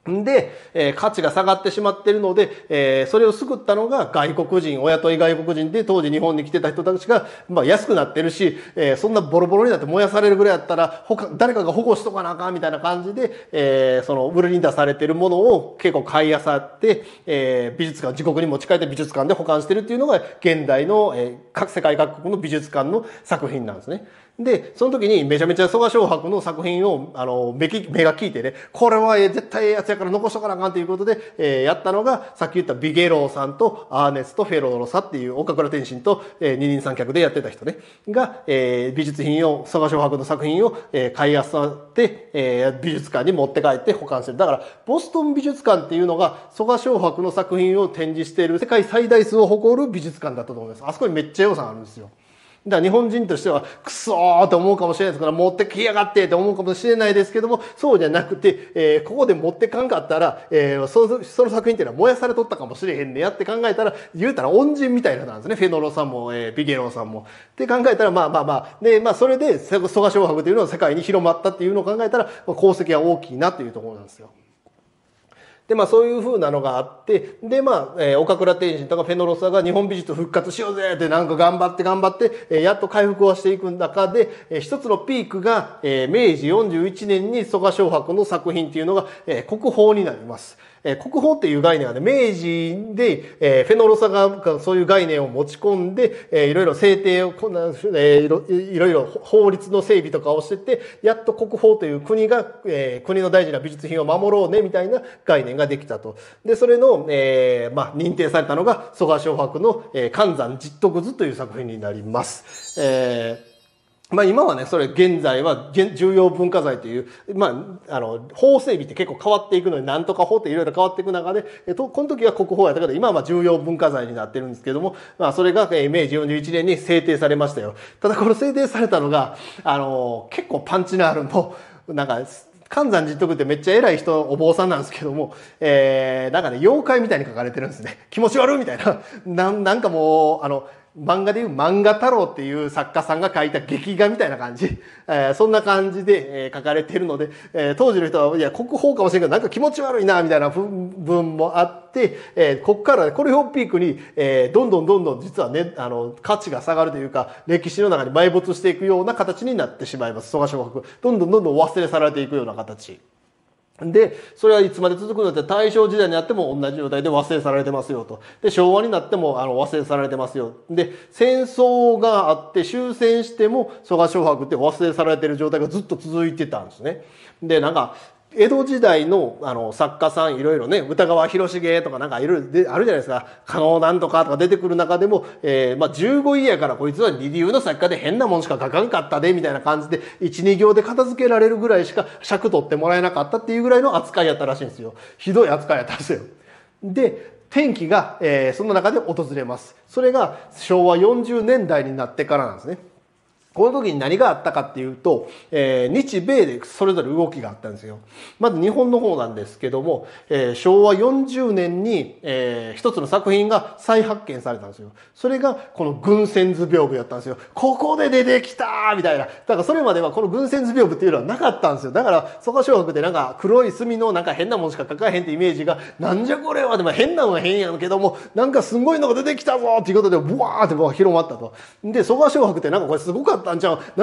で、えー、価値が下がってしまってるので、えー、それを救ったのが外国人、お雇い外国人で、当時日本に来てた人たちが、まあ安くなってるし、えー、そんなボロボロになって燃やされるぐらいだったら、他、誰かが保護しとかなあかんみたいな感じで、えー、その、売りに出されてるものを結構買い漁って、えー、美術館、自国に持ち帰って美術館で保管してるっていうのが、現代の、えー、各世界各国の美術館の作品なんですね。で、その時にめちゃめちゃ曽我翔白の作品を、あの、目が利いてね、これは絶対ええやつやから残しとかなあかんということで、えー、やったのが、さっき言ったビゲローさんとアーネスト・フェローさっていう、岡倉天心と、えー、二人三脚でやってた人ね、が、えー、美術品を、曽我翔白の作品を、えー、買いあさって、えー、美術館に持って帰って保管する。だから、ボストン美術館っていうのが、曽我翔白の作品を展示している世界最大数を誇る美術館だったと思います。あそこにめっちゃ予算あるんですよ。だから日本人としてはクソーって思うかもしれないですから、持ってきやがってって思うかもしれないですけども、そうじゃなくて、えー、ここで持ってかんかったら、えー、その、その作品っていうのは燃やされとったかもしれへんねやって考えたら、言うたら恩人みたいなんですね。フェノロさんも、えー、ビゲローさんも。って考えたら、まあまあまあ、で、まあそれで曽我翔白というのは世界に広まったっていうのを考えたら、功績は大きいなっていうところなんですよ。で、まあそういう風なのがあって、で、まあ、えー、岡倉天心とかフェノロサが日本美術復活しようぜってなんか頑張って頑張って、えー、やっと回復をしていく中で、えー、一つのピークが、えー、めいじよんじゅういちねんに曽我翔白の作品っていうのが、えー、国宝になります。え、国宝っていう概念はね、明治で、えー、フェノロサがそういう概念を持ち込んで、えー、いろいろ制定を、こんな、えー、いろ、いろいろ法律の整備とかをしてて、やっと国宝という国が、えー、国の大事な美術品を守ろうね、みたいな概念ができたと。で、それの、えー、まあ、認定されたのが、曽我翔白の、えー、寒山拾得図という作品になります。えーまあ今はね、それ現在は重要文化財という、まあ、あの、法整備って結構変わっていくのに、なんとか法っていろいろ変わっていく中で、えっと、この時は国宝やったけど、今はまあ重要文化財になってるんですけども、まあそれがめいじよんじゅういちねんに制定されましたよ。ただこの制定されたのが、あの、結構パンチのあるの、なんか、寒山拾得ってめっちゃ偉い人、お坊さんなんですけども、えー、なんかね、妖怪みたいに書かれてるんですね。気持ち悪いみたいな。なん、なんかもう、あの、漫画でいう漫画太郎っていう作家さんが書いた劇画みたいな感じ。えー、そんな感じで、えー、書かれてるので、えー、当時の人は、いや、国宝かもしれんけど、なんか気持ち悪いな、みたいな文もあって、えー、こっから、これをピークに、えー、どんどんどんどん実はね、あの、価値が下がるというか、歴史の中に埋没していくような形になってしまいます。曽我翔白。どんどんどんどん忘れ去られていくような形。で、それはいつまで続くのって大正時代になっても同じ状態で忘れ去られてますよと。で、昭和になってもあの忘れ去られてますよ。で、戦争があって終戦しても曽我翔白って忘れ去られてる状態がずっと続いてたんですね。で、なんか、江戸時代の、あの、作家さんいろいろね、歌川広重とかなんかいろいろであるじゃないですか。加納なんとかとか出てくる中でも、えー、まあ、じゅうごいやからこいつは二流の作家で変なもんしか書かんかったで、みたいな感じで、いち、にぎょうで片付けられるぐらいしか尺取ってもらえなかったっていうぐらいの扱いやったらしいんですよ。ひどい扱いやったんですよ。で、転機が、えー、その中で訪れます。それがしょうわよんじゅうねんだいになってからなんですね。この時に何があったかっていうと、えー、日米でそれぞれ動きがあったんですよ。まず日本の方なんですけども、えー、しょうわよんじゅうねんに、えー、一つの作品が再発見されたんですよ。それがこの群仙図屏風やったんですよ。ここで出てきたみたいな。だからそれまではこの群仙図屏風っていうのはなかったんですよ。だから、そこ小学でなんか黒い墨のなんか変なもんしか描かへんってイメージが、なんじゃこれは、でも変なのは変やんけども、なんかすごいのが出てきたぞっていうことで、ブワーって広まったと。で、そこ小学ってなんかこれすごかった。な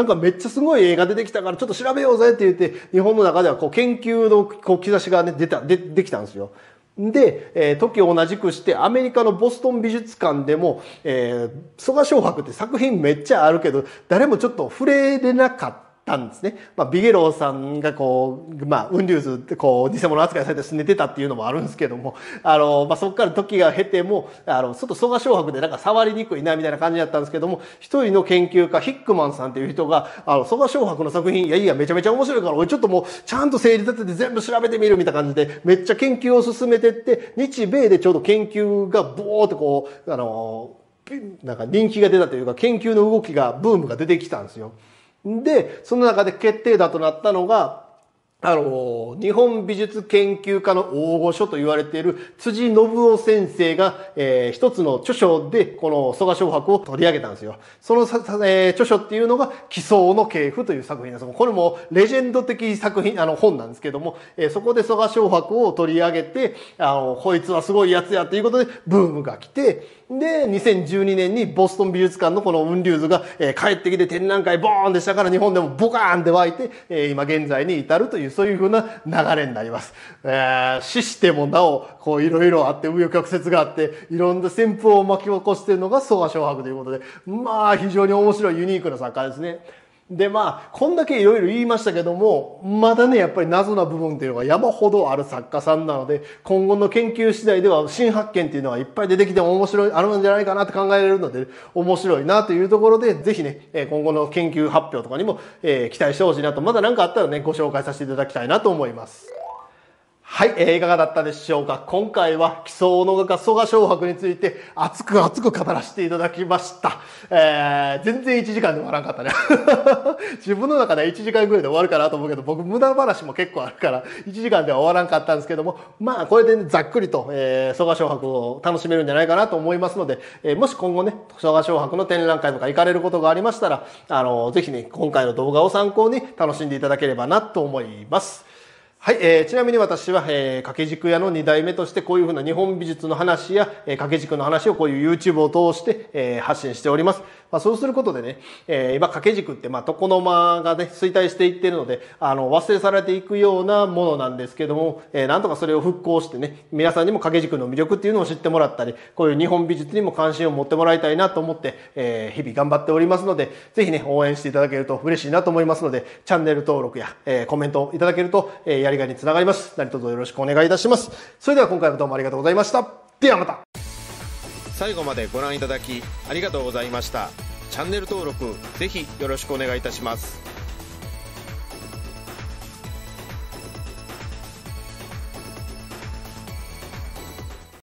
んかめっちゃすごい映画出てきたからちょっと調べようぜって言って日本の中ではこう研究のこう兆しがね出たでできたんですよ。で、えー、時を同じくしてアメリカのボストン美術館でも、えー、曽我蕭白って作品めっちゃあるけど誰もちょっと触れれなかった。たんですね。まあ、ビゲローさんがこう、まあ、雲龍図ってこう、偽物扱いされて死ねてたっていうのもあるんですけども、あの、まあ、そこから時が経ても、あの、ちょっと曽我蕭白でなんか触りにくいなみたいな感じだったんですけども、一人の研究家、ヒックマンさんっていう人が、あの、曽我蕭白の作品、いやいや、めちゃめちゃ面白いから、俺ちょっともう、ちゃんと整理立てて全部調べてみるみたいな感じで、めっちゃ研究を進めてって、日米でちょうど研究がボーってこう、あの、なんか人気が出たというか、研究の動きが、ブームが出てきたんですよ。で、その中で決定打となったのが、あの、日本美術研究家の大御所と言われている辻信夫先生が、えー、一つの著書でこの曽我蕭白を取り上げたんですよ。その、えー、著書っていうのが奇想の系譜という作品なんです。これもレジェンド的作品、あの本なんですけども、えー、そこで曽我蕭白を取り上げて、あの、こいつはすごいやつやということでブームが来て、で、にせんじゅうにねんにボストン美術館のこの雲龍図が、えー、帰ってきて展覧会ボーンでしたから日本でもボカーンって湧いて、えー、今現在に至るというそういう風な流れになります。えー、死してもなお、こういろいろあって、紆余曲折があって、いろんな旋風を巻き起こしているのが曽我蕭白ということで、まあ非常に面白いユニークな作家ですね。で、まあ、こんだけいろいろ言いましたけども、まだね、やっぱり謎な部分っていうのが山ほどある作家さんなので、今後の研究次第では新発見っていうのがいっぱい出てきても面白い、あるんじゃないかなって考えられるので、面白いなというところで、ぜひね、今後の研究発表とかにも、えー、期待してほしいなと、まだ何かあったらね、ご紹介させていただきたいなと思います。はい、えー、いかがだったでしょうか。今回は奇想の画家曽我蕭白について熱く熱く語らせていただきました。えー、全然いちじかんで終わらんかったね。自分の中でいちじかんぐらいで終わるかなと思うけど、僕無駄話も結構あるから、いちじかんでは終わらんかったんですけども、まあ、これで、ね、ざっくりと、えー、曽我蕭白を楽しめるんじゃないかなと思いますので、えー、もし今後ね、曽我蕭白の展覧会とか行かれることがありましたら、あのー、ぜひね、今回の動画を参考に楽しんでいただければなと思います。はい、えー、ちなみに私は、えー、掛け軸屋のにだいめとしてこういうふうな日本美術の話や、えー、掛け軸の話をこういう YouTube を通して、えー、発信しております。まあ、そうすることでね、えー、今掛け軸ってまあ床の間がね、衰退していっているので、あの、忘れされていくようなものなんですけども、えー、なんとかそれを復興してね、皆さんにも掛け軸の魅力っていうのを知ってもらったり、こういう日本美術にも関心を持ってもらいたいなと思って、えー、日々頑張っておりますので、ぜひね、応援していただけると嬉しいなと思いますので、チャンネル登録や、えー、コメントをいただけると、えーやりがいにつながります。何卒よろしくお願いいたします。それでは今回もどうもありがとうございました。ではまた。最後までご覧いただきありがとうございました。チャンネル登録ぜひよろしくお願いいたします。